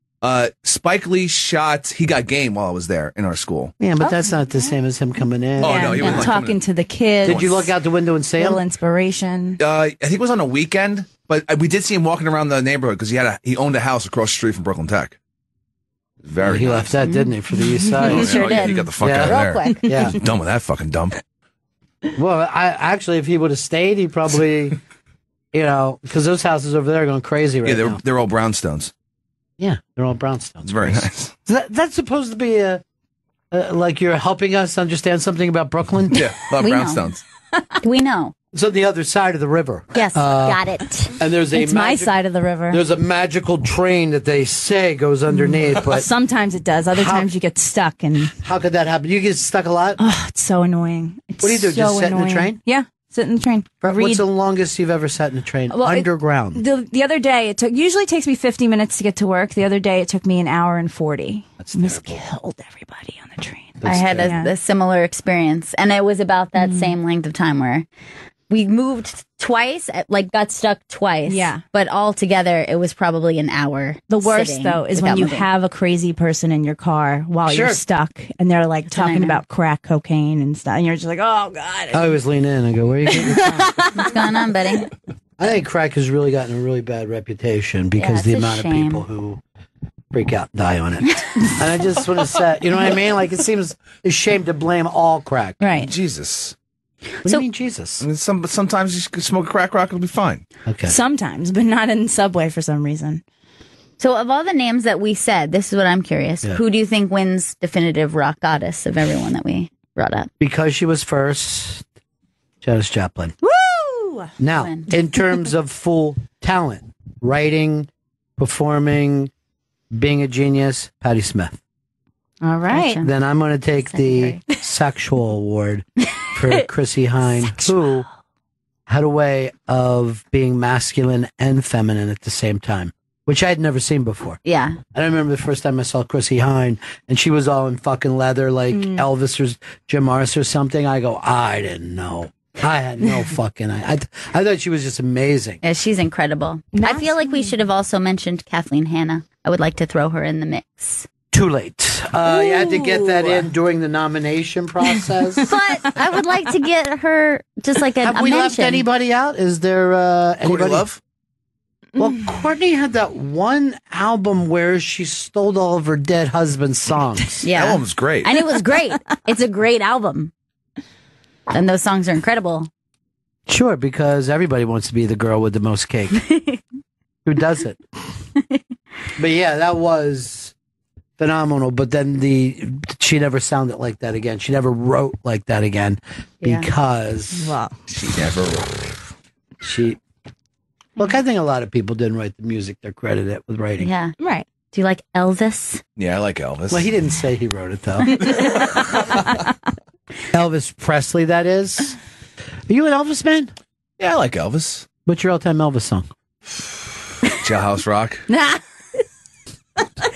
Spike Lee he got game while I was there in our school. Yeah, but that's not the same as him coming in. Oh, no. He was talking to the kids. Did you look out the window and see him? A little inspiration. I think it was on a weekend, but we did see him walking around the neighborhood because he owned a house across the street from Brooklyn Tech. Very He left that, didn't he, for the East Side? He sure did. He got the fuck out of there. Yeah. Done with that fucking dump. Well, actually, if he would have stayed, he probably, you know, because those houses over there are going crazy right now. Yeah, they're all brownstones. Yeah, they're all brownstones. It's very nice. So that's supposed to be like you're helping us understand something about Brooklyn? Yeah, about brownstones. We know. It's on the other side of the river. Yes, got it. And it's my side of the river. There's a magical train that they say goes underneath. But sometimes it does. Other times you get stuck. And how could that happen? You get stuck a lot? Oh, it's so annoying. What do you do? Just sit in the train? Yeah, sit in the train. What's the longest you've ever sat in a train? Well, underground. The other day, usually takes me 50 minutes to get to work. The other day, it took me an hour and 40. That's killed everybody on the train. That's terrible. I had a similar experience. And it was about that same length of time where we moved twice, like got stuck twice. Yeah. But all together, it was probably an hour. The worst, though, is when you have a crazy person in your car while you're stuck, and they're like talking about crack cocaine and stuff, and you're just like, oh, God. I always lean in and go, where are you getting your crack? What's going on, buddy? I think crack has really gotten a really bad reputation because the amount of people who freak out and die on it. And I just want to say, you know what I mean? Like, it seems a shame to blame all crack. Right. Jesus. What do you mean, Jesus? I mean, sometimes you can smoke a crack rock, it'll be fine. Okay. Sometimes, but not in the subway for some reason. So of all the names that we said, this is what I'm curious. Yeah. Who do you think wins definitive rock goddess of everyone that we brought up? Because she was first, Janis Joplin. Woo! Now, in terms of full talent, writing, performing, being a genius, Patti Smith. All right. Gotcha. Then I'm going to take the sexual award for Chrissy Hine, who had a way of being masculine and feminine at the same time, which I had never seen before. Yeah. I remember the first time I saw Chrissy Hine, and she was all in fucking leather, like Elvis or Jim Morris or something. I go, I didn't know. I had no fucking idea. I thought she was just amazing. Yeah, she's incredible. Not I feel like we should have also mentioned Kathleen Hanna. I would like to throw her in the mix. Too late. You had to get that in during the nomination process. But I would like to get her just like a mention. Have we left anybody out? Is there anybody? Courtney Love? Well, Courtney had that one album where she stole all of her dead husband's songs. Yeah. That album's great. And it was great. It's a great album. And those songs are incredible. Sure, because everybody wants to be the girl with the most cake. Who does it? But yeah, that was phenomenal. But then she never sounded like that again. She never wrote like that again because she never wrote. Look, I think a lot of people didn't write the music. They're credited with writing. Yeah, right. Do you like Elvis? Yeah, I like Elvis. Well, he didn't say he wrote it, though. Elvis Presley, that is. Are you an Elvis man? Yeah, I like Elvis. What's your all-time Elvis song? Jailhouse Rock. Nah.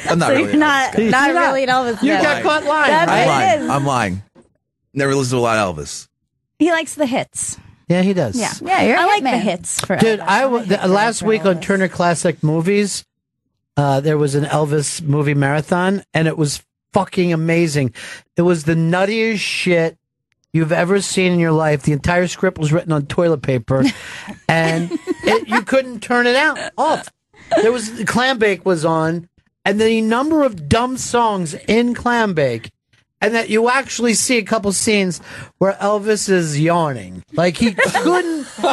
I'm not really an Elvis guy. Not really an Elvis guy. You got caught lying. I'm lying. Never listened to a lot of Elvis. He likes the hits. Yeah, he does. Yeah, I like the hits. Dude, last week on Turner Classic Movies, there was an Elvis movie marathon, and it was fucking amazing. It was the nuttiest shit you've ever seen in your life. The entire script was written on toilet paper, and you couldn't turn it off. There was Clambake was on, and the number of dumb songs in Clambake, and that you actually see a couple scenes where Elvis is yawning, like he couldn't give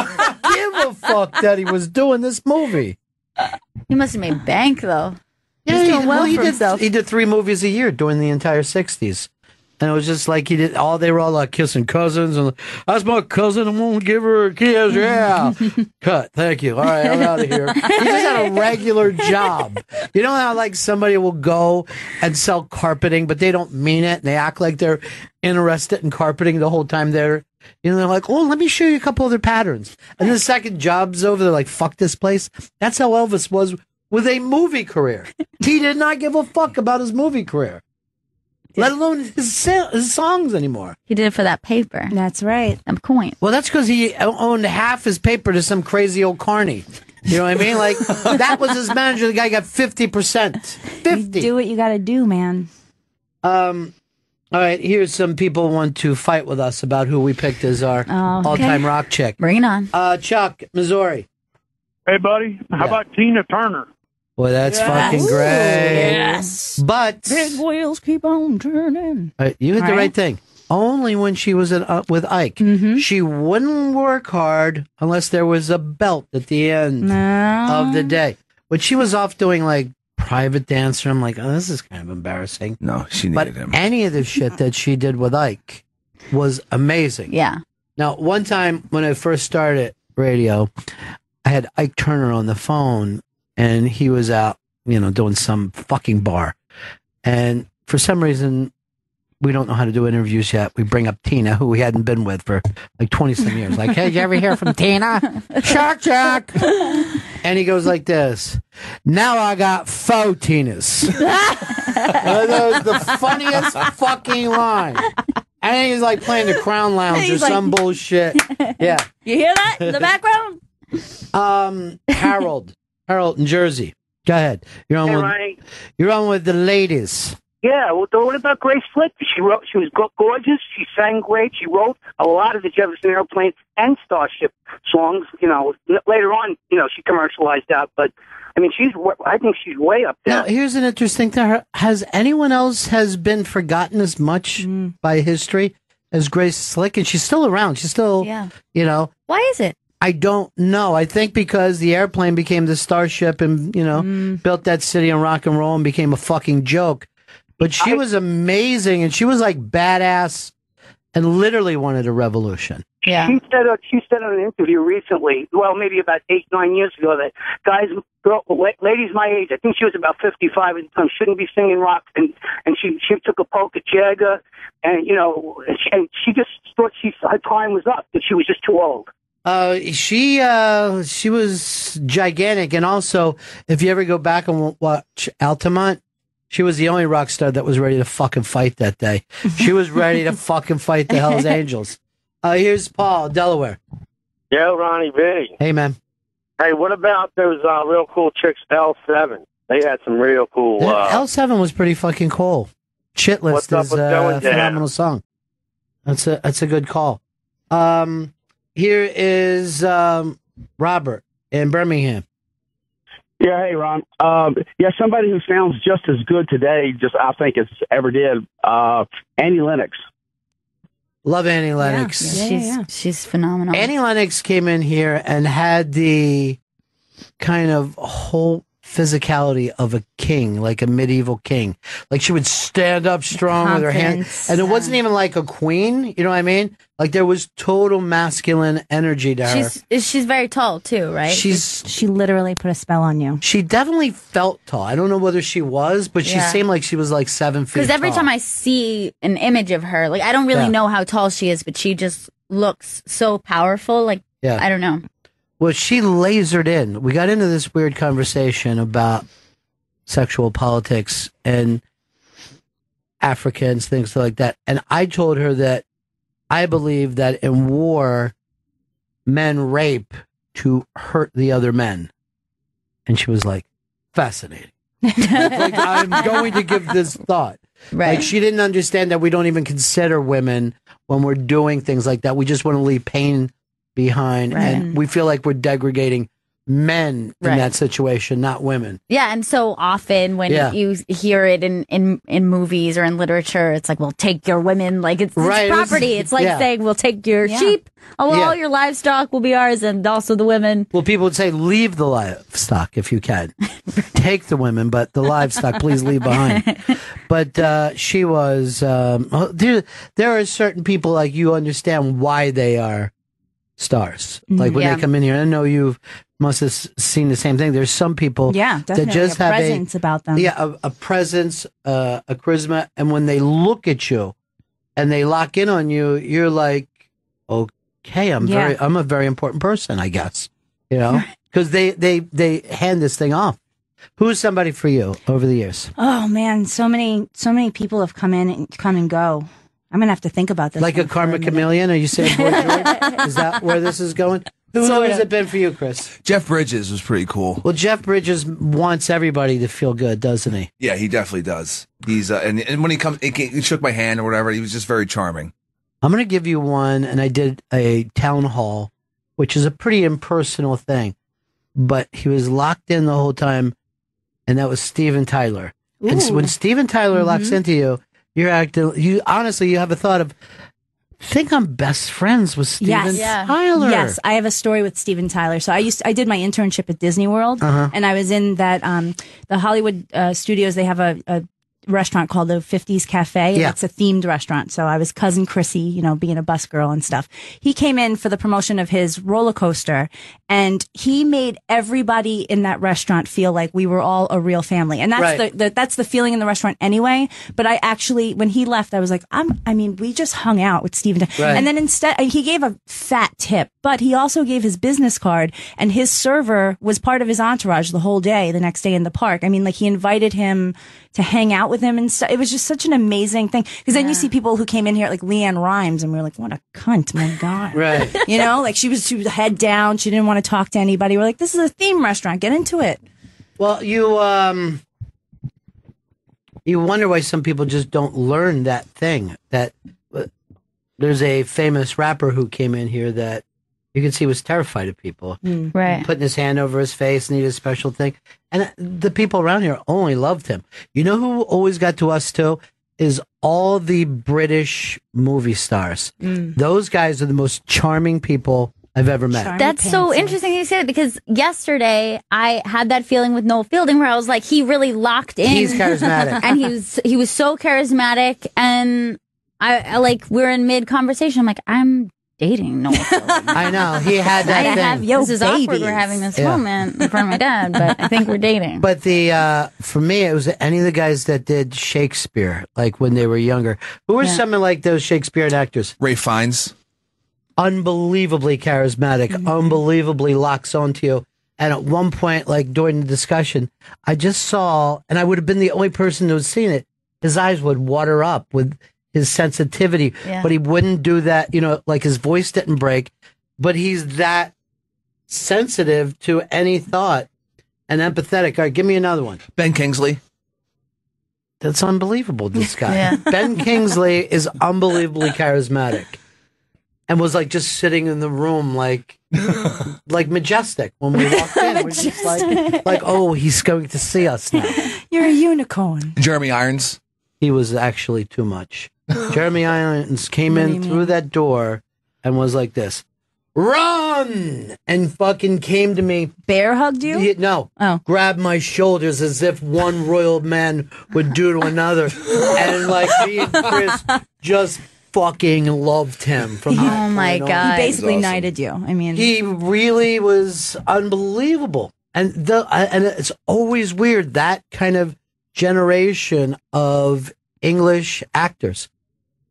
a fuck that he was doing this movie. He must have made bank though. Yeah, he's doing well for himself. He did 3 movies a year during the entire 60s. And it was just like he did all, they were all like kissing cousins. And like, that's my cousin. I won't give her a kiss. Yeah. Cut. Thank you. All right. I'm out of here. He just had a regular job. You know how like somebody will go and sell carpeting, but they don't mean it. And they act like they're interested in carpeting the whole time they're. You know, they're like, oh, let me show you a couple other patterns. And the second job's over, they're like, fuck this place. That's how Elvis was. With a movie career. He did not give a fuck about his movie career. Let alone his songs anymore. He did it for that paper. That's right. I'm coin. Well, that's because he owned half his paper to some crazy old carny. You know what I mean? Like, that was his manager. The guy got 50%. 50. You do what you got to do, man. All right, here's some people want to fight with us about who we picked as our all-time rock chick. Bring it on. Chuck, Missouri. Hey, buddy. How about Tina Turner? Boy, that's fucking great. Yes. But big wheels keep on turning. You hit the right thing. Only when she was with Ike. Mm-hmm. She wouldn't work hard unless there was a belt at the end of the day. But she was off doing like private dancer. I'm like, oh, this is kind of embarrassing. No, she needed him. Any of the shit that she did with Ike was amazing. Yeah. Now, one time when I first started radio, I had Ike Turner on the phone. And he was out, you know, doing some fucking bar. And for some reason, we don't know how to do interviews yet. We bring up Tina, who we hadn't been with for like 20-some years. Like, hey, you ever hear from Tina? Shock. And he goes like this. Now I got faux Tinas. That was the funniest fucking line. I think he's like playing the Crown Lounge or some bullshit. Yeah. You hear that in the background? Harold in Jersey. Go ahead. You're on with the ladies. Yeah, well, what about Grace Slick? She was gorgeous. She sang great. She wrote a lot of the Jefferson Airplane and Starship songs. You know, later on, you know, she commercialized out. But I mean, I think she's way up there. Now, here's an interesting thing. Has anyone else been forgotten as much by history as Grace Slick? And she's still around. She's still, you know. Why is it? I don't know. I think because the airplane became the Starship and, you know, built that city on rock and roll and became a fucking joke. But she was amazing, and she was like badass and literally wanted a revolution. Yeah. She said on an interview recently, well, maybe about 8, 9 years ago, that ladies my age, I think she was about 55 at the time, shouldn't be singing rock. And she took a poke at Jagger, and, you know, and she just thought her time was up, that she was just too old. She was gigantic. And also, if you ever go back and watch Altamont, she was the only rock star that was ready to fucking fight that day. She was ready to fucking fight the Hells Angels. Here's Paul, Delaware. Yo, Ronnie B. Hey, man. Hey, what about those real cool chicks, L7? They had some real cool... L7 was pretty fucking cool. Chitlist is a phenomenal song. That's a good call. Here is Robert in Birmingham. Yeah, hey, Ron. Somebody who sounds just as good today, I think, as ever did, Annie Lennox. Love Annie Lennox. Yeah, she's phenomenal. Annie Lennox came in here and had the kind of whole physicality of a king, like a medieval king. Like she would stand up strong with her hands. And it wasn't even like a queen, you know what I mean? Like there was total masculine energy to her. She's very tall too, right? She literally put a spell on you. She definitely felt tall. I don't know whether she was, but she seemed like she was like 7 feet tall. Because every time I see an image of her, like I don't really know how tall she is, but she just looks so powerful. Like, I don't know. Well, she lasered in. We got into this weird conversation about sexual politics and Africans, things like that. And I told her that I believe that in war, men rape to hurt the other men. And she was like, fascinating. Like, I'm going to give this thought. Right. Like, she didn't understand that we don't even consider women when we're doing things like that. We just want to leave pain behind, right. And we feel like we're degrading men in that situation, not women. Yeah, and so often when you hear it in movies or in literature, it's like, "Well, take your women," like it's property. It's like saying, "We'll take your sheep, all your livestock will be ours, and also the women." Well, people would say, "Leave the livestock if you can, take the women, but the livestock please leave behind." But she was there are certain people, like, you understand why they are stars. Like when they come in here, I know you must have seen the same thing. There's some people that just have presence about them. Yeah, a presence, a charisma. And when they look at you and they lock in on you, you're like, okay, I'm a very important person, I guess. You know, because they hand this thing off. Who's somebody for you over the years? Oh man, so many people have come and go. I'm going to have to think about this. Like a karma chameleon? Are you saying Boy George? Is that where this is going? Who has it been for you, Chris? Jeff Bridges was pretty cool. Well, Jeff Bridges wants everybody to feel good, doesn't he? Yeah, he definitely does. He's and when he comes, he shook my hand or whatever. He was just very charming. I'm going to give you one, and I did a town hall, which is a pretty impersonal thing. But he was locked in the whole time, and that was Steven Tyler. Ooh. And when Steven Tyler locks into you, you're acting. You have a thought of, I think I'm best friends with Steven Tyler. Yes, I have a story with Steven Tyler. So I did my internship at Disney World, and I was in that the Hollywood studios. They have a restaurant called the 50s Cafe. Yeah. It's a themed restaurant. So I was cousin Chrissy, you know, being a busgirl and stuff. He came in for the promotion of his roller coaster, and he made everybody in that restaurant feel like we were all a real family. And that's that's the feeling in the restaurant anyway. But I actually, when he left, I was like, we just hung out with Steven. Right. And then instead, he gave a fat tip, but he also gave his business card, and his server was part of his entourage the whole day, the next day in the park. I mean, like, he invited him to hang out with him and stuff. It was just such an amazing thing. Because then you see people who came in here, like Leanne Rimes, and we were like, what a cunt, my God. Right. You know, like she was head down. She didn't want to talk to anybody. We're like, this is a theme restaurant. Get into it. Well, you wonder why some people just don't learn that thing. That there's a famous rapper who came in here that you could see was terrified of people. Right. Putting his hand over his face, needed a special thing. And the people around here only loved him. You know who always got to us, too, is all the British movie stars. Those guys are the most charming people I've ever met. That's so interesting you say that, because yesterday I had that feeling with Noel Fielding where I was like, he really locked in. He's charismatic. And he was so charismatic. And I like, we're in mid-conversation. I'm like, I'm dating Noel. I know. He had that thing. This is awkward. We're having this moment in front of my dad, but I think we're dating. But the for me, it was any of the guys that did Shakespeare, like when they were younger. Who were some of like those Shakespearean actors? Ray Fiennes. Unbelievably charismatic, unbelievably locks onto you. And at one point, like during the discussion, I just saw, and I would have been the only person who had seen it, his eyes would water up with his sensitivity, but he wouldn't do that, you know, like his voice didn't break, but he's that sensitive to any thought and empathetic. All right, give me another one. Ben Kingsley. That's unbelievable, this guy. Ben Kingsley is unbelievably charismatic. And was like just sitting in the room, like, like majestic when we walked in. We're just like, oh, he's going to see us now. You're a unicorn. Jeremy Irons. He was actually too much. Jeremy Irons came in through that door and was like this, run, and fucking came to me. Bear hugged you? No. Oh. Grabbed my shoulders as if one royal man would do to another, and like me and Chris just. Fucking loved him from that. Oh my God. He basically knighted you. I mean, he really was unbelievable. And and it's always weird, that kind of generation of English actors.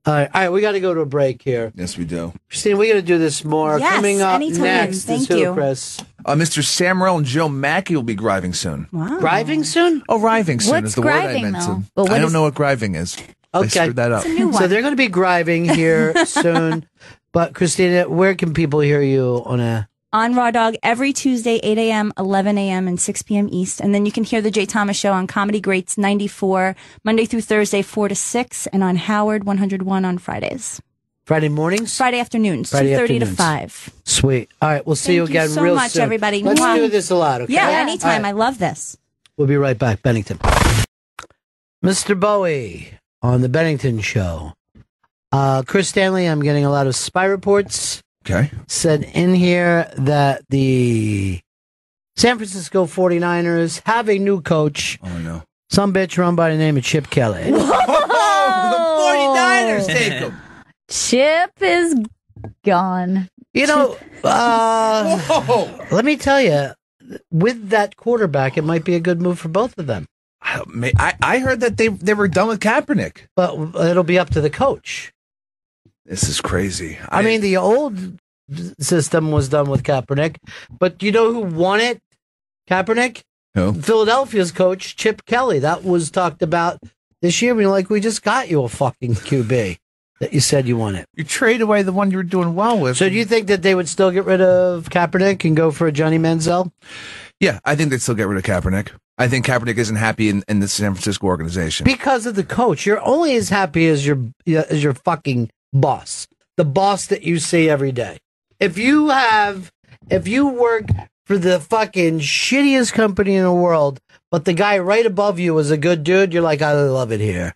All right, we got to go to a break here. Yes, we do. Christine, we're going to do this more. Yes, coming up anytime. Next. Thank you, Chris. Mr. Samrell and Joe Mackey will be driving soon. Wow. Driving soon? Oh, driving soon. What's is the griving, word I meant to. I don't know what griving is. Okay. I screwed that up. So they're going to be driving here soon. But Christina, where can people hear you on a... On Raw Dog every Tuesday, 8 a.m., 11 a.m., and 6 p.m. East. And then you can hear The Jay Thomas Show on Comedy Greats 94, Monday through Thursday, 4 to 6, and on Howard 101 on Fridays. Friday mornings? Friday afternoons, 2:30 to 5. Sweet. All right, we'll see you again real soon. Thank you so much, everybody. Let's do this a lot, okay? Yeah, anytime. Right. I love this. We'll be right back. Bennington. Mr. Bowie. On the Bennington Show. Chris Stanley, I'm getting a lot of spy reports. Okay. Said in here that the San Francisco 49ers have a new coach. Oh, no. Some bitch run by the name of Chip Kelly. Whoa! The 49ers take him. Chip is gone. You know, let me tell you, with that quarterback, it might be a good move for both of them. I heard that they were done with Kaepernick. But it'll be up to the coach. This is crazy. I mean, the old system was done with Kaepernick. But you know who won it? Kaepernick? Who? Philadelphia's coach, Chip Kelly. That was talked about this year. We were like, we just got you a fucking QB that you said you wanted. You trade away the one you were doing well with. So do you think that they would still get rid of Kaepernick and go for a Johnny Manziel? Yeah, I think they'd still get rid of Kaepernick. I think Kaepernick isn't happy in the San Francisco organization. Because of the coach. You're only as happy as your fucking boss. The boss that you see every day. If you work for the fucking shittiest company in the world, but the guy right above you is a good dude, you're like, I love it here.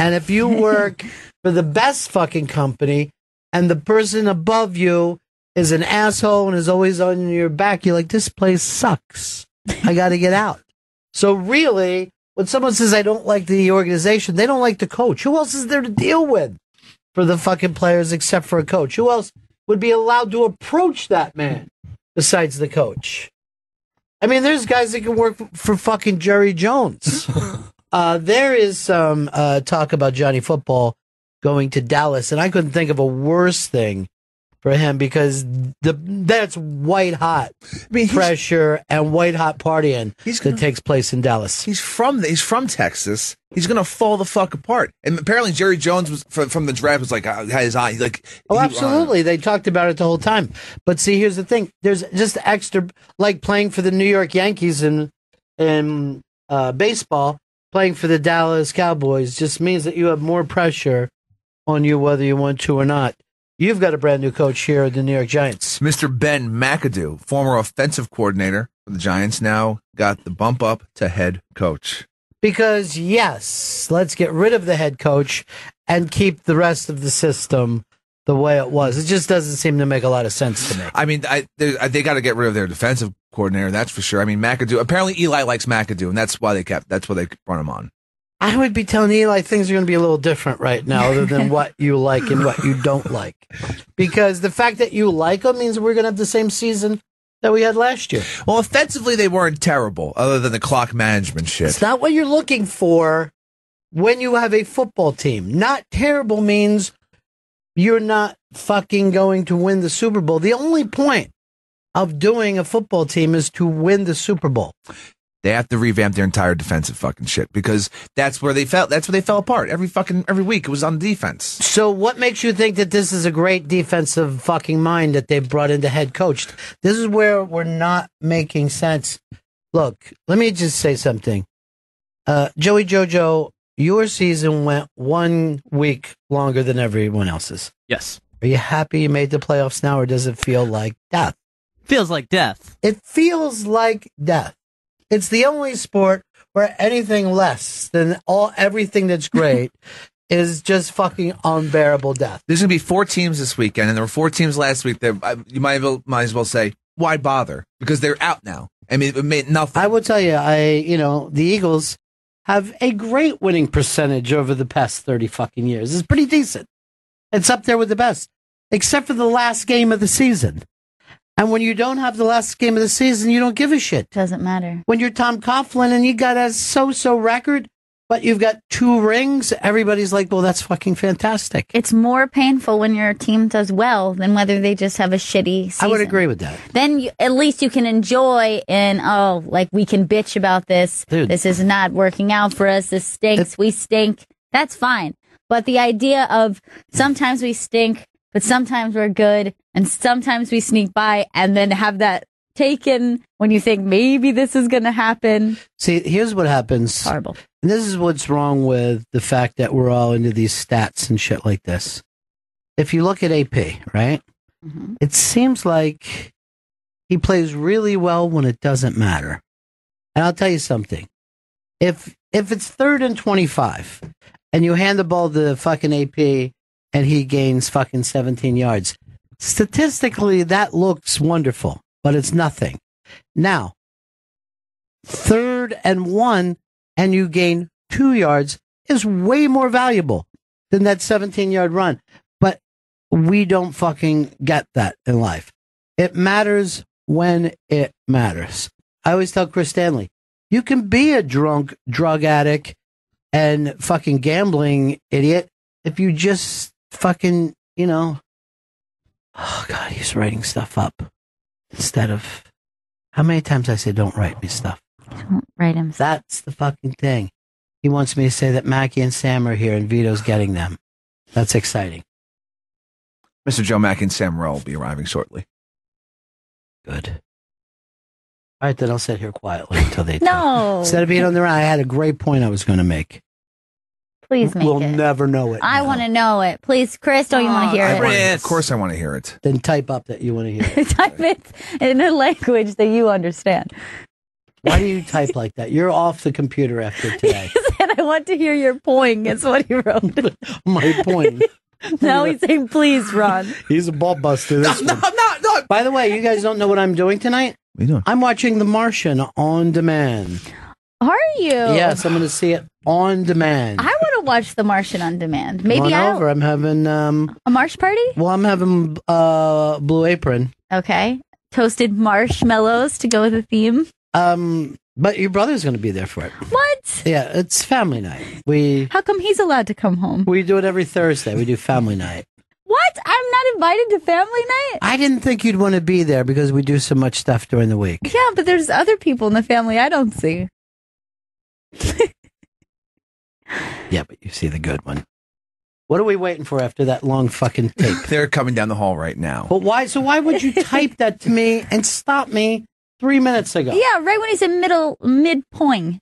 And if you work for the best fucking company and the person above you is an asshole and is always on your back, you're like, this place sucks. I gotta get out. So really, when someone says, I don't like the organization, they don't like the coach. Who else is there to deal with for the fucking players except for a coach? Who else would be allowed to approach that man besides the coach? I mean, there's guys that can work for fucking Jerry Jones. There is some talk about Johnny Football going to Dallas, and I couldn't think of a worse thing for him because that's white hot pressure and white hot partying that takes place in Dallas. He's from Texas. He's gonna fall the fuck apart. And apparently Jerry Jones was from the draft was like had his eye like. Oh, absolutely! They talked about it the whole time. But see, here's the thing: there's just extra like playing for the New York Yankees in baseball. Playing for the Dallas Cowboys just means that you have more pressure on you whether you want to or not. You've got a brand new coach here at the New York Giants. Mr. Ben McAdoo, former offensive coordinator for the Giants, now got the bump up to head coach. Because, yes, let's get rid of the head coach and keep the rest of the system the way it was. It just doesn't seem to make a lot of sense to me. I mean, they got to get rid of their defensive coordinator, that's for sure. I mean, McAdoo, apparently Eli likes McAdoo, and that's why they brought him on. I would be telling Eli things are going to be a little different right now other than what you like and what you don't like. Because the fact that you like them means we're going to have the same season that we had last year. Well, offensively, they weren't terrible other than the clock management shit. It's not what you're looking for when you have a football team. Not terrible means you're not fucking going to win the Super Bowl. The only point of doing a football team is to win the Super Bowl. They have to revamp their entire defensive fucking shit because that's where they fell. That's where they fell apart every week. It was on defense. So what makes you think that this is a great defensive fucking mind that they brought into head coach? This is where we're not making sense. Look, let me just say something. Joey Jojo, your season went 1 week longer than everyone else's. Yes. Are you happy you made the playoffs now, or does it feel like death? Feels like death. It feels like death. It's the only sport where anything less than everything that's great is just fucking unbearable death. There's going to be 4 teams this weekend, and there were 4 teams last week that you might as well say, why bother? Because they're out now. I mean, it made nothing. I will tell you, the Eagles have a great winning percentage over the past 30 fucking years. It's pretty decent. It's up there with the best, except for the last game of the season. And when you don't have the last game of the season, you don't give a shit. Doesn't matter. When you're Tom Coughlin and you got a so-so record, but you've got 2 rings, everybody's like, well, that's fucking fantastic. It's more painful when your team does well than whether they just have a shitty season. I would agree with that. Then at least you can enjoy and, we can bitch about this. Dude. This is not working out for us. This stinks. We stink. That's fine. But the idea of sometimes we stink, but sometimes we're good, and sometimes we sneak by, and then have that taken when you think maybe this is going to happen. See, here's what happens. Horrible. And this is what's wrong with the fact that we're all into these stats and shit like this. If you look at AP, right? Mm-hmm. It seems like he plays really well when it doesn't matter. And I'll tell you something. If it's 3rd and 25, and you hand the ball to fucking AP, and he gains fucking 17 yards. Statistically, that looks wonderful, but it's nothing. Now, 3rd and 1, and you gain 2 yards is way more valuable than that 17-yard run. But we don't fucking get that in life. It matters when it matters. I always tell Chris Stanley, you can be a drunk, drug addict, and fucking gambling idiot if you just fucking, oh God, he's writing stuff up instead of, how many times I say, don't write me stuff. Don't write him. That's the fucking thing. He wants me to say that Mackie and Sam are here and Vito's getting them. That's exciting. Mr. Joe, Mackie and Sam Rowe will be arriving shortly. Good. All right, then I'll sit here quietly until they talk. Instead of being on the run, I had a great point I was going to make. Please make we'll it. We'll never know it. I want to know it. Please, Chris, don't you want to hear it? Of course I want to hear it. Then type up that you want to hear it. Type it in a language that you understand. Why do you type like that? You're off the computer after today. He said, I want to hear your poing. It's what he wrote. My poing. Now he's saying, please, Ron. He's a ball buster. No. By the way, you guys don't know what I'm doing tonight? What are you doing? I'm watching The Martian on demand. Are you? Yes, I'm going to see it on demand. I want to watch The Martian on demand. Maybe over. I'm having a marsh party. Well, I'm having Blue Apron. Okay, toasted marshmallows to go with the theme. But your brother's going to be there for it. What? Yeah, it's family night. How come he's allowed to come home? We do it every Thursday. We do family night. What? I'm not invited to family night? I didn't think you'd want to be there because we do so much stuff during the week. Yeah, but there's other people in the family I don't see. Yeah, but you see the good one. What are we waiting for after that long fucking tape? They're coming down the hall right now. But why? So why would you type that to me and stop me 3 minutes ago? Yeah, right when he said mid-poing.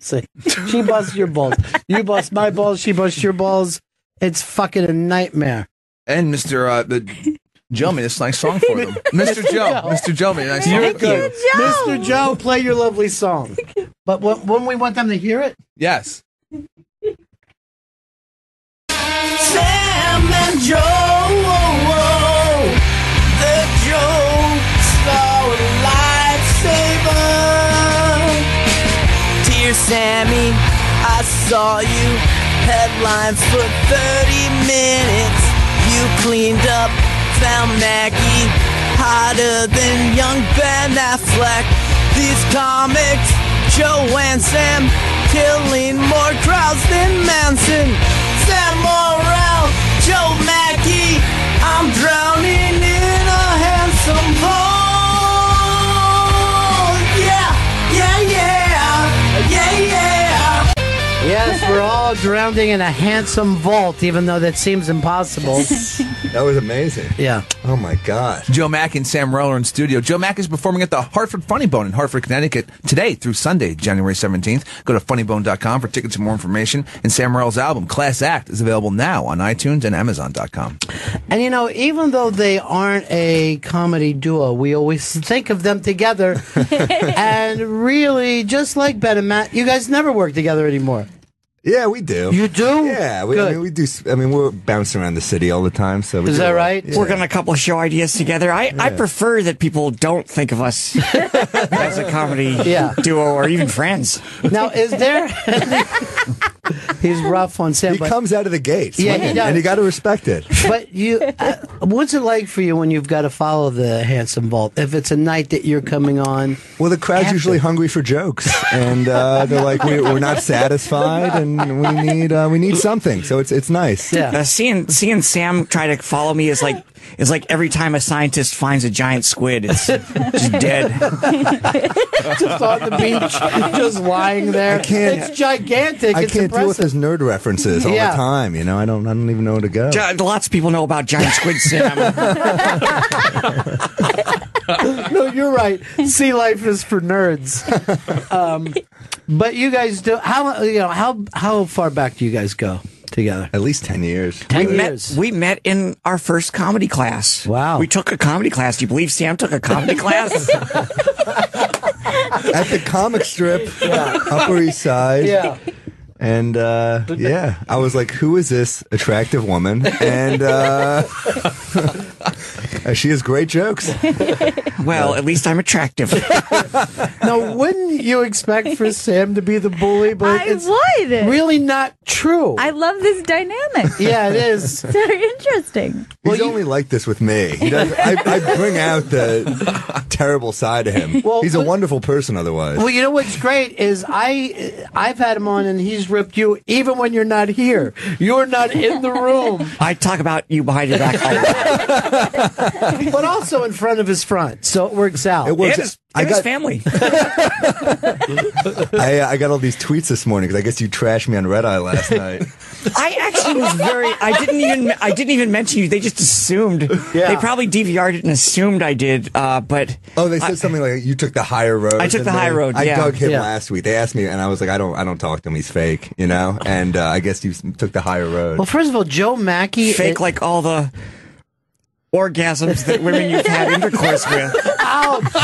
See, she busts your balls. You bust my balls. She busts your balls. It's fucking a nightmare. And Mr. Joe, it's a nice song for them. Mr. Joe. Mr. Joe, nice song for them. Mr. Joe, play your lovely song. But when we want them to hear it? Yes. Sam and Joe, the Joe Star Lightsaber. Dear Sammy, I saw you headlines for 30 minutes. You cleaned up, found Maggie hotter than young Ben Affleck. These comics, Joe and Sam, killing more crowds than Manson. Sam Morril, Joe Mackey, I'm drowning in a handsome hole. Yeah, yeah, yeah, yeah, yeah. Yes, we're all drowning in a handsome vault, even though that seems impossible. That was amazing. Yeah. Oh, my God. Joe Mack and Sam Morril are in studio. Joe Mack is performing at the Hartford Funny Bone in Hartford, Connecticut today through Sunday, January 17th. Go to funnybone.com for tickets and more information. And Sam Morril's album, Class Act, is available now on iTunes and Amazon.com. And, you know, even though they aren't a comedy duo, we always think of them together. And really, just like Ben and Matt, you guys never work together anymore. Yeah, we do. You do? Yeah, we do. I mean, we're bouncing around the city all the time. So is that right? Yeah. Working on a couple of show ideas together. I prefer that people don't think of us as a comedy duo or even friends. Now, is there? He's rough on Sam. He comes out of the gates. Yeah, he does. And you got to respect it. But you, what's it like for you when you've got to follow the handsome vault? If it's a night that you're coming on, well, the crowd's usually hungry for jokes, and they're like, we're not satisfied, and we need something. So it's nice. Yeah. Seeing Sam try to follow me is like. It's like every time a scientist finds a giant squid, it's just dead. Just on the beach, just lying there. It's gigantic. I can't deal with his nerd references all the time. You know, I don't even know where to go. Lots of people know about giant squid, Sam. No, you're right. Sea life is for nerds. But you guys do how far back do you guys go? Together. At least 10 years. We met in our first comedy class. Wow. We took a comedy class. Do you believe Sam took a comedy class? At the comic strip, Upper East Side. Yeah. And, I was like, who is this attractive woman? And, she has great jokes. Well, at least I'm attractive. Now, wouldn't you expect for Sam to be the bully? But it's really not true. I love this dynamic. Yeah, it is. It's very interesting. He's only like this with me. I bring out the terrible side of him. Well, he's a wonderful person otherwise. Well, you know what's great is I've had him on and he's ripped you even when you're not here. You're not in the room. I talk about you behind your back. But also in front of his front, so it works out. It works. His family. I got all these tweets this morning because I guess you trashed me on Red Eye last night. I actually was I didn't even mention you. They just assumed. Yeah. They probably DVR'd it and assumed I did. But they said something like you took the higher road. I took the high road. I dug him last week. They asked me, and I was like, I don't talk to him. He's fake, you know. And I guess you took the higher road. Well, first of all, Joe Mackey fake like all the orgasms that women you've had intercourse with. Ouch!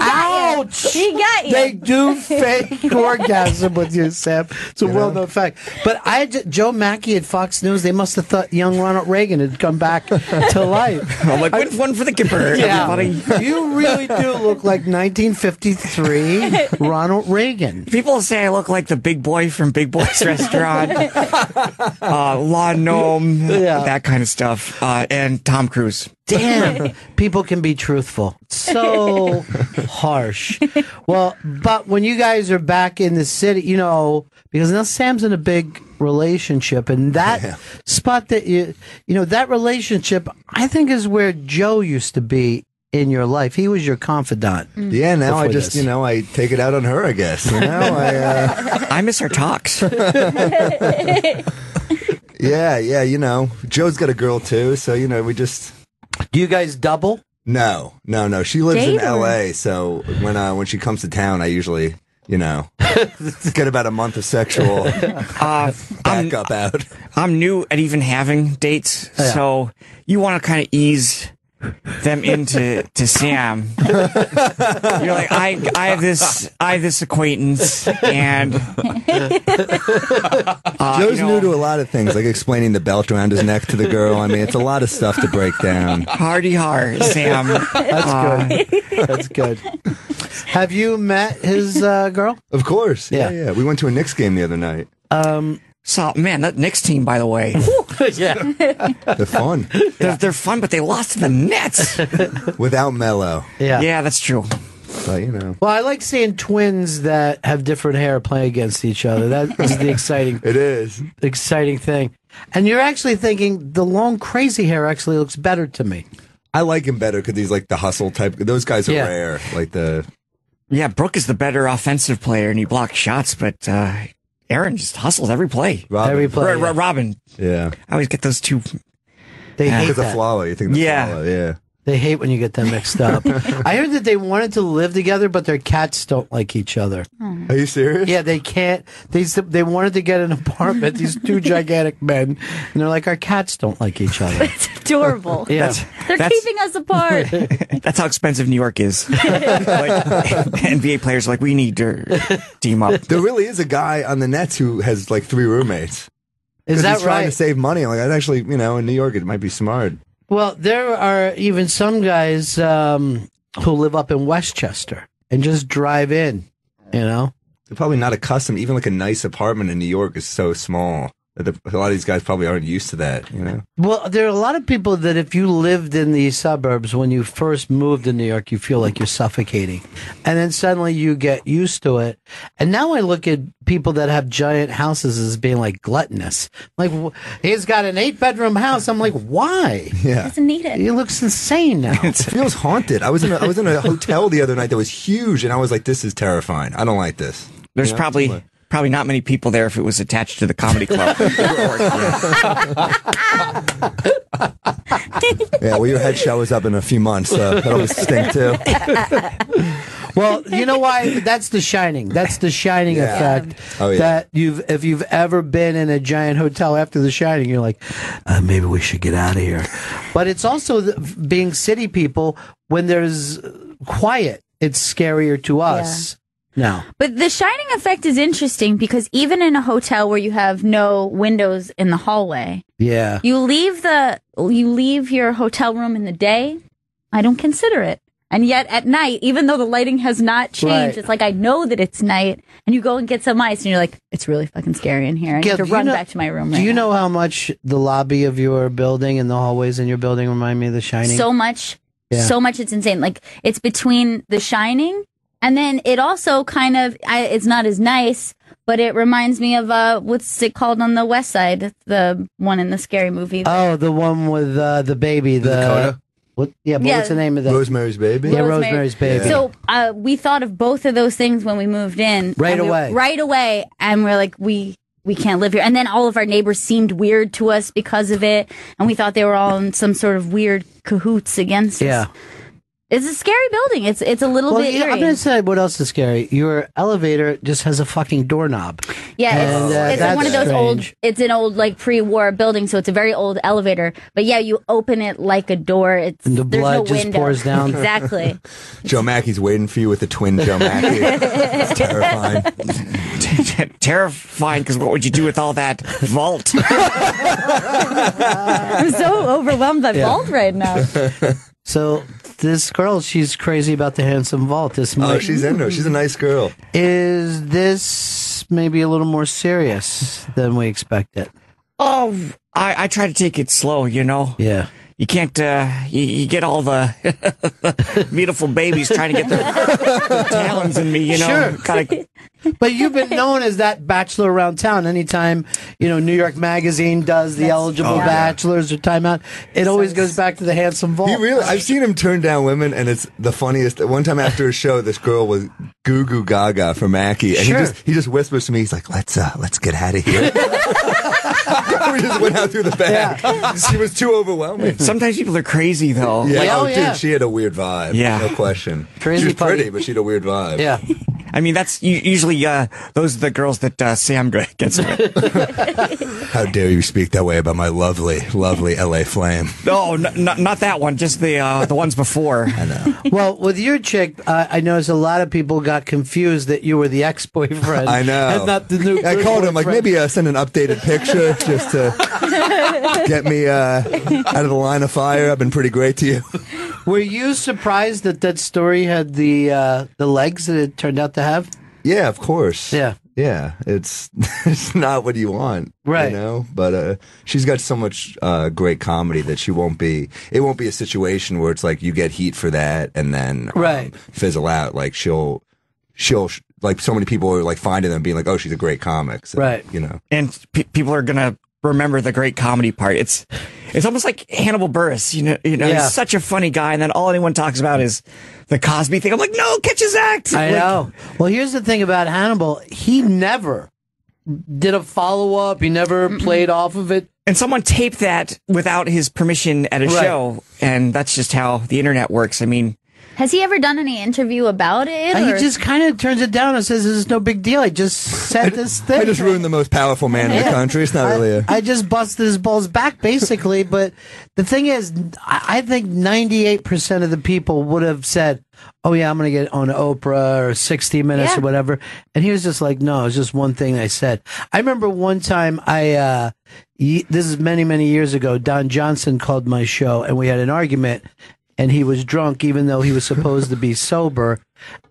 Ouch! He got you. They do fake orgasm with you, Sam. It's a well-known fact. But Joe Mackey at Fox News, they must have thought young Ronald Reagan had come back to life. I'm like, one for the Kipper, everybody. You really do look like 1953 Ronald Reagan. People say I look like the big boy from Big Boy's Restaurant, La Nome, that kind of stuff, and Tom Cruise. Damn, people can be truthful. So harsh. Well, but when you guys are back in the city, you know, because now Sam's in a big relationship, and that spot that that relationship, I think, is where Joe used to be in your life. He was your confidant. Yeah, now I just, I take it out on her, I guess. You know, I miss her talks. Yeah, Joe's got a girl, too, so, we just... Do you guys double? No. She lives in L.A., so when she comes to town, I usually, get about a month of sexual backup out. I'm new at even having dates, so you want to kind of ease them into Sam. You're like, I have this acquaintance, and Joe's new to a lot of things, like explaining the belt around his neck to the girl. I mean, it's a lot of stuff to break down. Hardy hard, Sam. That's good. Have you met his girl? Of course. Yeah. We went to a Knicks game the other night. So, man, that Knicks team, by the way. They're fun. They're fun, but they lost to the Nets. Without Melo. Yeah, that's true. But, you know. Well, I like seeing twins that have different hair play against each other. That is the exciting exciting thing. And you're actually thinking, the long, crazy hair actually looks better to me. I like him better because he's like the hustle type. Those guys are rare. Yeah, Brooke is the better offensive player, and he blocks shots, but... Aaron just hustles every play. Robin. Yeah. I always get those two. They hate that. The flower. They hate when you get them mixed up. I heard that they wanted to live together, but their cats don't like each other. Are you serious? Yeah, they can't. They wanted to get an apartment, these two gigantic men, and they're like, our cats don't like each other. It's adorable. Yeah. They're keeping us apart. That's how expensive New York is. Like, NBA players are like, we need to team up. There really is a guy on the Nets who has like 3 roommates. Is that right? He's trying to save money. Like, that's actually, you know, in New York, it might be smart. Well, there are even some guys who live up in Westchester and just drive in, you know? They're probably not accustomed. Even like a nice apartment in New York is so small that a lot of these guys probably aren't used to that, you know? Well, there are a lot of people that if you lived in the suburbs when you first moved to New York, you feel like you're suffocating. And then suddenly you get used to it. And now I look at people that have giant houses as being like gluttonous. Like, he's got an 8-bedroom house. I'm like, why? Yeah. He doesn't need it. He looks insane now. It feels haunted. I was in a hotel the other night that was huge, and I was like, this is terrifying. I don't like this. There's probably not many people there if it was attached to the comedy club. Yeah, well, your head shows up in a few months, so that'll always stink too. Well, you know why? That's the shining. That's the shining effect. Oh, yeah. That if you've ever been in a giant hotel after the shining, you're like, maybe we should get out of here. But it's also being city people. When there's quiet, it's scarier to us. Yeah. No. But the shining effect is interesting because even in a hotel where you have no windows in the hallway, you leave your hotel room in the day, I don't consider it. And yet at night, even though the lighting has not changed, it's like I know that it's night, and you go and get some ice, and you're like, it's really fucking scary in here. I need to run back to my room right now. Do you know how much the lobby of your building and the hallways in your building remind me of The Shining? So much. Yeah. So much, it's insane. Like, it's between The Shining... And then it also kind of, it's not as nice, but it reminds me of, what's it called on the West Side? The one in the scary movie. Oh, the one with the baby. The Dakota? What's the name of that? Rosemary's Baby? Yeah, Rosemary's Baby. Yeah. So we thought of both of those things when we moved in. Right away. And we're like, we can't live here. And then all of our neighbors seemed weird to us because of it. And we thought they were all in some sort of weird cahoots against us. Yeah. It's a scary building. It's a little bit eerie. I'm going to say what else is scary. Your elevator just has a fucking doorknob. Yeah, it's one of those old, it's an old like pre-war building, so it's a very old elevator. But yeah, you open it like a door. It's, and the blood just pours down. Exactly. Joe Mackey's waiting for you with the twin Joe Mackey. It's terrifying. Terrifying, because what would you do with all that vault? I'm so overwhelmed by vault right now. So this girl, she's crazy about the handsome vault. She's into it. She's a nice girl. Is this maybe a little more serious than we expected? Oh, I try to take it slow, you know? Yeah. You can't, you get all the beautiful babies trying to get their talons in me, you know? Sure. But you've been known as that bachelor around town. Anytime, you know, New York Magazine does the eligible bachelors or Time Out, it always goes back to the handsome vault. I've seen him turn down women, and it's the funniest. One time after a show, this girl was goo-goo gaga for Mackie, and he just whispers to me, he's like, let's get out of here. We just went out through the back. Yeah. She was too overwhelming. Sometimes people are crazy, though. Yeah. Dude, she had a weird vibe. Yeah. No question. Crazy, she was pretty, but she had a weird vibe. Yeah. I mean, that's usually those are the girls that Sam gets with. How dare you speak that way about my lovely, lovely L.A. Flame? Oh, not that one. Just the ones before. I know. Well, with your chick, I noticed a lot of people got confused that you were the ex-boyfriend. I know. And not the new. I called him like maybe send an updated picture just to get me out of the line of fire. I've been pretty great to you. Were you surprised that story had the legs that it turned out to have? Yeah, of course. Yeah. Yeah, it's not what you want, right? You know, but she's got so much great comedy that she won't be. It won't be a situation where it's like you get heat for that and then fizzle out. Like she'll like so many people are like finding them being like, oh, she's a great comic, so, right? You know, and people are gonna remember the great comedy part. It's almost like Hannibal Buress. You know, he's such a funny guy, and then all anyone talks about is the Cosby thing. I'm like, no, catch his act. I know. Well, here's the thing about Hannibal. He never did a follow-up. He never played off of it. And someone taped that without his permission at a show, and that's just how the internet works. I mean... Has he ever done any interview about it? He just kind of turns it down and says, this is no big deal. I just said this thing. I just ruined the most powerful man in the country. It's not really a... I just busted his balls back, basically. But the thing is, I think 98% of the people would have said, oh, yeah, I'm going to get on Oprah or 60 Minutes or whatever. And he was just like, no, it's just one thing I said. I remember one time this is many, many years ago, Don Johnson called my show and we had an argument. And he was drunk, even though he was supposed to be sober.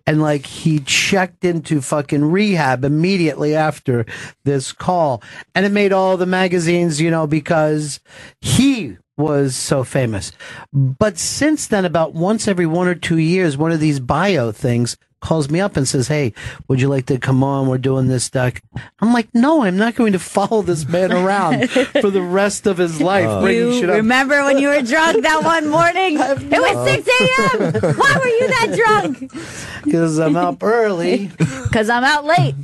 And, like, he checked into fucking rehab immediately after this call. And it made all the magazines, you know, because he was so famous. But since then, about once every 1 or 2 years, one of these bio things calls me up and says, hey, would you like to come on? We're doing this doc. I'm like, no, I'm not going to follow this man around for the rest of his life. Remember when you were drunk that one morning? It was 6 a.m. Why were you that drunk? Because I'm up early. Because I'm out late.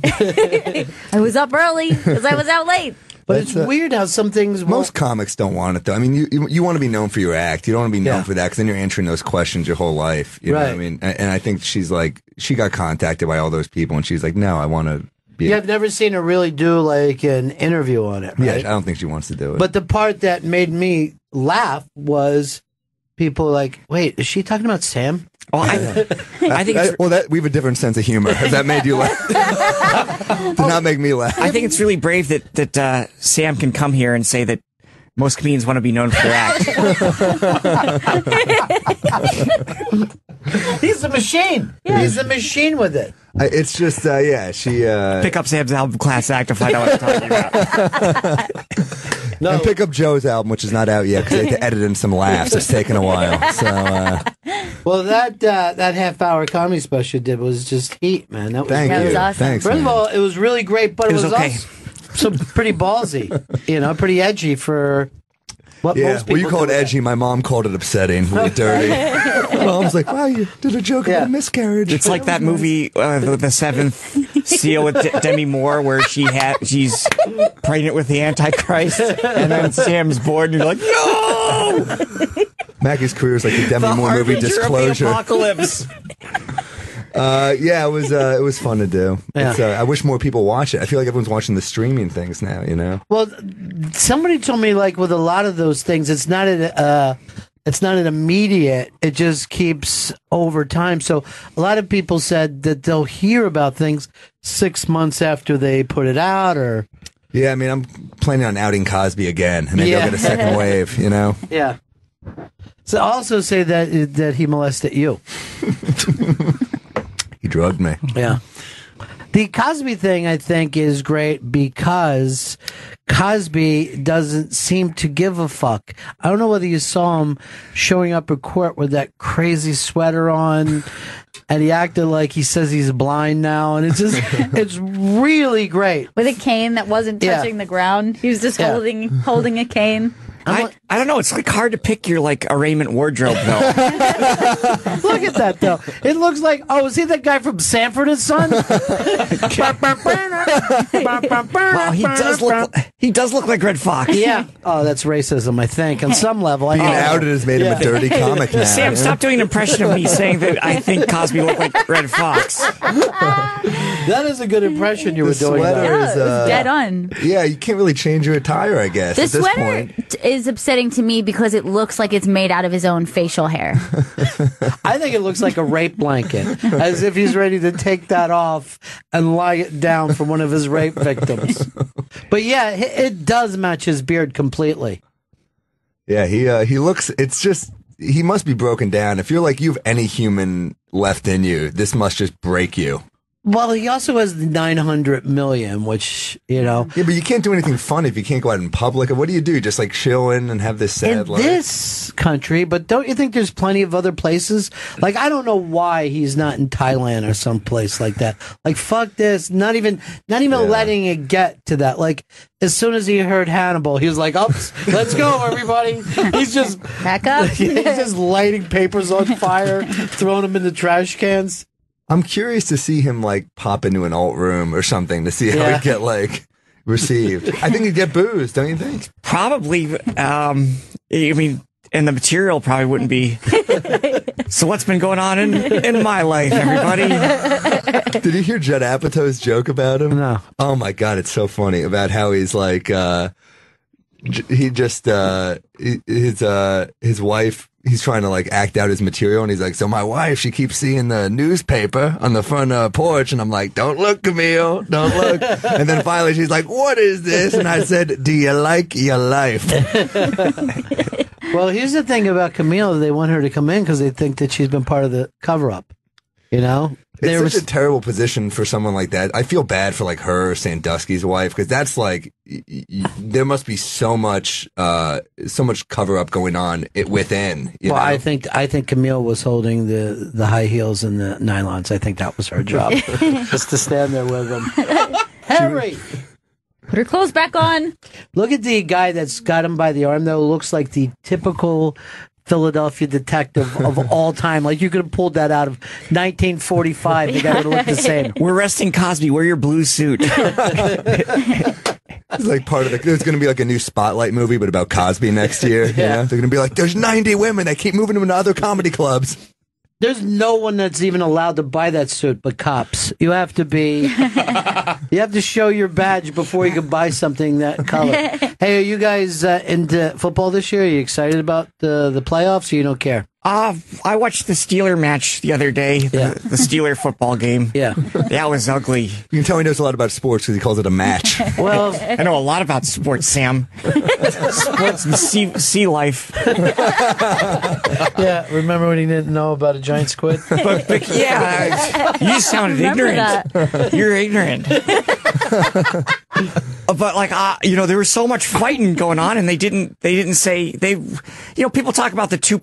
I was up early because I was out late. But it's weird how some things... Most comics don't want it, though. I mean, you want to be known for your act. You don't want to be known for that, because then you're answering those questions your whole life. You know what I mean? And I think she's like... She got contacted by all those people, and she's like, no, I want to be... Yeah, I've never seen her really do, like, an interview on it, right? Yeah, I don't think she wants to do it. But the part that made me laugh was people like, wait, is she talking about Sam? Oh, I think it's... Well, we have a different sense of humor. That made you laugh. Did not make me laugh. I think it's really brave that Sam can come here and say that most comedians want to be known for their act. He's a machine. Yeah. He's a machine with it. It's just, she... Pick up Sam's album, Class Act, to find out what I'm talking about. No. And pick up Joe's album, which is not out yet, because they had to edit in some laughs. It's taken a while. So, Well, that half-hour comedy special you did was just heat, man. That was awesome. Thanks, First of all, it was really great, but it was okay. So pretty ballsy, you know, pretty edgy for what most people. Well, you call it edgy. My mom called it upsetting, really dirty. My mom's like, wow, you did a joke about a miscarriage. It's like that movie, The Seventh Seal with Demi Moore, where she's pregnant with the Antichrist, and then Sam's bored, and you're like, no! Maggie's career is like the Demi Moore movie Disclosure. The apocalypse. It was fun to do. Yeah. I wish more people watch it. I feel like everyone's watching the streaming things now, you know? Well, somebody told me, like, with a lot of those things, it's not an immediate, it just keeps over time. So a lot of people said that they'll hear about things 6 months after they put it out, or... Yeah, I mean, I'm planning on outing Cosby again, and maybe I'll get a second wave, you know? Yeah. So also say that he molested you. He drugged me. Yeah. The Cosby thing, I think, is great because Cosby doesn't seem to give a fuck. I don't know whether you saw him showing up at court with that crazy sweater on, and he acted like he says he's blind now, and it's just, it's really great. With a cane that wasn't touching the ground. He was just holding a cane. I don't know. It's like hard to pick your arraignment wardrobe though. Look at that though. It looks like is he that guy from Sanford and Son? Wow, he does look like Red Fox. Yeah. Oh, that's racism. I think on some level. Being outed has made him a dirty comic now. Sam, stop doing an impression of me saying that I think Cosby looked like Red Fox. That is a good impression you were doing. It was dead on. Yeah, you can't really change your attire, I guess. The sweater is upsetting to me because it looks like it's made out of his own facial hair. I think it looks like a rape blanket, as if he's ready to take that off and lie it down for one of his rape victims. But yeah, it does match his beard completely. Yeah, he looks. It's just. He must be broken down. If you're like you have any human left in you, this must just break you. Well, he also has the $900 million, which, you know. Yeah, but you can't do anything fun if you can't go out in public. What do you do? Just like chill in and have this sad life? In this country, but don't you think there's plenty of other places? Like, I don't know why he's not in Thailand or someplace like that. Like, fuck this. Not even letting it get to that. Like, as soon as he heard Hannibal, he was like, "Ups, let's go, everybody." He's just back up. He's just lighting papers on fire, throwing them in the trash cans. I'm curious to see him, like, pop into an alt room or something to see how he'd get, like, received. I think he'd get booze, don't you think? Probably. I mean, and the material probably wouldn't be. So what's been going on in my life, everybody? Did you hear Judd Apatow's joke about him? No. Oh, my God, it's so funny about how he's, like, his wife, he's trying to, like, act out his material, and he's like, so my wife, she keeps seeing the newspaper on the front porch, and I'm like, don't look, Camille, don't look. And then finally she's like, what is this? And I said, do you like your life? Well, here's the thing about Camille. They want her to come in because they think that she's been part of the cover-up, you know? It's such a terrible position for someone like that. I feel bad for, like, her, Sandusky's wife, because that's like there must be so much cover up going on within. You know? I think Camille was holding the high heels and the nylons. I think that was her job, just to stand there with them. Harry, put her clothes back on. Look at the guy that's got him by the arm, though. Looks like the typical Philadelphia detective of all time. Like, you could have pulled that out of 1945. The guy would have looked the same. We're arresting Cosby. Wear your blue suit. It's like part of there's going to be like a new Spotlight movie, but about Cosby next year. Yeah. You know? They're going to be like, there's 90 women that keep moving them into other comedy clubs. There's no one that's even allowed to buy that suit but cops. You have to be, you have to show your badge before you can buy something that color. Hey, are you guys into football this year? Are you excited about the playoffs, or you don't care? I watched the Steeler match the other day, the Steeler football game. Yeah. That was ugly. You can tell he knows a lot about sports because he calls it a match. Well, I know a lot about sports, Sam. Sports and sea life. Yeah, remember when he didn't know about a giant squid? But yeah, you sounded ignorant. You're ignorant. But like, you know, there was so much fighting going on, and they didn't say they, you know, people talk about the two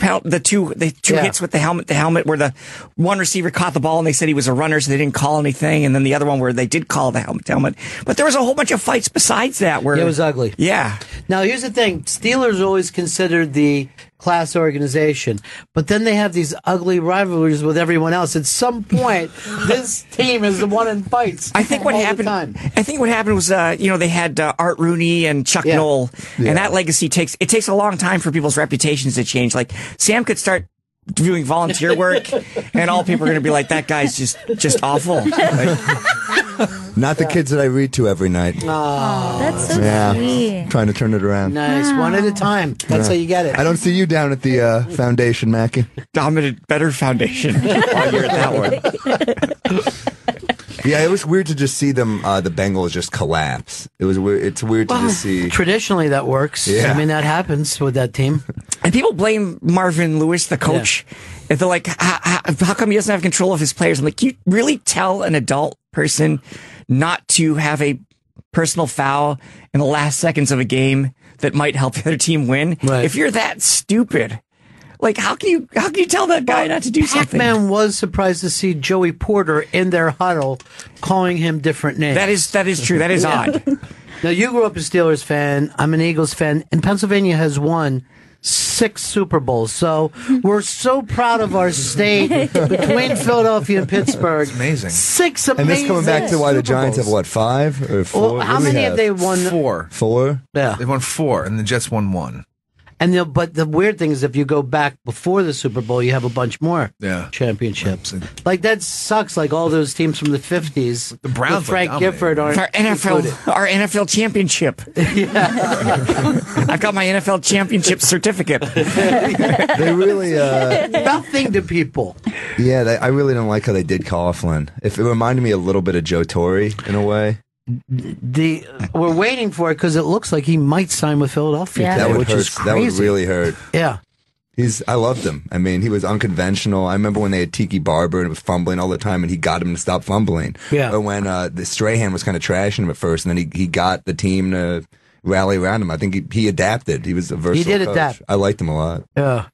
hits with the helmet where the one receiver caught the ball and they said he was a runner, so they didn't call anything, and then the other one where they did call the helmet. But there was a whole bunch of fights besides that where it was ugly. Yeah. Now here's the thing: Steelers always considered the class organization, but then they have these ugly rivalries with everyone else. At some point, this team is the one in fights. I think what happened was, you know, they had Art Rooney and Chuck Knoll, and that legacy takes a long time for people's reputations to change. Like, Sam could start doing volunteer work, and all people are going to be like, that guy's just awful. Like, not the kids that I read to every night. Oh, that's so sweet. Trying to turn it around. Nice. Wow. One at a time. That's how you get it. I don't see you down at the foundation, Mackie. I'm at a better foundation while you're at that one. Yeah, it was weird to just see them, the Bengals just collapse. It was weird. It's weird to just see. Traditionally, that works. Yeah. I mean, that happens with that team. And people blame Marvin Lewis, the coach. Yeah. And they're like, how come he doesn't have control of his players? I'm like, you really tell an adult person not to have a personal foul in the last seconds of a game that might help the other team win? Right. If you're that stupid. Like, how can you tell that guy not to do something? Pac-Man was surprised to see Joey Porter in their huddle calling him different names. That is true. That is odd. Now, you grew up a Steelers fan. I'm an Eagles fan. And Pennsylvania has won 6 Super Bowls. So we're so proud of our state between Philadelphia and Pittsburgh. It's amazing. 6 amazing. And this coming back to why the Giants have, what, 5 or 4? Well, how many have they won? 4. 4? Yeah. They won 4, and the Jets won 1. And but the weird thing is, if you go back before the Super Bowl, you have a bunch more championships. Like, that sucks. Like, all those teams from the 50s, the Browns with Frank Gifford aren't our NFL championship. Yeah. I've got my NFL championship certificate. They really nothing to people. Yeah, I really don't like how they did Coughlin. If it reminded me a little bit of Joe Torre in a way. We're waiting for it because it looks like he might sign with Philadelphia. Yeah. That would hurt. That would really hurt. Yeah. I loved him. I mean, he was unconventional. I remember when they had Tiki Barber and was fumbling all the time, and he got him to stop fumbling. Yeah. But when the Strahan was kind of trashing him at first, and then he got the team to rally around him. I think he adapted. He was a versatile coach. Adapt. I liked him a lot. Yeah.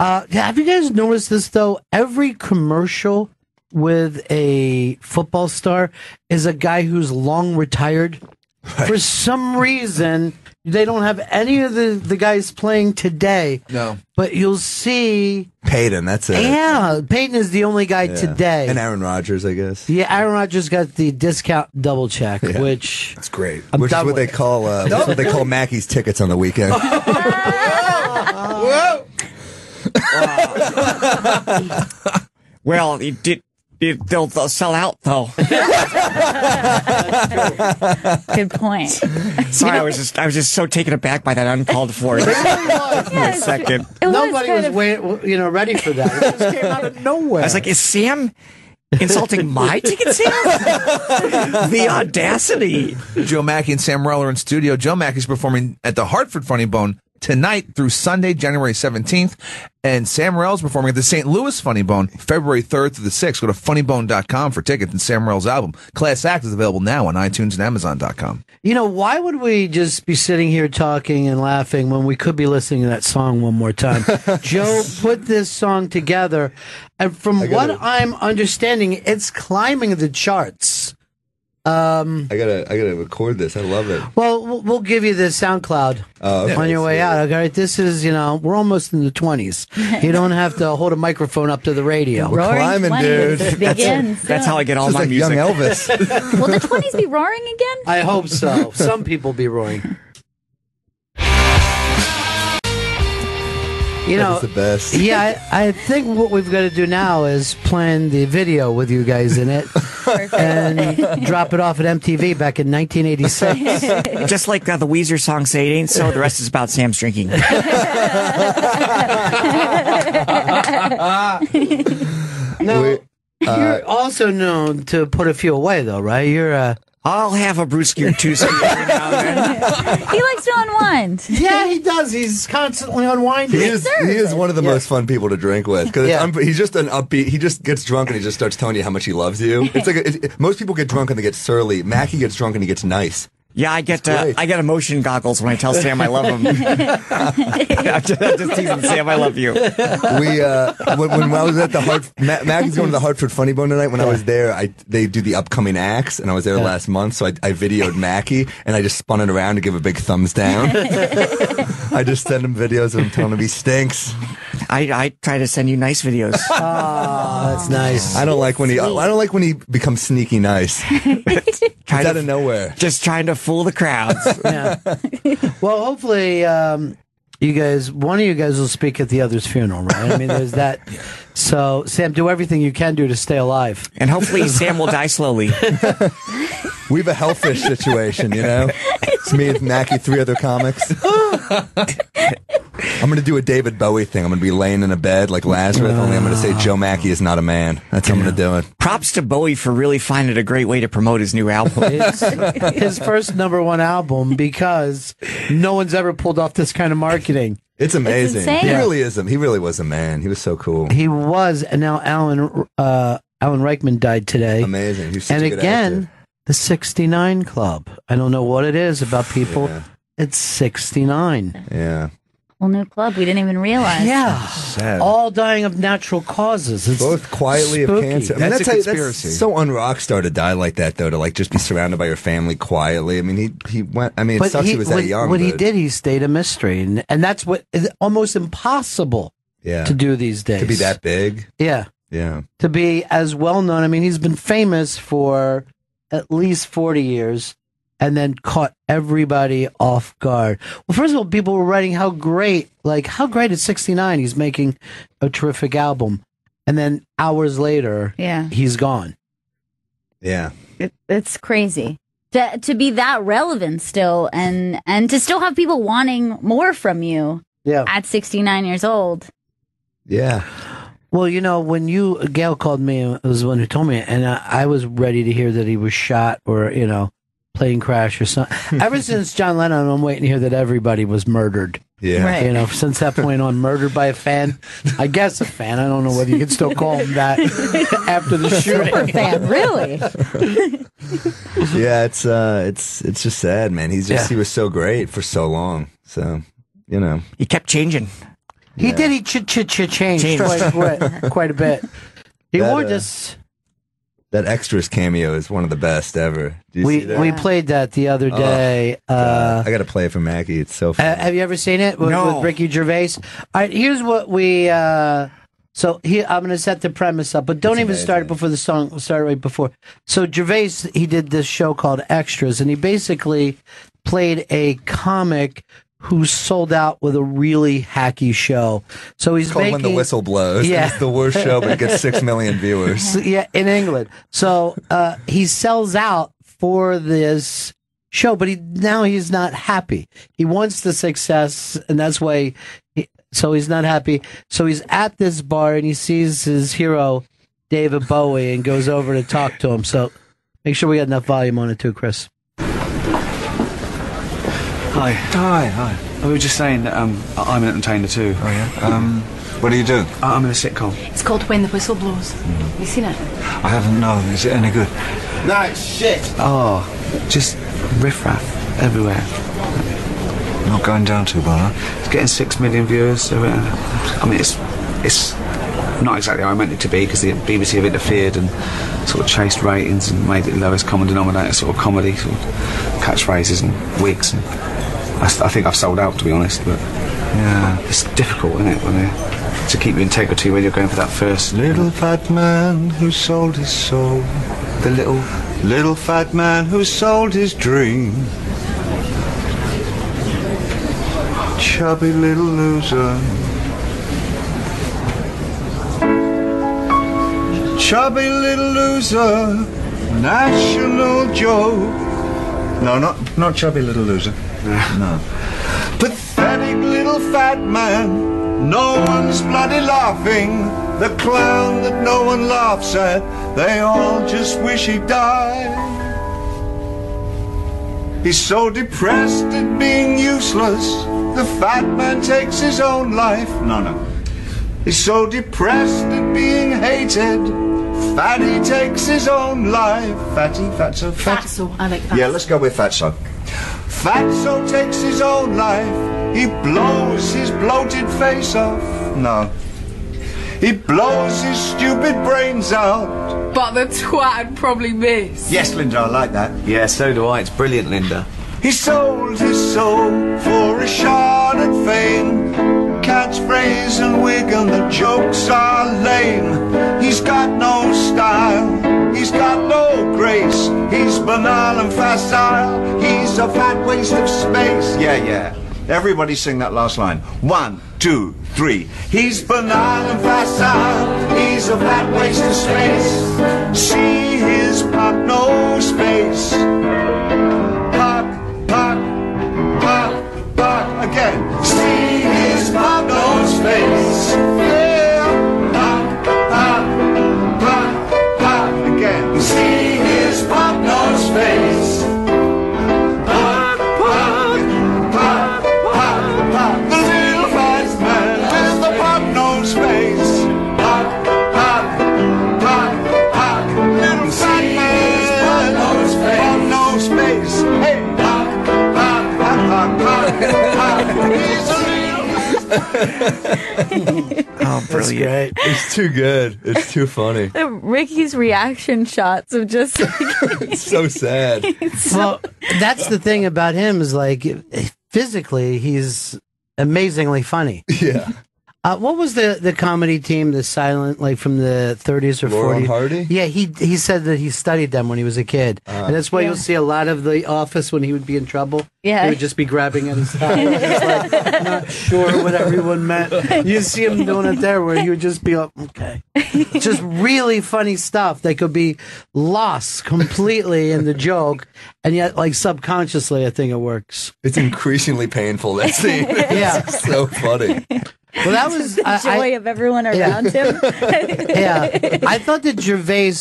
Have you guys noticed this, though? Every commercial with a football star is a guy who's long retired. Right. For some reason, they don't have any of the guys playing today. No. But you'll see... Peyton, that's it. Yeah, Peyton is the only guy today. And Aaron Rodgers, I guess. Yeah, Aaron Rodgers got the discount double check, which... That's great. Which is what they call Mackey's tickets on the weekend. Whoa! Well, it did... They'll sell out, though. Good point. Sorry, I was just so taken aback by that uncalled for second. Nobody was ready for that. It just came out of nowhere. I was like, is Sam insulting my ticket sales? The audacity. Joe Mackey and Sam Rell are in studio. Joe Mackey's performing at the Hartford Funny Bone tonight through Sunday, January 17th. And Sam Rell's performing at the St. Louis Funny Bone, February 3rd through the 6th. Go to funnybone.com for tickets and Sam Rell's album, Class Act, is available now on iTunes and Amazon.com. You know, why would we just be sitting here talking and laughing when we could be listening to that song one more time? Joe put this song together, and from what I'm understanding, it's climbing the charts. I gotta record this. I love it. Well, we'll give you the SoundCloud on your way out. Okay, this is we're almost in the 20s. You don't have to hold a microphone up to the radio. We're climbing, dude. That's how I get all my music. Young Elvis. Will the 20s be roaring again? I hope so. Some people be roaring. That's the best. Yeah, I think what we've got to do now is plan the video with you guys in it and drop it off at MTV back in 1986. Just like the Weezer song, Say It Ain't So, the rest is about Sam's drinking. No, you're also known to put a few away, though, right? You're a... I'll have a brewski or two every now and then. He likes to unwind. Yeah, he does. He's constantly unwinding. He is one of the most fun people to drink with because he's just an upbeat. He just gets drunk and he just starts telling you how much he loves you. It's like most people get drunk and they get surly. Mackey gets drunk and he gets nice. Yeah, I get emotion goggles when I tell Sam I love him. I'm just teasing Sam, I love you. We when I was at the Hartford, Maggie's going to the Hartford Funny Bone tonight. When I was there, they do the upcoming acts, and I was there last month, so I videoed Mackey, and I just spun it around to give a big thumbs down. I just send him videos of him telling him he stinks. I try to send you nice videos. Oh, that's nice. I don't like when he becomes sneaky nice. It's out of nowhere. Just trying to fool the crowds. Yeah. Well, hopefully, one of you guys will speak at the other's funeral, right? I mean, there's that. So, Sam, do everything you can do to stay alive, and hopefully, Sam will die slowly. We have a hellfish situation, It's me and Mackey, 3 other comics. I'm going to do a David Bowie thing. I'm going to be laying in a bed like Lazarus, only I'm going to say Joe Mackey is not a man. That's how I'm going to do it. Props to Bowie for really finding a great way to promote his new album. His first #1 album, because no one's ever pulled off this kind of marketing. It's amazing. It's he really is. He really was a man. He was so cool. He was. And now Alan Rickman died today. Amazing. He was such a good actor. The 69 Club. I don't know what it is about people. Yeah. It's 69. Yeah. Whole new club we didn't even realize. Yeah. Sad. All dying of natural causes. It's both quietly spooky. Of cancer. I mean, that's a conspiracy. That's so un-rockstar to die like that, though, to like just be surrounded by your family quietly. I mean, he went, I mean, but it sucks he was that young. What he did, he stayed a mystery. And that's what is almost impossible to do these days. To be that big. Yeah. Yeah. To be as well known. I mean, he's been famous for at least 40 years, and then caught everybody off guard. Well, first of all, people were writing how great at 69, he's making a terrific album. And then hours later, he's gone. Yeah. It's crazy. To be that relevant still, and to still have people wanting more from you at 69 years old. Yeah. Well, when Gail called me, it was the one who told me, and I was ready to hear that he was shot or, plane crash or something. Ever since John Lennon, I'm waiting to hear that everybody was murdered. Yeah. Right. You know, since that point on, murdered by a fan. I guess a fan. I don't know whether you can still call him that after the shooting. Super fan, really? Yeah, it's just sad, man. He's just he was so great for so long. So, you know. He kept changing. He did. He changed quite a bit. He wore this. That Extras cameo is one of the best ever. We played that the other day. I got to play it for Mackie. It's so funny. Have you ever seen it with Ricky Gervais? All right, here's what we... I'm going to set the premise up, but don't even start it before the song. We'll start it right before. So Gervais, he did this show called Extras, and he basically played a comic who sold out with a really hacky show. So he's called When the Whistle Blows. Yeah. It's the worst show, but it gets 6 million viewers. So, in England. So he sells out for this show, but now he's not happy. He wants the success, and that's why he's not happy. So he's at this bar, and he sees his hero, David Bowie, and goes over to talk to him. So make sure we got enough volume on it too, Chris. Hi. We were just saying that I'm an entertainer too. Oh, yeah? What do you do? I'm in a sitcom. It's called When the Whistle Blows. Have you seen it? I haven't, no. Is it any good? No, it's shit. Oh, just riffraff everywhere. Not going down too well, huh? It's getting 6 million viewers. So, I mean, it's not exactly how I meant it to be, because the BBC have interfered and sort of chased ratings and made it lowest common denominator sort of comedy, sort of catchphrases and wigs. And I think I've sold out, to be honest, but yeah, it's difficult, isn't it, to keep your integrity when you're going for that first. Little fat man who sold his soul. The little fat man who sold his dream. Chubby little loser. Chubby little loser, national joke. No, not chubby little loser. No. Pathetic little fat man, no one's bloody laughing. The clown that no one laughs at, they all just wish he died. He's so depressed at being useless, the fat man takes his own life. No. He's so depressed at being hated, Fatty takes his own life. Fatso. I like Fatso. Yeah, let's go with Fatso. Fatso takes his own life. He blows his bloated face off. No. He blows his stupid brains out. But the twat would probably miss. Yes, Linda, I like that. Yeah, so do I. It's brilliant, Linda. He sold his soul for a shot at fame. Catchphrase and wig and the jokes are lame. He's got no style, he's got no grace, he's banal and facile, he's a fat waste of space. Yeah. Everybody sing that last line. 1, 2, 3. He's banal and facile, he's a fat waste of space. See his puck, no space. Puck, again. See pop no space. Yeah, pop again. See his pop no space. Pop. The little fat man is the pop no space. Pop. Little fat man, pop no space. Hey, pop. Oh, brilliant. It's too good. It's too funny. Ricky's reaction shots of just like, it's so sad. Well, that's the thing about him is like physically he's amazingly funny. Yeah. What was the comedy team, the silent, like from the 30s or 40s? Laurel and Hardy? Yeah, he said that he studied them when he was a kid. And that's why you'll see a lot of The Office when he would be in trouble. Yeah. He would just be grabbing at his hat. Like, not sure what everyone meant. You see him doing it there where he would just be like, okay. Just really funny stuff that could be lost completely in the joke. And yet, like, subconsciously, I think it works. It's increasingly painful, that scene. Yeah. It's so funny. Well, that was the joy of everyone around him. Yeah, I thought that Gervais,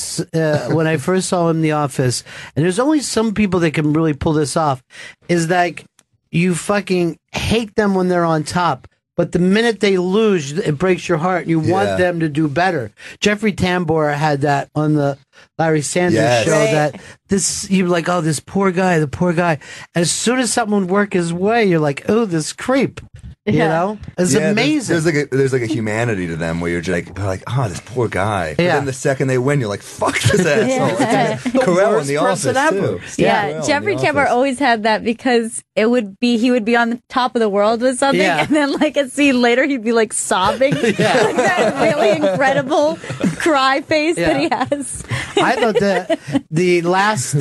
when I first saw him in The Office, and there's only some people that can really pull this off, is like you fucking hate them when they're on top. But the minute they lose, it breaks your heart. You want them to do better. Jeffrey Tambor had that on the Larry Sanders show. Right. That this, you're like, oh, this poor guy, the poor guy. As soon as something would work his way, you're like, oh, this creep. You know, it's amazing. There's like a humanity to them where you're just like, oh, this poor guy. But then the second they win, you're like, fuck this asshole. Yeah. Corral in The Office too. Yeah, Jeffrey Tambor always had that because he would be on the top of the world with something, and then like a scene later he'd be like sobbing, like that really incredible cry face that he has. I thought that the last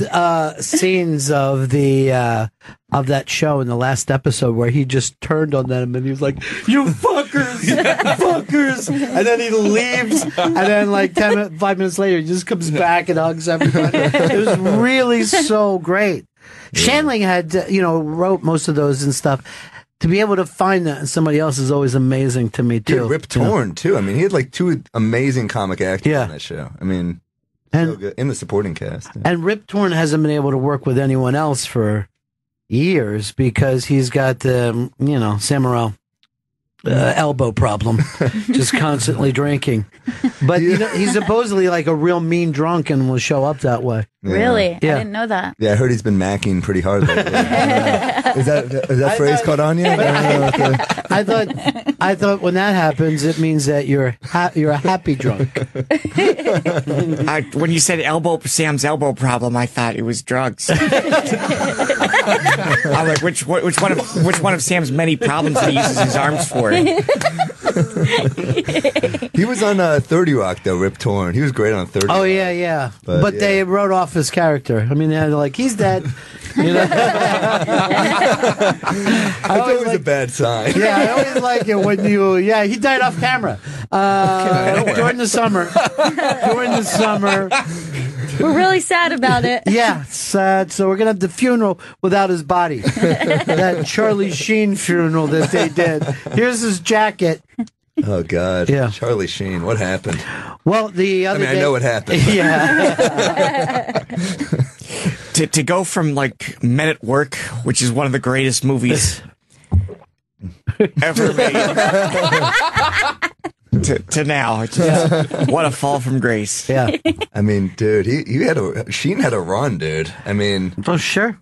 scenes of the. Of that show in the last episode where he just turned on them and he was like, you fuckers, fuckers. And then he leaves. And then like 5 minutes later, he just comes back and hugs everyone. It was really so great. Yeah. Shanling had, wrote most of those and stuff. To be able to find that in somebody else is always amazing to me too. Yeah, Rip Torn too. I mean, he had like two amazing comic actors on that show. I mean, so good. In the supporting cast. Yeah. And Rip Torn hasn't been able to work with anyone else for years because he's got the Samurai elbow problem, just constantly drinking. But he's supposedly like a real mean drunk and will show up that way. Yeah. Really? Yeah. I didn't know that. Yeah, I heard he's been macking pretty hard lately. Is that phrase caught on you? I thought when that happens, it means that you're a happy drunk. When you said Sam's elbow problem, I thought it was drugs. I'm like, which one of Sam's many problems that he uses his arms for? He was on 30 Rock though, Rip Torn. He was great on 30 Rock. Oh yeah. But they wrote off his character. I mean, they're like, he's dead. I thought it was a bad sign. Yeah, I always like it when he died off camera. During the summer. We're really sad about it. Yeah, sad. So we're going to have the funeral without his body. That Charlie Sheen funeral that they did. Here's his jacket. Oh, God. Yeah. Charlie Sheen. What happened? Well, the other day... I know what happened. Yeah. To go from, like, Men at Work, which is one of the greatest movies ever made... To now. What a fall from grace. Yeah. I mean, dude, Sheen had a run, dude. I mean. Oh, sure.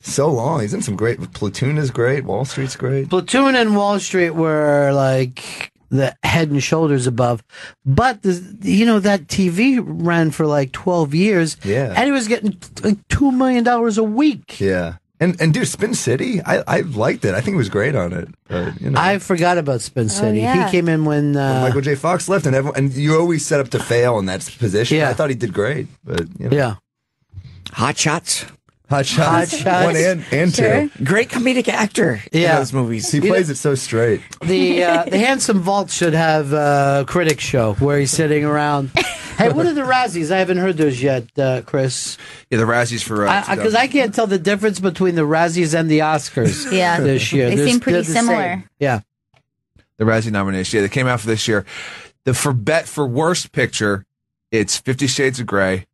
So long. He's in some great, Platoon is great, Wall Street's great. Platoon and Wall Street were like the head and shoulders above. But, that TV ran for like 12 years. Yeah. And he was getting like $2 million a week. Yeah. And dude, Spin City, I liked it. I think he was great on it. But, I forgot about Spin City. Oh, yeah. He came in when Michael J. Fox left, and you always set up to fail in that position. Yeah. I thought he did great, but yeah. Hot Shots. One and two. Great comedic actor in those movies. He plays it so straight. The Handsome Vault should have a critic show where he's sitting around. Hey, what are the Razzies? I haven't heard those yet, Chris. Yeah, the Razzies for us. Because I can't tell the difference between the Razzies and the Oscars this year. They seem pretty similar. Same. Yeah. The Razzie nomination. Yeah, they came out for this year. For Worst Picture, it's 50 Shades of Grey.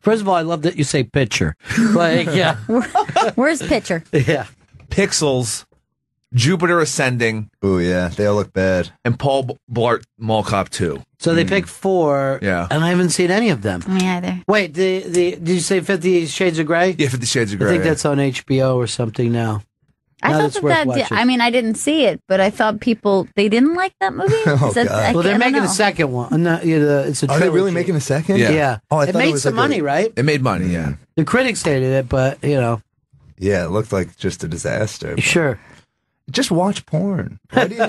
First of all, I love that you say picture. Like, yeah. Where's picture? Yeah. Pixels, Jupiter Ascending. Oh, yeah. They all look bad. And Paul Blart Mall Cop 2. So they picked four, and I haven't seen any of them. Me either. Wait, did you say 50 Shades of Grey? Yeah, 50 Shades of Grey. I think that's on HBO or something now. I thought I didn't see it, but I thought they didn't like that movie. Oh, God. They're making a second one. No, it's a trilogy. Are they really making a second? Yeah. Oh, I thought it made some money, right? It made money, yeah. The critics hated it, but, Yeah, it looked like just a disaster. But... Sure. Just watch porn. Why do you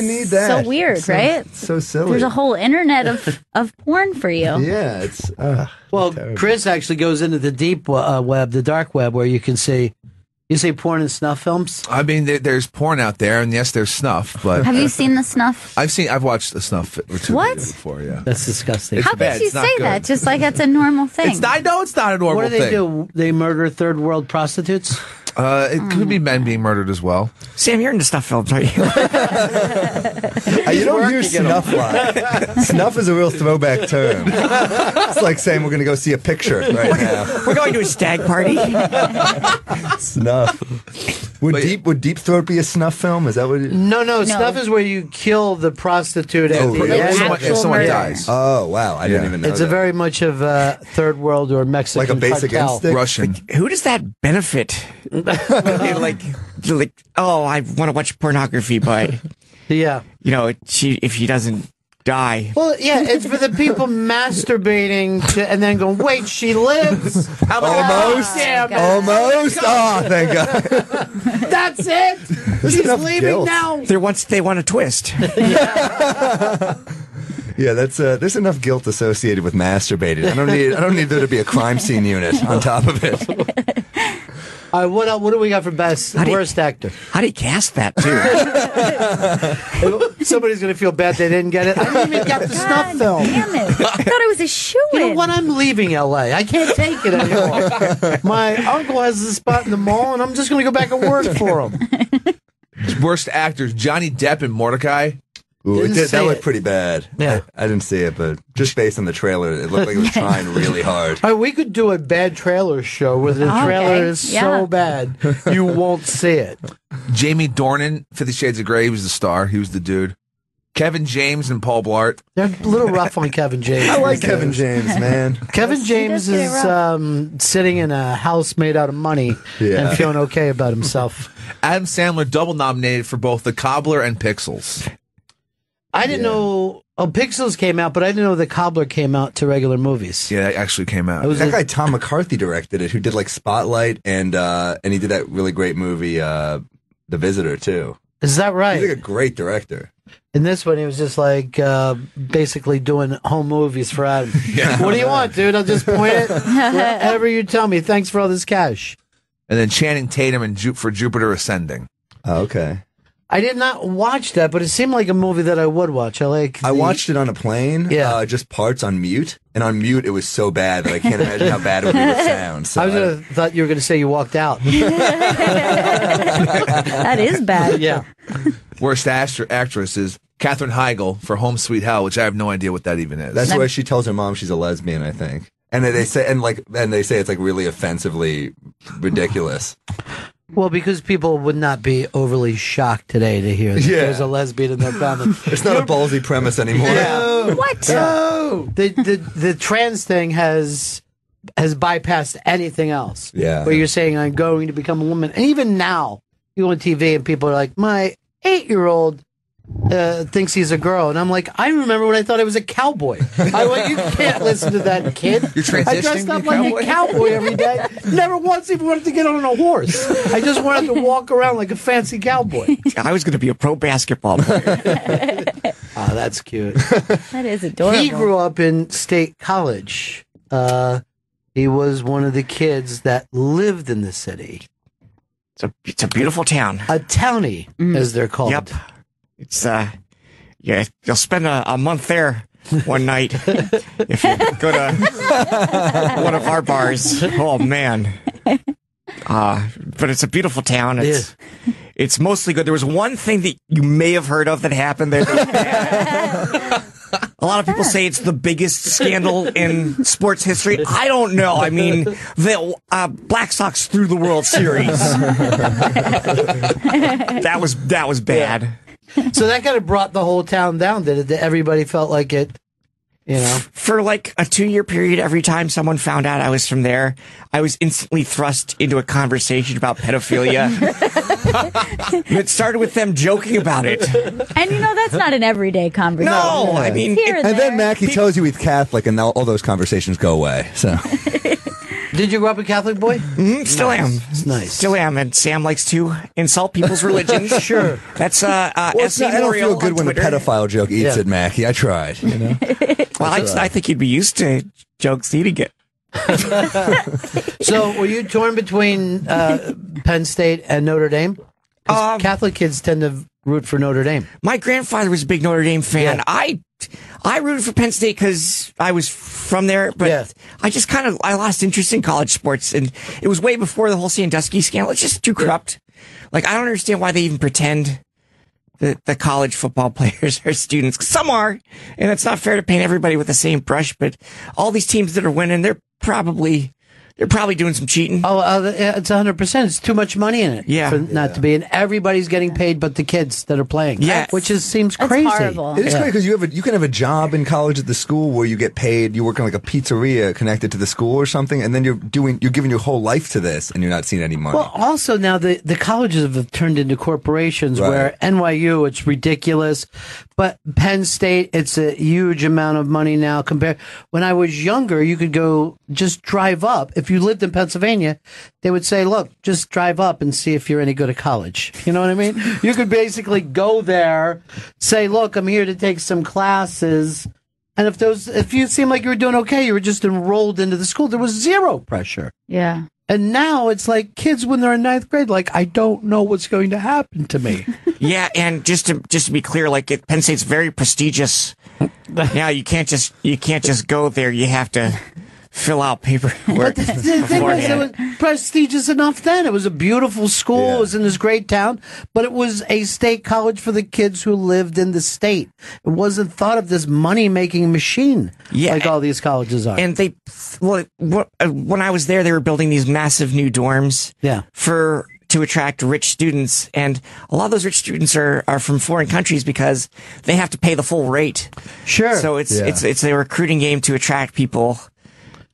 need that? So weird, right? So silly. There's a whole internet of porn for you. Yeah, it's... well, Chris actually goes into the deep web, the dark web, where you can see... You say porn and snuff films? I mean, there's porn out there, and yes, there's snuff. But have you seen the snuff? I've watched the snuff. What? Before, yeah. That's disgusting. How could you say that? Just like that's a normal thing. I know it's not a normal thing. What do they do? They murder third world prostitutes? It could be men being murdered as well. Sam, you're into snuff films, aren't you? You don't hear snuff like. Snuff is a real throwback term. It's like saying we're going to go see a picture right now. We're going to a stag party. Snuff. Would Deep Throat be a snuff film? Is that what it is? No. Snuff is where you kill the prostitute if someone dies. Oh, wow. I didn't even know It's that. A very much of third world or Mexican cartel. Like a basic instinct? Russian. Like, who does that benefit? like, oh, I want to watch pornography, but yeah, you know, if she doesn't die. Well, yeah, it's for the people masturbating and then going, wait, she lives. Almost. Oh, thank God. That's it. She's leaving now. They want a twist. Yeah. Yeah, that's there's enough guilt associated with masturbating. I don't need there to be a crime scene unit on top of it. All right, what do we got for worst actor? How do you cast that, too? Somebody's going to feel bad they didn't get it. I didn't even get the snuff film. Damn it. I thought it was a shoo-in. You know what? I'm leaving L.A. I can't take it anymore. My uncle has the spot in the mall, and I'm just going to go back and work for him. Worst actors, Johnny Depp and Mordecai. Ooh, that looked pretty bad. Yeah. I didn't see it, but just based on the trailer, it looked like it was trying really hard. All right, we could do a bad trailer show where the trailer is so bad you won't see it. Jamie Dornan, 50 Shades of Grey, he was the star. He was the dude. Kevin James and Paul Blart. They're a little rough on Kevin James. I like Kevin James, man. Kevin James is sitting in a house made out of money and feeling okay about himself. Adam Sandler double nominated for both The Cobbler and Pixels. I didn't know. Oh, Pixels came out, but I didn't know The Cobbler came out to regular movies. Yeah, that actually came out. That guy Tom McCarthy directed it, who did like Spotlight, and he did that really great movie, The Visitor, too. Is that right? He's like a great director. In this one, he was just like basically doing home movies for Adam. Yeah. What do you want, dude? I'll just point it wherever you tell me. Thanks for all this cash. And then Channing Tatum and for Jupiter Ascending. Oh, okay. I did not watch that, but it seemed like a movie that I would watch. I watched it on a plane, just parts on mute. And on mute, it was so bad that I can't imagine how bad it would sound. So I thought you were going to say you walked out. That is bad. Yeah. Worst actress is Katherine Heigl for Home Sweet Hell, which I have no idea what that even is. That's why she tells her mom she's a lesbian, I think. And they say it's like really offensively ridiculous. Well, because people would not be overly shocked today to hear that there's a lesbian in their family. It's not a ballsy premise anymore. No. What? No. The trans thing has bypassed anything else. Yeah. Where you're saying, I'm going to become a woman. And even now, you go on TV and people are like, my 8-year-old thinks he's a girl. And I'm like, I remember when I thought I was a cowboy. I went, you can't listen to that kid. You're transitioning. I dressed up like a cowboy every day. Never once even wanted to get on a horse. I just wanted to walk around like a fancy cowboy. I was going to be a pro basketball player. Oh, that's cute. That is adorable. He grew up in State College. He was one of the kids that lived in the city. It's a beautiful town. A townie, as they're called. Yep. It's, you'll spend a month there one night if you go to one of our bars. Oh, man. But it's a beautiful town. It's mostly good. There was one thing that you may have heard of that happened there. A lot of people say it's the biggest scandal in sports history. I don't know. I mean, the Black Sox threw the World Series. That was bad. Yeah. So that kind of brought the whole town down, that everybody felt like it, you know. For like a 2-year period, every time someone found out I was from there, I was instantly thrust into a conversation about pedophilia. It started with them joking about it. And you know, that's not an everyday conversation. No, I mean. And then Mackie tells you he's Catholic, and now all those conversations go away, so. Did you grow up a Catholic boy? Still am. It's nice. Still am. And Sam likes to insult people's religions. Sure. That's I don't feel good when the pedophile joke eats it, Mackie. I tried. You know? Well, I think you'd be used to jokes eating it. So were you torn between Penn State and Notre Dame? Catholic kids tend to root for Notre Dame. My grandfather was a big Notre Dame fan. Yeah. I rooted for Penn State because I was from there, but yeah. I just kind of, I lost interest in college sports, and it was way before the whole Sandusky scandal. It's just too corrupt. Yeah. Like, I don't understand why they even pretend that the college football players are students. Some are, and it's not fair to paint everybody with the same brush, but all these teams that are winning, they're probably doing some cheating. Oh, it's 100%. It's too much money in it for not to be. And everybody's getting paid but the kids that are playing, which is seems crazy. It's horrible. It is crazy because you can have a job in college at the school where you get paid. You work on like a pizzeria connected to the school or something, and then you're giving your whole life to this, and you're not seeing any money. Well, also now the colleges have turned into corporations where NYU, it's ridiculous, but Penn State, it's a huge amount of money now. Compared when I was younger, you could go just drive up. If you lived in Pennsylvania, they would say, look, just drive up and see if you're any good at college. You know what I mean? You could basically go there, say, look, I'm here to take some classes. And if you seemed like you were doing okay, you were just enrolled into the school. There was zero pressure. Yeah. And now it's like kids when they're in ninth grade, like, I don't know what's going to happen to me. Yeah. And just to be clear, like Penn State's very prestigious. Now you can't just go there. You have to fill out paperwork. But the thing was, it was prestigious enough then. It was a beautiful school. Yeah. It was in this great town, but it was a state college for the kids who lived in the state. It wasn't thought of this money-making machine like all these colleges are. And when I was there, they were building these massive new dorms to attract rich students, and a lot of those rich students are from foreign countries because they have to pay the full rate. Sure. So it's a recruiting game to attract people.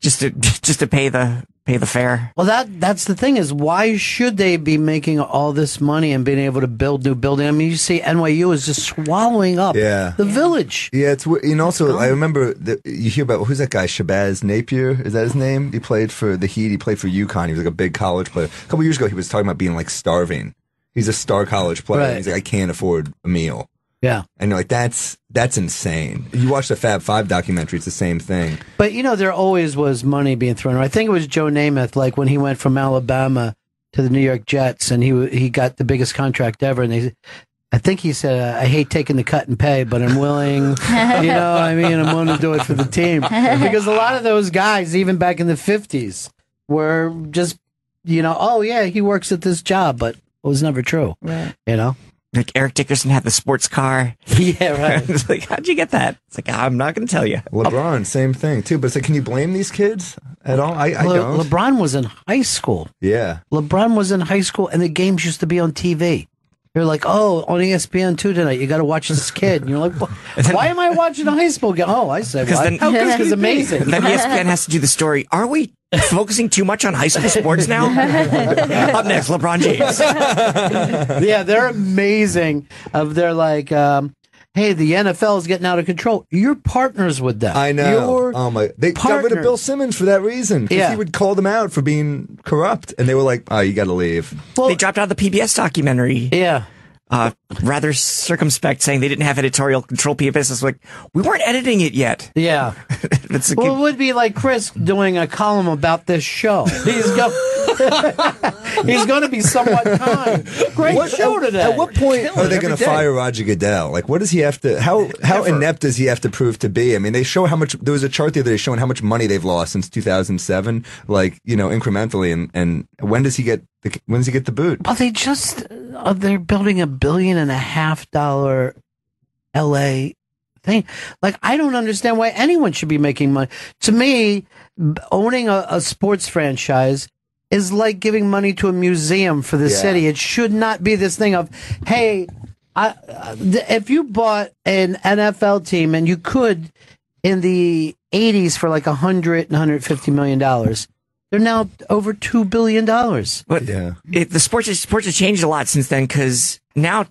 Just to pay the fare. Well, that's the thing is, why should they be making all this money and being able to build new buildings? I mean, you see, NYU is just swallowing up the village. Yeah, it's and also I remember you hear about who's that guy Shabazz Napier? Is that his name? He played for the Heat. He played for UConn. He was like a big college player. A couple years ago, he was talking about being like starving. He's a star college player. Right. He's like, I can't afford a meal. Yeah. And you're like, that's insane. You watch the Fab Five documentary, it's the same thing. But, you know, there always was money being thrown around. I think it was Joe Namath, like when he went from Alabama to the New York Jets, and he got the biggest contract ever. And I think he said, I hate taking the cut and pay, but I'm willing, I'm willing to do it for the team. Because a lot of those guys, even back in the 50s, were just, he works at this job, but it was never true, right. Like Eric Dickerson had the sports car. Yeah, right. It's like, how'd you get that? It's like, I'm not going to tell you. LeBron, same thing, too. But it's like, can you blame these kids at all? I don't. LeBron was in high school. Yeah. LeBron was in high school, and the games used to be on TV. You're like, oh, on ESPN 2 tonight, you got to watch this kid. And you're like, why am I watching a high school game? Oh, I said, how good is this? Amazing. And then ESPN has to do the story. Are we focusing too much on high school sports now? Up next, LeBron James. Yeah, they're amazing. They're like, hey, the NFL is getting out of control. You're partners with them. I know. They got rid of Bill Simmons for that reason. Because he would call them out for being corrupt. And they were like, oh, you got to leave. Well, they dropped out of the PBS documentary. Yeah. Rather circumspect, saying they didn't have editorial control. PBS is like, we weren't editing it yet. Yeah. It would be like Chris doing a column about this show. He's going to be somewhat kind. Great show today. At what point are they going to fire Roger Goodell? Like, what does he have to? How inept does he have to prove to be? I mean, they show how much. There was a chart the other day showing how much money they've lost since 2007. Like, incrementally, and when does he get? When does he get the boot? Well, they're building $1.5 billion L.A. thing. Like, I don't understand why anyone should be making money. To me, owning a sports franchise is like giving money to a museum for the city. It should not be this thing of, hey, if you bought an NFL team, and you could in the 80s for like $100 and $150 million, they're now over $2 billion. But the sports have changed a lot since then, because now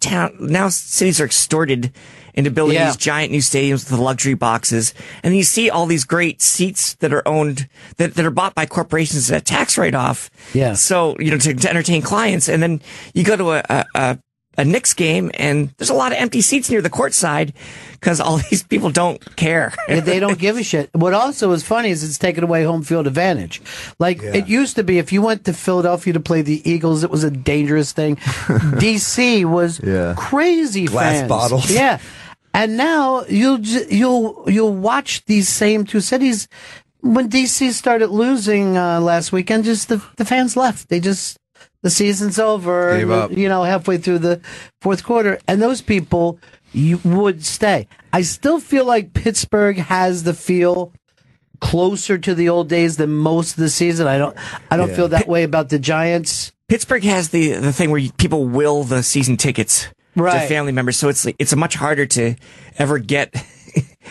cities are extorted into building these giant new stadiums with luxury boxes. And you see all these great seats that are owned, that are bought by corporations at a tax write-off. Yeah. So, to entertain clients. And then you go to a a Knicks game, and there's a lot of empty seats near the court side because all these people don't care. Yeah, they don't give a shit. What also is funny is it's taken away home field advantage. Like, it used to be, if you went to Philadelphia to play the Eagles, it was a dangerous thing. D.C. was crazy glass fans. Bottles. Yeah. And now you'll watch these same two cities. When D.C. started losing last weekend, just the fans left. They just... The season's over, you know, halfway through the fourth quarter. And those people, you would stay. I still feel like Pittsburgh has the feel closer to the old days than most of the season. I don't feel that way about the Giants. Pittsburgh has the thing where people will the season tickets to family members. So it's much harder to ever get...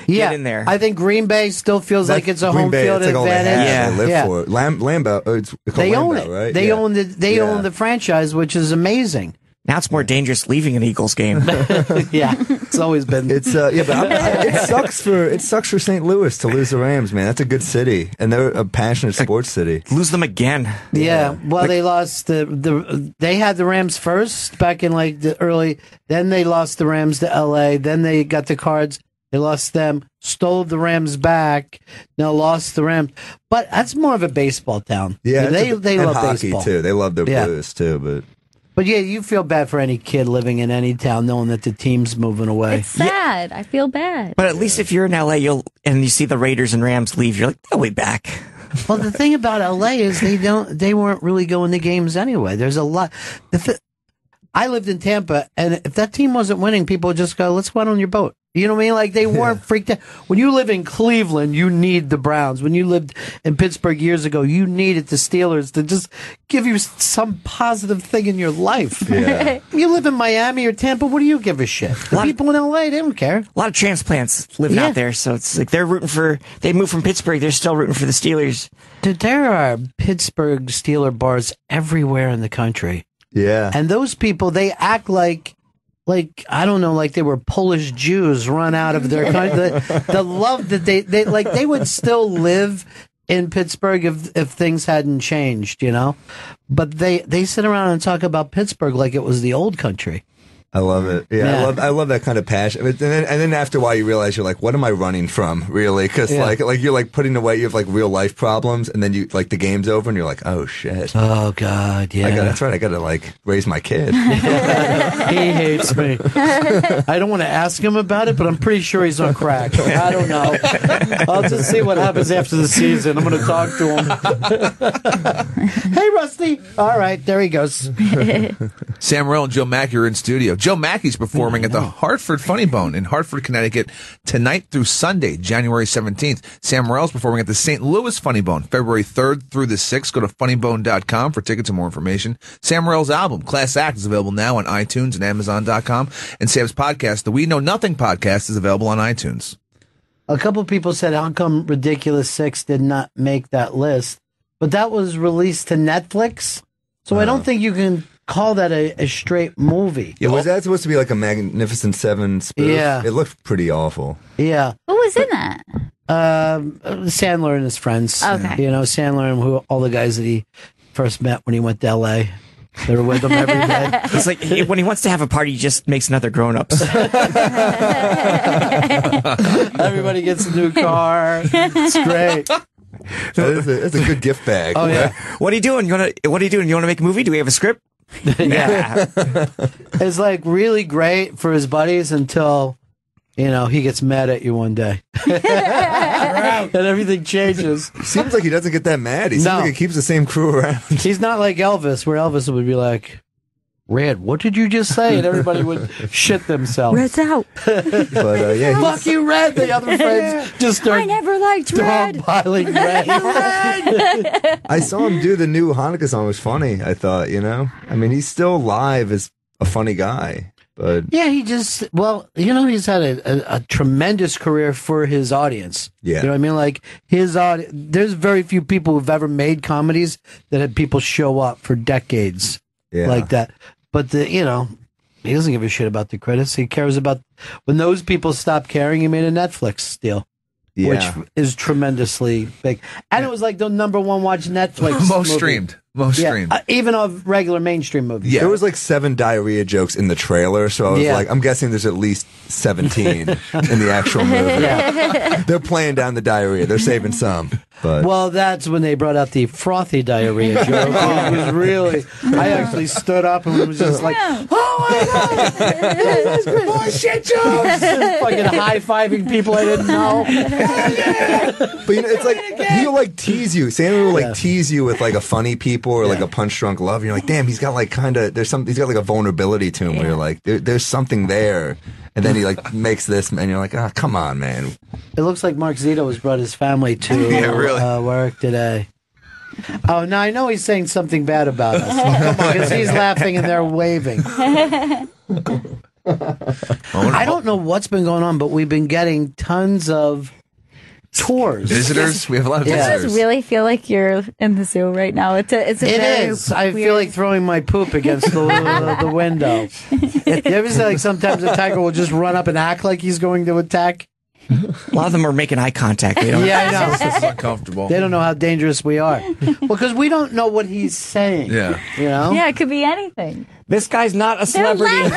Get in there. I think Green Bay still feels like it's a Green home Bay, field like advantage. They live for it. Lambeau, they own it. Right? They own the franchise, which is amazing. Now it's more dangerous leaving an Eagles game. It's always been. It sucks for St. Louis to lose the Rams, man. That's a good city, and they're a passionate sports city. Lose them again. Yeah. Well, like, they lost they had the Rams first back in like the early. Then they lost the Rams to L.A. Then they got the Cards. They lost them, stole the Rams back, now lost the Rams. But that's more of a baseball town. Yeah, they love hockey baseball too. They love their Blues too, but yeah, you feel bad for any kid living in any town knowing that the team's moving away. It's sad. Yeah. I feel bad. But at least if you're in LA, you see the Raiders and Rams leave, you're like, they'll be back. Well, the thing about LA is they weren't really going to games anyway. There's a lot. I lived in Tampa, and if that team wasn't winning, people would just go, "Let's go out on your boat." You know what I mean? Like, they weren't freaked out. When you live in Cleveland, you need the Browns. When you lived in Pittsburgh years ago, you needed the Steelers to just give you some positive thing in your life. Yeah. You live in Miami or Tampa, what do you give a shit? People in L.A., they don't care. A lot of transplants living out there, so it's like they're rooting for... They moved from Pittsburgh, they're still rooting for the Steelers. Dude, there are Pittsburgh Steeler bars everywhere in the country. Yeah. And those people, they act like I don't know, like they were Polish Jews run out of their country. The love that they would still live in Pittsburgh if things hadn't changed, you know. But they sit around and talk about Pittsburgh like it was the old country. I love it. Yeah, I love that kind of passion. And then after a while, you realize you're like, what am I running from, really? Because like you're like putting away, you have like real life problems, and then you like the game's over, and you're like, oh shit, oh god, yeah, that's right. I gotta like raise my kid. He hates me. I don't want to ask him about it, but I'm pretty sure he's on crack. I don't know. I'll just see what happens after the season. I'm gonna talk to him. Hey, Rusty. All right, there he goes. Sam Rowe and Joe Mackey are in studio. Joe Mackey's performing at the Hartford Funny Bone in Hartford, Connecticut, tonight through Sunday, January 17th. Sam Morrell's performing at the St. Louis Funny Bone, February 3rd through the 6th. Go to funnybone.com for tickets and more information. Sam Morrell's album, Class Act, is available now on iTunes and Amazon.com. And Sam's podcast, the We Know Nothing podcast, is available on iTunes. A couple people said, how come Ridiculous Six did not make that list? But that was released to Netflix, so I don't think you can... call that a straight movie. Yeah, was that supposed to be like a Magnificent Seven spoof? Yeah. It looked pretty awful. Yeah. Who was in that? Sandler and his friends. Okay. You know, Sandler and all the guys that he first met when he went to L.A. They were with him every day. It's like when he wants to have a party, he just makes another grown-ups. Everybody gets a new car. It's great. That's a good gift bag. Oh, yeah. What are you doing? You want to make a movie? Do we have a script? Yeah. It's like really great for his buddies until, you know, he gets mad at you one day. And everything changes. Seems like he doesn't get that mad. He seems like he keeps the same crew around. He's not like Elvis, where Elvis would be like, Red, what did you just say? And everybody would shit themselves. Red's out. But, fuck you, Red. The other friends just start. I never liked Red. Dogpiling Red. Red. I saw him do the new Hanukkah song. It was funny, I thought, you know? I mean, he's still live as a funny guy. But yeah, he just, well, you know, he's had a tremendous career for his audience. Yeah. You know what I mean? Like, his audience, there's very few people who've ever made comedies that had people show up for decades. Yeah. Like that. But, you know, he doesn't give a shit about the critics. He cares about... When those people stopped caring, he made a Netflix deal, which is tremendously big. And it was like the number one watch Netflix movie. Most streamed. Most streamed. Even of regular mainstream movies. Yeah. There was like 7 diarrhea jokes in the trailer, so I was like, I'm guessing there's at least 17 in the actual movie. Yeah. They're playing down the diarrhea. They're saving some. But. Well, that's when they brought out the frothy diarrhea joke. It was really, I actually stood up and was just like, oh my God, that's great. Bullshit jokes. And fucking high-fiving people I didn't know. But you know, it's like, he'll like tease you. Sammy will like tease you with like a funny people or like a punch drunk love. And you're like, damn, he's got like kind of, there's something, he's got like a vulnerability to him where you're like, there's something there. And then he like makes this, and you're like, oh, come on, man. It looks like Mark Zito has brought his family to work today. Oh, now I know he's saying something bad about us because he's laughing and they're waving. I don't know what's been going on, but we've been getting tons of tours. Visitors. We have a lot of visitors. You just really feel like you're in the zoo right now. It is. I feel like throwing my poop against the window. There is like sometimes a tiger will just run up and act like he's going to attack. A lot of them are making eye contact. They don't I know. This is uncomfortable. They don't know how dangerous we are. Well, because we don't know what he's saying. Yeah. You know? Yeah, it could be anything. This guy's not a celebrity.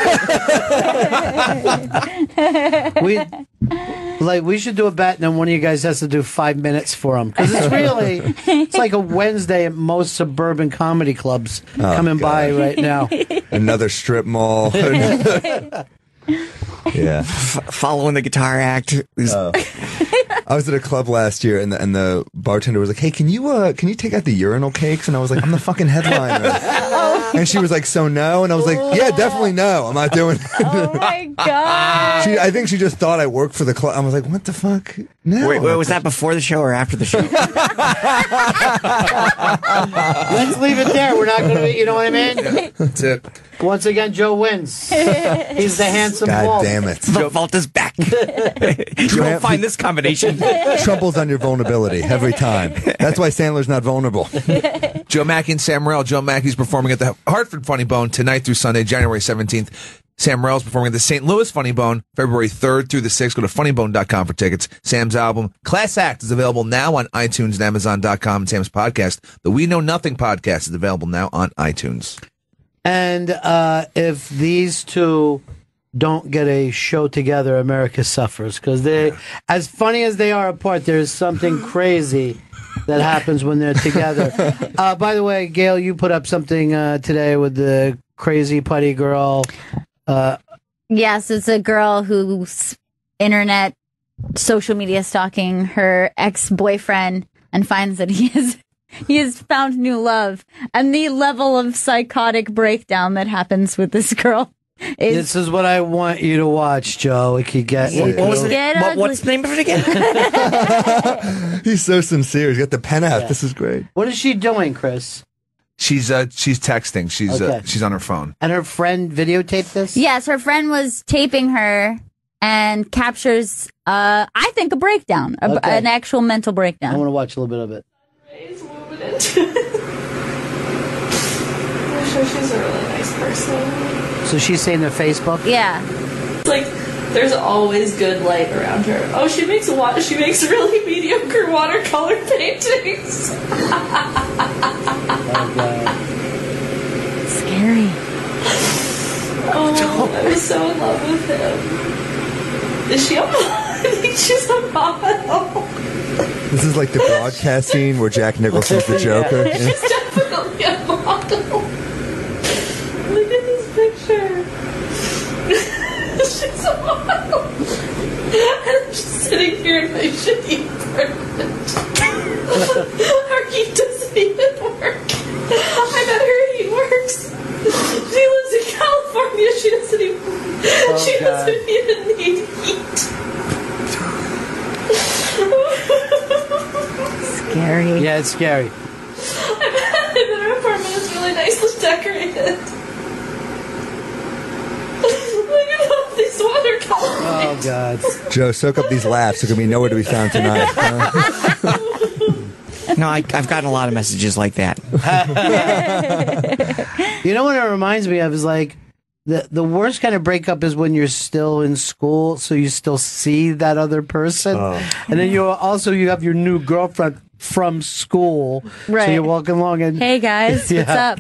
We should do a bet, and then one of you guys has to do 5 minutes for him. Because it's really, it's like a Wednesday at most suburban comedy clubs coming by right now. Another strip mall. Yeah, following the guitar act. I was at a club last year, and the bartender was like, "Hey, can you take out the urinal cakes?" And I was like, "I'm the fucking headliner." And she was like, "So no?" And I was like, "Yeah, definitely no. I'm not doing it." Oh my God! I think she just thought I worked for the club. I was like, "What the fuck?" No. Wait, was that before the show or after the show? Let's leave it there. We're not going to. You know what I mean? Yeah, that's it. Once again, Joe wins. He's the handsome Walt. God damn it. The Walt is back. You won't find this combination. Trouble's on your vulnerability every time. That's why Sandler's not vulnerable. Joe Mackey and Sam Rell. Joe Mackey's performing at the Hartford Funny Bone tonight through Sunday, January 17th. Sam Rell's performing at the St. Louis Funny Bone February 3rd through the 6th. Go to funnybone.com for tickets. Sam's album, Class Act, is available now on iTunes and Amazon.com. And Sam's podcast, the We Know Nothing podcast, is available now on iTunes. And if these two don't get a show together, America suffers. Because they, as funny as they are apart, there is something crazy that happens when they're together. By the way, Gail, you put up something today with the crazy putty girl. Yes, it's a girl who's internet, social media stalking her ex-boyfriend and finds that he has found new love, and the level of psychotic breakdown that happens with this girl. This is what I want you to watch, Joe. It could get. What's the name of it again? He's so sincere. He's got the pen out. Yeah. This is great. What is she doing, Chris? She's texting. She's on her phone. And her friend videotaped this? Yes, her friend was taping her and captures, I think, a breakdown, an actual mental breakdown. I want to watch a little bit of it. I'm sure she's a really nice person. So she's saying their Facebook? Yeah. It's like there's always good light around her. Oh, she makes really mediocre watercolor paintings. Scary. Oh, I'm so in love with him. Is she a mom? I think she's a mom at all. This is like the broadcast scene where Jack Nicholson's the Joker. Yeah. She's definitely a model. Look at this picture. She's a model. And I'm just sitting here in my shitty apartment. Our key doesn't even work. I bet her he works. She lives in California. She doesn't even need heat. Scary. Yeah, it's scary. I bet her apartment is really nicely decorated. Look at all these watercolors. Oh, God. Joe, soak up these laughs. There could be nowhere to be found tonight. No, I've gotten a lot of messages like that. You know what it reminds me of is like, The worst kind of breakup is when you're still in school, so you still see that other person. And then you have your new girlfriend from school. Right. So you're walking along and... Hey, guys, what's up?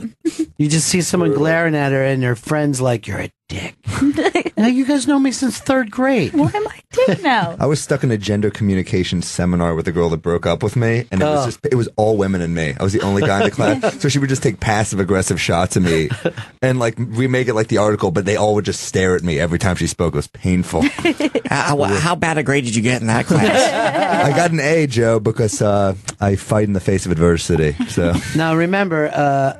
You just see someone glaring at her and her friend's like, you're a dick. Now, you guys know me since third grade. Why am I a dick now? I was stuck in a gender communication seminar with a girl that broke up with me, and it was all women and me. I was the only guy in the class. So she would just take passive-aggressive shots at me and like remake it like the article, but they all would just stare at me every time she spoke. It was painful. How bad a grade did you get in that class? I got an A, Joe, because I fight in the face of adversity. So now, remember,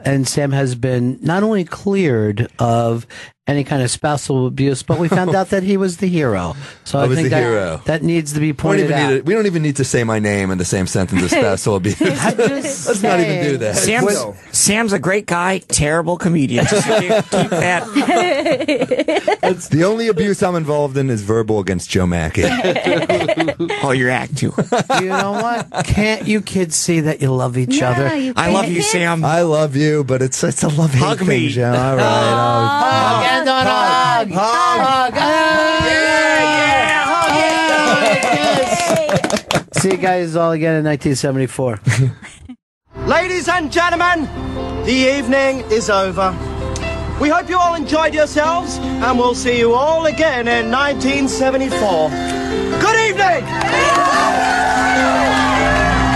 and Sam has been not only cleared of any kind of spousal abuse, but we found out that he was the hero. So I think that needs to be pointed out. We don't even need to say my name in the same sentence as spousal abuse. Let's not even do that. Sam's a great guy, terrible comedian. Just keep that. The only abuse I'm involved in is verbal against Joe Mackey. Oh, you're acting. You know what? Can't you kids see that you love each other? I love you, Sam. I love you, but it's a love-hate thing. Hug me. Joe. All right. Hug. See you guys all again in 1974. Ladies and gentlemen, the evening is over. We hope you all enjoyed yourselves, and we'll see you all again in 1974. Good evening.